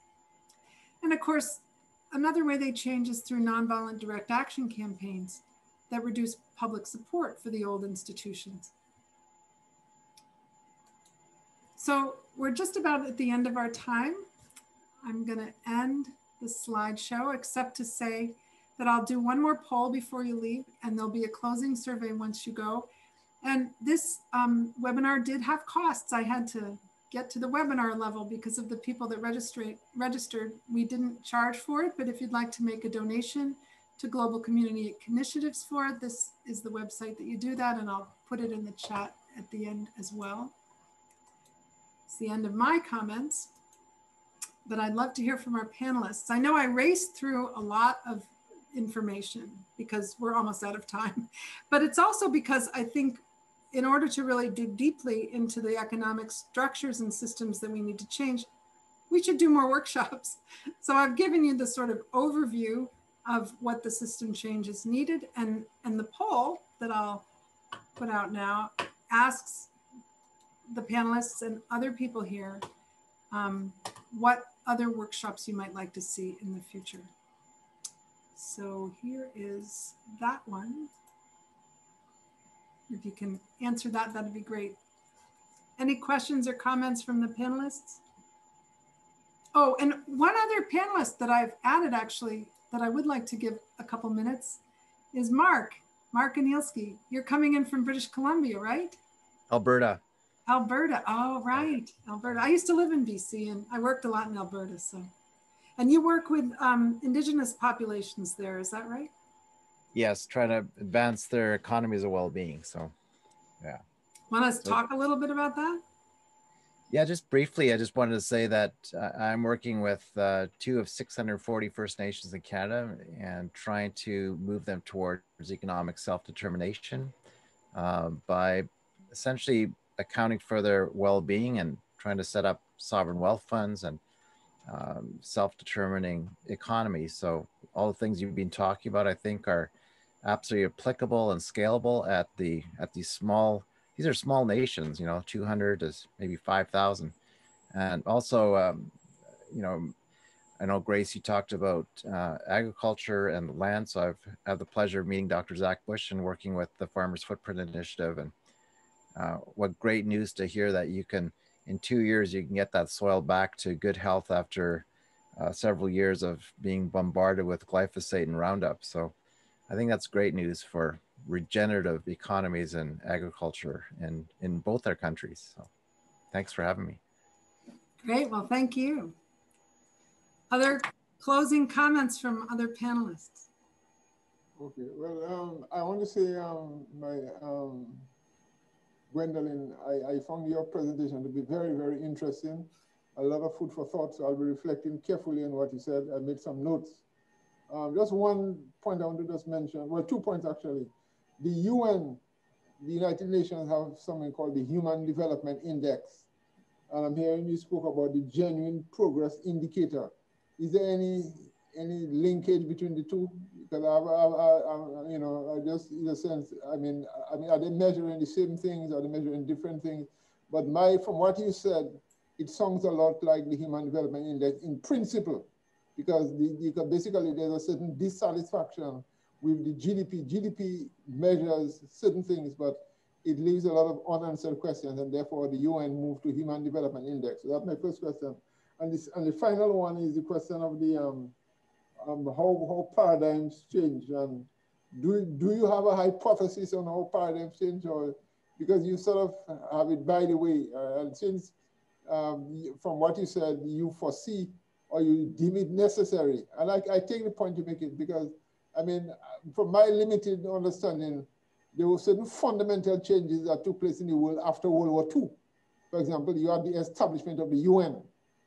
And of course, another way they change is through nonviolent direct action campaigns that reduce public support for the old institutions. So we're just about at the end of our time. I'm gonna end the slideshow, except to say that I'll do one more poll before you leave, and there'll be a closing survey once you go. And this um, webinar did have costs. I had to get to the webinar level because of the people that registered. We didn't charge for it, but if you'd like to make a donation to Global Community Initiatives for it, this is the website that you do that, and I'll put put it in the chat at the end as well. It's the end of my comments, but I'd love to hear from our panelists. I know I raced through a lot of information because we're almost out of time, but it's also because I think in order to really dig deeply into the economic structures and systems that we need to change, we should do more workshops. So I've given you the sort of overview of what the system change is needed, and, and the poll that I'll put out now asks the panelists and other people here um, what other workshops you might like to see in the future. So here is that one. If you can answer that, that'd be great. Any questions or comments from the panelists? Oh, and one other panelist that I've added actually that I would like to give a couple minutes is Mark, Mark Anielski. You're coming in from British Columbia, right? Alberta. Alberta, oh, right, Alberta. I used to live in B C and I worked a lot in Alberta, so. And you work with um, indigenous populations there, is that right? Yes, trying to advance their economies of well-being, so, yeah. Want us to so, talk a little bit about that? Yeah, just briefly, I just wanted to say that uh, I'm working with uh, two of six hundred forty First Nations in Canada and trying to move them towards economic self-determination uh, by essentially accounting for their well-being and trying to set up sovereign wealth funds and um, self-determining economies. So all the things you've been talking about, I think, are absolutely applicable and scalable at the at these small. These are small nations, you know, two hundred to maybe five thousand, and also, um, you know, I know Grace, you talked about uh, agriculture and land. So I've had the pleasure of meeting Doctor Zach Bush and working with the Farmers Footprint Initiative, and uh, what great news to hear that you can, in two years, you can get that soil back to good health after uh, several years of being bombarded with glyphosate and Roundup. So I think that's great news for regenerative economies and agriculture and in both our countries. So thanks for having me. Great, well, thank you. Other closing comments from other panelists? Okay, well, um, I want to say, um, my um, Gwendolyn, I, I found your presentation to be very, very interesting. A lot of food for thought, so I'll be reflecting carefully on what you said. I made some notes. Um, just one point I want to just mention, well, two points actually. The U N, the United Nations, have something called the Human Development Index. And I'm hearing you spoke about the genuine progress indicator. Is there any any linkage between the two? Because I, I, I, I you know, I just in a sense, I mean, I mean, are they measuring the same things? Are they measuring different things? But my, from what you said, it sounds a lot like the Human Development Index in principle, because the, the, basically there's a certain dissatisfaction with the G D P. G D P measures certain things, but it leaves a lot of unanswered questions, and therefore the U N moved to Human Development Index. So that's my first question. And, this, and the final one is the question of the um, um, how, how paradigms change. And do, do you have a hypothesis on how paradigms change, or because you sort of have it by the way? Uh, and since um, from what you said, you foresee or you deem it necessary. And I, I take the point you make it because, I mean, from my limited understanding, there were certain fundamental changes that took place in the world after World War Two. For example, you had the establishment of the U N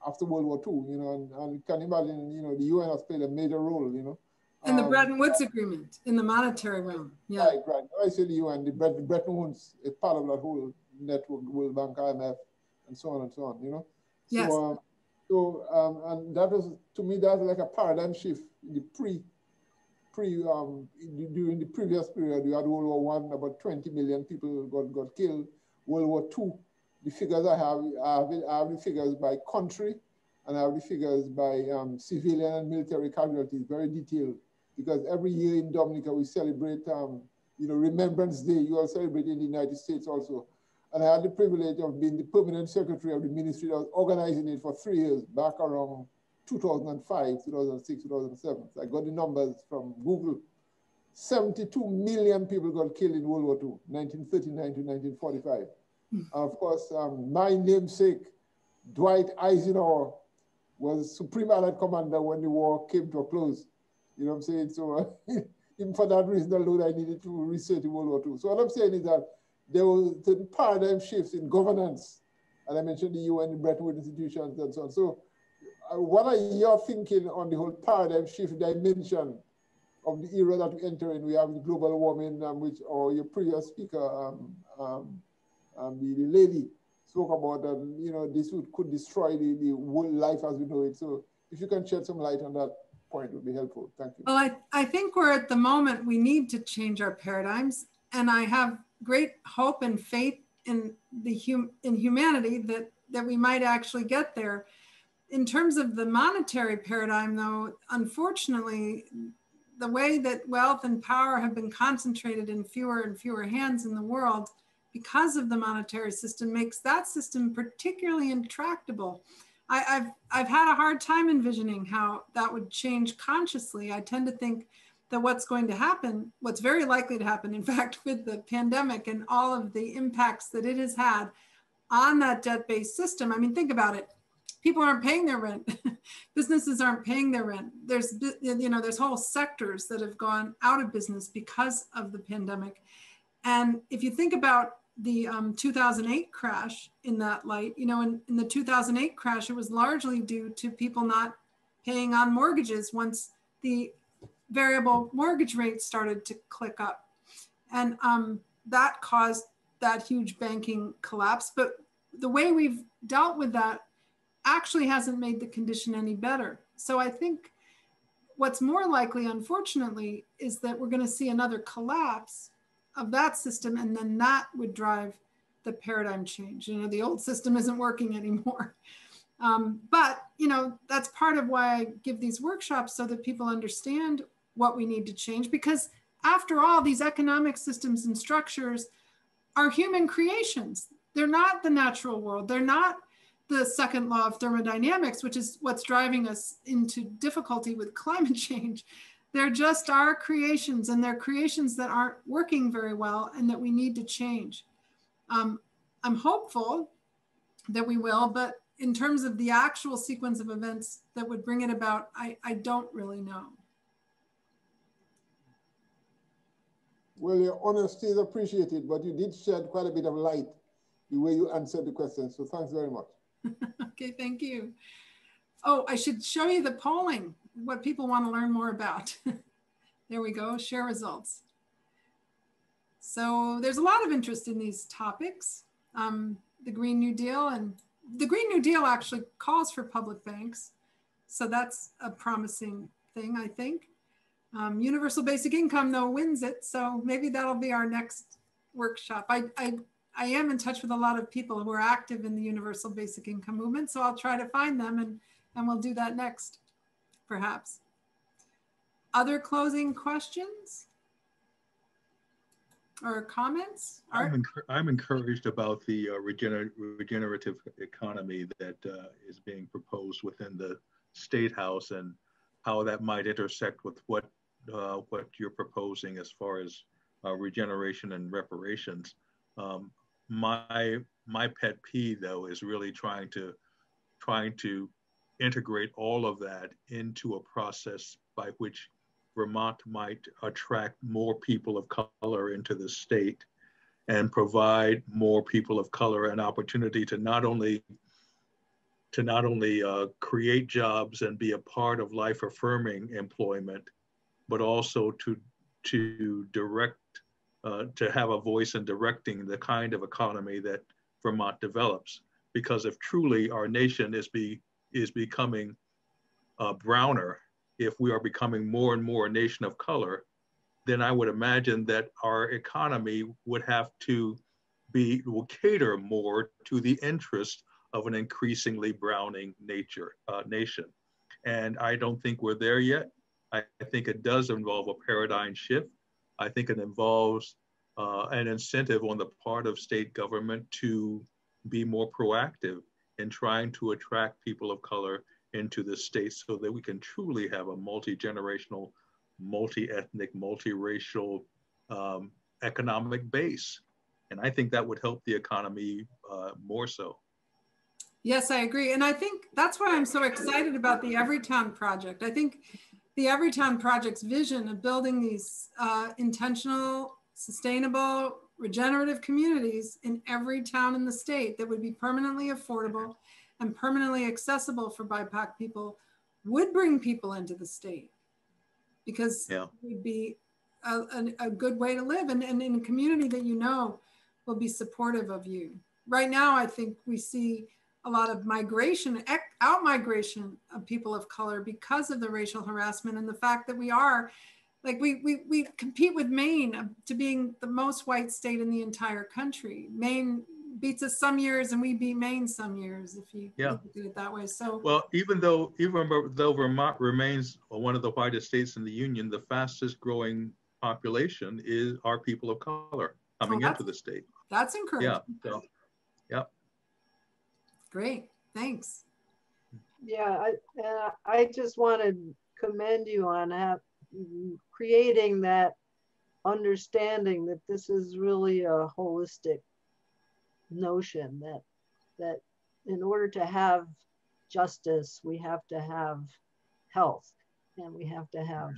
after World War Two, you know, and, and you can imagine, you know, the U N has played a major role, you know. And um, the Bretton Woods Agreement in the monetary realm, yeah. Right, right. I say the U N, the Bretton Woods is part of that whole network, World Bank, I M F, and so on and so on, you know. So, yes. Um, So, um, and that was, to me, that was like a paradigm shift in the pre, pre um, in, during the previous period. You had World War One, about twenty million people got, got killed. World War Two, the figures I have, I have, I have the figures by country, and I have the figures by um, civilian and military casualties, very detailed. Because every year in Dominica, we celebrate, um, you know, Remembrance Day. You all celebrate in the United States also. And I had the privilege of being the permanent secretary of the ministry that was organizing it for three years back around two thousand five, two thousand six, two thousand seven. So I got the numbers from Google. seventy-two million people got killed in World War Two, nineteen thirty-nine to nineteen forty-five. Mm. And of course, um, my namesake, Dwight Eisenhower, was Supreme Allied Commander when the war came to a close. You know what I'm saying? So even for that reason alone, I needed to research World War Two. So what I'm saying is that there was the paradigm shifts in governance. And I mentioned the U N, the Bretton Woods institutions and so on. So uh, what are your thinking on the whole paradigm shift dimension of the era that we enter in? We have the global warming, um, which, or your previous speaker, um, um, um, the, the lady, spoke about, um, you know, this would, could destroy the, the whole life as we know it. So if you can shed some light on that point, it would be helpful. Thank you. Well, I, I think we're at the moment, we need to change our paradigms. And I have great hope and faith in the hum in humanity that, that we might actually get there. In terms of the monetary paradigm though, unfortunately, the way that wealth and power have been concentrated in fewer and fewer hands in the world because of the monetary system makes that system particularly intractable. I, I've, I've had a hard time envisioning how that would change consciously. I tend to think that what's going to happen, what's very likely to happen, in fact, with the pandemic and all of the impacts that it has had on that debt-based system. I mean, think about it. People aren't paying their rent. Businesses aren't paying their rent. There's, you know, there's whole sectors that have gone out of business because of the pandemic. And if you think about the um, two thousand eight crash in that light, you know, in, in the two thousand eight crash, it was largely due to people not paying on mortgages once the variable mortgage rates started to click up. And um, that caused that huge banking collapse. But the way we've dealt with that actually hasn't made the condition any better. So I think what's more likely, unfortunately, is that we're going to see another collapse of that system, and then that would drive the paradigm change. You know, the old system isn't working anymore. Um, but, you know, that's part of why I give these workshops, so that people understand what we need to change, because after all, these economic systems and structures are human creations. They're not the natural world. They're not the second law of thermodynamics, which is what's driving us into difficulty with climate change. They're just our creations, and they're creations that aren't working very well and that we need to change. Um, I'm hopeful that we will, but in terms of the actual sequence of events that would bring it about, I, I don't really know. Well, your honesty is appreciated, but you did shed quite a bit of light the way you answered the question. So thanks very much. Okay, thank you. Oh, I should show you the polling, what people want to learn more about. There we go, share results. So there's a lot of interest in these topics. Um, the Green New Deal, and the Green New Deal actually calls for public banks. So that's a promising thing, I think. Um, universal basic income though wins it. So maybe that'll be our next workshop. I, I, I am in touch with a lot of people who are active in the universal basic income movement. So I'll try to find them, and, and we'll do that next, perhaps. Other closing questions or comments? I'm, encu I'm encouraged about the uh, regener regenerative economy that uh, is being proposed within the State House, and how that might intersect with what, uh, what you're proposing as far as uh, regeneration and reparations. Um, my, my pet peeve though is really trying to, trying to integrate all of that into a process by which Vermont might attract more people of color into the state and provide more people of color an opportunity to not only to not only uh, create jobs and be a part of life affirming employment, but also to to direct uh, to have a voice in directing the kind of economy that Vermont develops. Because if truly our nation is be is becoming uh, browner, if we are becoming more and more a nation of color, then I would imagine that our economy would have to be, will cater more to the interest of an increasingly browning nature, uh, nation. And I don't think we're there yet. I, I think it does involve a paradigm shift. I think it involves uh, an incentive on the part of state government to be more proactive in trying to attract people of color into the state, so that we can truly have a multi-generational, multi-ethnic, multi-racial um, economic base. And I think that would help the economy uh, more so. Yes, I agree. And I think that's why I'm so excited about the Everytown Project. I think the Everytown Project's vision of building these uh, intentional, sustainable, regenerative communities in every town in the state that would be permanently affordable and permanently accessible for B I P O C people would bring people into the state, because yeah. it would be a, a, a good way to live, and, and in a community that you know will be supportive of you. Right now, I think we see a lot of migration, out migration of people of color because of the racial harassment and the fact that we are, like we, we, we compete with Maine to being the most white state in the entire country. Maine beats us some years and we beat Maine some years, if you yeah. do it that way. So well, even though even though Vermont remains one of the whitest states in the union, the fastest growing population is our people of color coming oh, into the state. That's encouraging. Yeah. So, yeah. Great. Thanks. Yeah, I, and I just want to commend you on that, creating that understanding that this is really a holistic notion, that that in order to have justice, we have to have health, and we have to have,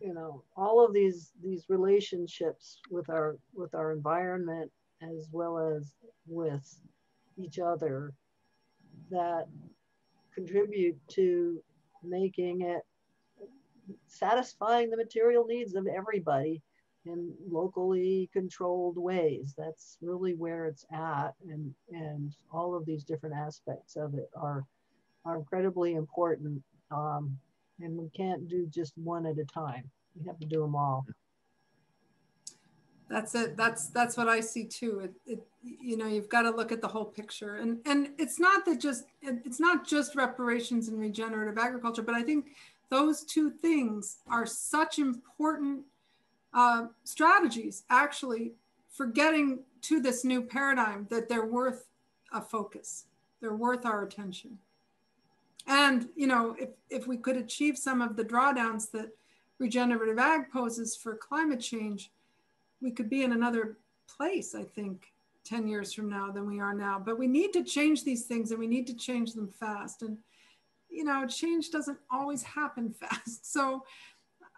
you know, all of these these relationships with our with our environment as well as with each other that contribute to making it satisfying the material needs of everybody in locally controlled ways. That's really where it's at, and and all of these different aspects of it are are incredibly important, um, and we can't do just one at a time. We have to do them all. That's it. That's that's what I see too. It, it, you know, you've got to look at the whole picture, and and it's not that just it's not just reparations and regenerative agriculture, but I think those two things are such important uh, strategies, actually, for getting to this new paradigm, that they're worth a focus. They're worth our attention. And you know, if if we could achieve some of the drawdowns that regenerative ag poses for climate change, we could be in another place, I think, ten years from now than we are now. But we need to change these things, and we need to change them fast. And, you know, change doesn't always happen fast. So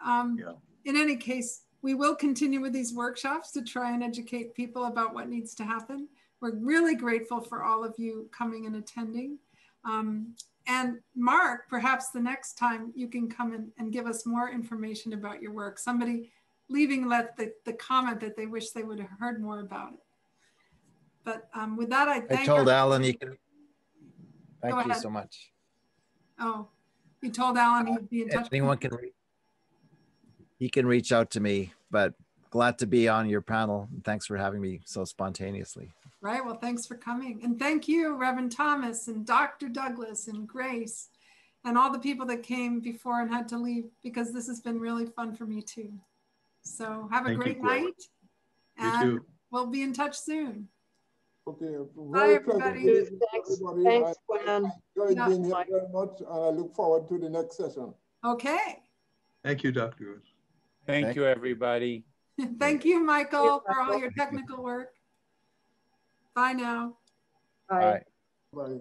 um, yeah. in any case, we will continue with these workshops to try and educate people about what needs to happen. We're really grateful for all of you coming and attending. Um, and Mark, perhaps the next time you can come in and give us more information about your work. Somebody leaving left the, the comment that they wish they would have heard more about it. But um, with that, I thank I told Alan he could, thank you so much. Oh, you told Alan he'd be in touch. If anyone can, he can reach out to me, but glad to be on your panel. Thanks for having me so spontaneously. Right, well, thanks for coming. And thank you, Reverend Thomas and Doctor Douglas and Grace and all the people that came before and had to leave, because this has been really fun for me too. So have a great night, and we'll be in touch soon. Okay. Bye, everybody. Thanks, Gwen. I enjoyed being here very much, and I look forward to the next session. Okay. Thank you, Doctor Thank you, everybody. Thank you, Michael, for all your technical work. Bye now. Bye. Bye.